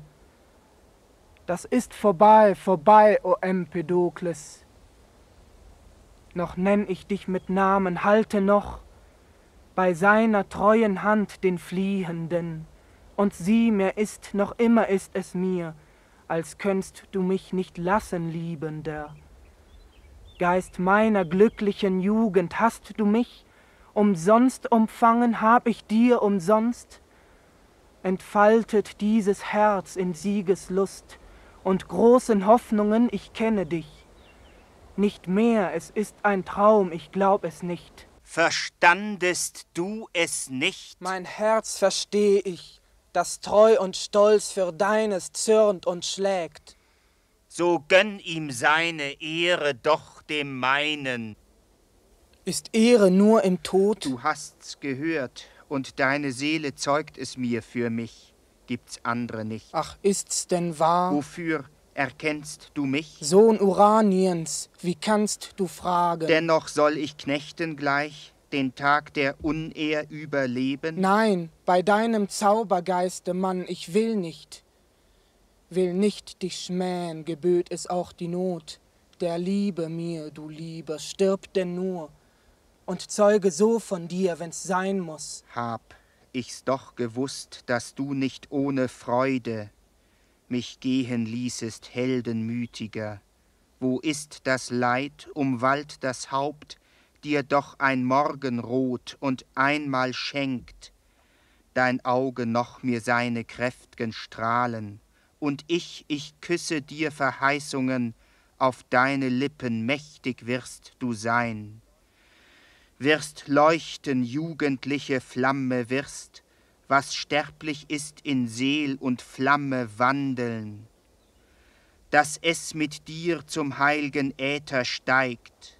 Das ist vorbei, vorbei, o Empedokles. Noch nenn ich dich mit Namen, halte noch bei seiner treuen Hand den Fliehenden, und sieh, mir ist, noch immer ist es mir, als könntst du mich nicht lassen, Liebender. Geist meiner glücklichen Jugend, hast du mich umsonst umfangen, hab ich dir umsonst? Entfaltet dieses Herz in Siegeslust und großen Hoffnungen, ich kenne dich. Nicht mehr, es ist ein Traum, ich glaub es nicht. Verstandest du es nicht? Mein Herz versteh ich, das treu und stolz für deines zürnt und schlägt. So gönn ihm seine Ehre doch dem meinen. Ist Ehre nur im Tod? Du hast's gehört, und deine Seele zeugt es mir, für mich gibt's andere nicht. Ach, ist's denn wahr? Wofür erkennst du mich? Sohn Uraniens, wie kannst du fragen? Dennoch soll ich Knechten gleich den Tag der Unehr überleben? Nein, bei deinem Zaubergeiste, Mann, ich will nicht. Will nicht dich schmähen, geböt es auch die Not. Der Liebe mir, du Lieber, stirb denn nur und zeuge so von dir, wenn's sein muss. Hab ich's doch gewusst, dass du nicht ohne Freude mich gehen ließest, heldenmütiger. Wo ist das Leid, umwallt das Haupt, dir doch ein Morgenrot und einmal schenkt dein Auge noch mir seine kräft'gen Strahlen. Und ich, ich küsse dir Verheißungen, auf deine Lippen mächtig wirst du sein. Wirst leuchten, jugendliche Flamme, wirst, was sterblich ist, in Seel und Flamme wandeln. dass es mit dir zum heilgen Äther steigt.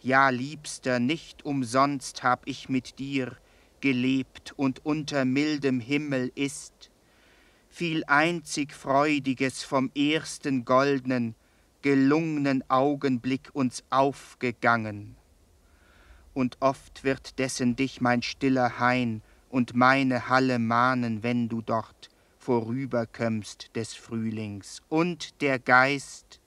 Ja, Liebster, nicht umsonst hab ich mit dir gelebt und unter mildem Himmel ist viel einzig Freudiges vom ersten goldnen, gelungenen Augenblick uns aufgegangen. Und oft wird dessen dich mein stiller Hain und meine Halle mahnen, wenn du dort vorüberkömmst des Frühlings. Und der Geist,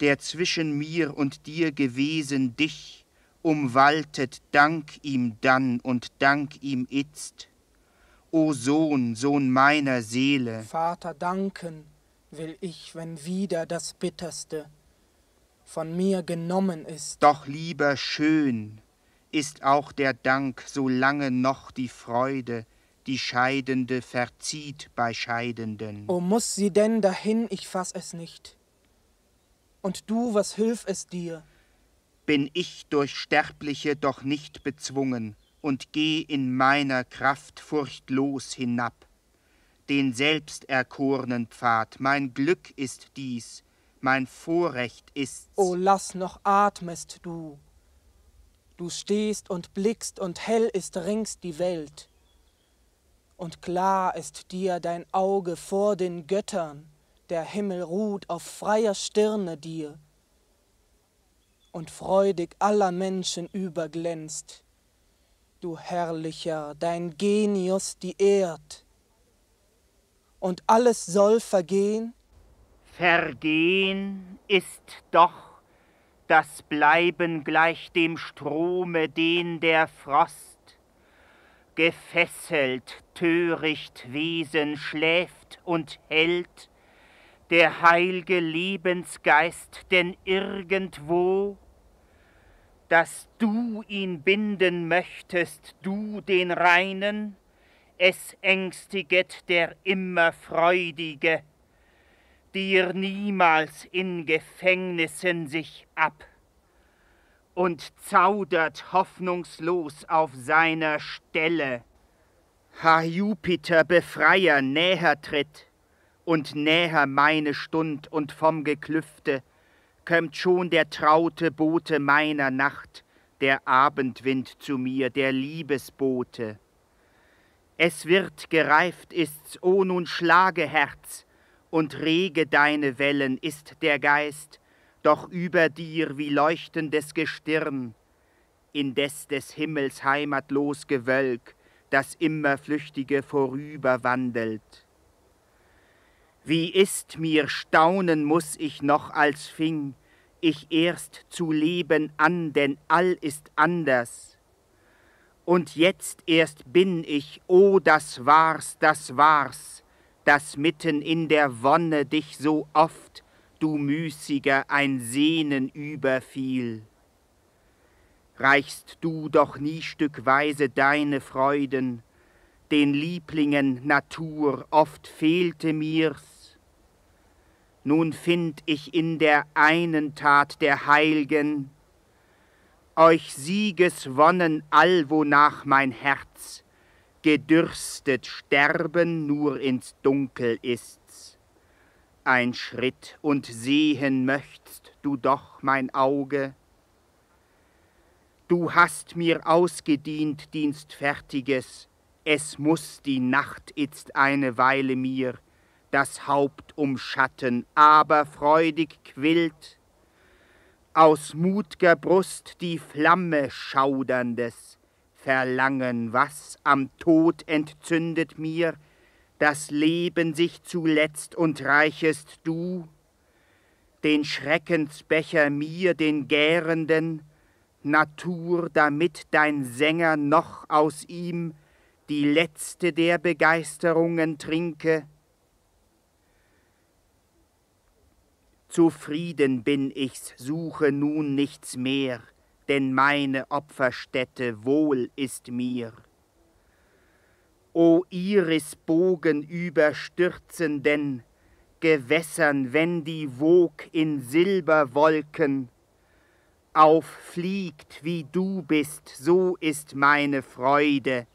der zwischen mir und dir gewesen dich umwaltet, dank ihm dann und dank ihm itzt. O Sohn, Sohn meiner Seele. Vater, danken will ich, wenn wieder das Bitterste von mir genommen ist. Doch lieber schön ist auch der Dank, solange noch die Freude die Scheidende verzieht bei Scheidenden. O muss sie denn dahin, ich fass es nicht. Und du, was hilf es dir? Bin ich durch Sterbliche doch nicht bezwungen und geh in meiner Kraft furchtlos hinab den selbsterkornen Pfad. Mein Glück ist dies, mein Vorrecht ist's. O lass noch atmest du, du stehst und blickst und hell ist rings die Welt. Und klar ist dir dein Auge vor den Göttern, der Himmel ruht auf freier Stirne dir und freudig aller Menschen überglänzt, du Herrlicher, dein Genius die Erd. Und alles soll vergehen? Vergehen ist doch das Bleiben gleich dem Strome, den der Frost gefesselt, töricht Wesen schläft und hält, der heilge Lebensgeist, denn irgendwo, dass du ihn binden möchtest, du den Reinen, es ängstiget der immer Freudige, dir niemals in Gefängnissen sich ab und zaudert hoffnungslos auf seiner Stelle. Ha, Jupiter, Befreier, näher tritt und näher meine Stund, und vom Geklüfte kömmt schon der traute Bote meiner Nacht, der Abendwind zu mir, der Liebesbote. Es wird, gereift ist's, o oh, nun schlage, Herz, und rege deine Wellen, ist der Geist doch über dir wie leuchtendes Gestirn, indes des Himmels heimatlos Gewölk, das immer Flüchtige vorüberwandelt. Wie ist mir, staunen muß ich noch, als fing ich erst zu leben an, denn all ist anders. Und jetzt erst bin ich, o, oh, das war's, das war's, das mitten in der Wonne dich so oft, du Müßiger, ein Sehnen überfiel. Reichst du doch nie stückweise deine Freuden den Lieblingen Natur, oft fehlte mir's. Nun find ich in der einen Tat der Heilgen euch Siegeswonnen all, wonach mein Herz gedürstet, Sterben nur ins Dunkel ist's. Ein Schritt und sehen möchtst du doch mein Auge. Du hast mir ausgedient Dienstfertiges, es muß die Nacht itzt eine Weile mir das Haupt umschatten, aber freudig quillt aus mut'ger Brust die Flamme schauderndes Verlangen, was am Tod entzündet mir das Leben sich zuletzt, und reichest du den Schreckensbecher mir, den gärenden Natur, damit dein Sänger noch aus ihm die letzte der Begeisterungen trinke. Zufrieden bin ich's, suche nun nichts mehr, denn meine Opferstätte wohl ist mir. O Irisbogen überstürzenden Gewässern, wenn die Wog in Silberwolken auffliegt, wie du bist, so ist meine Freude.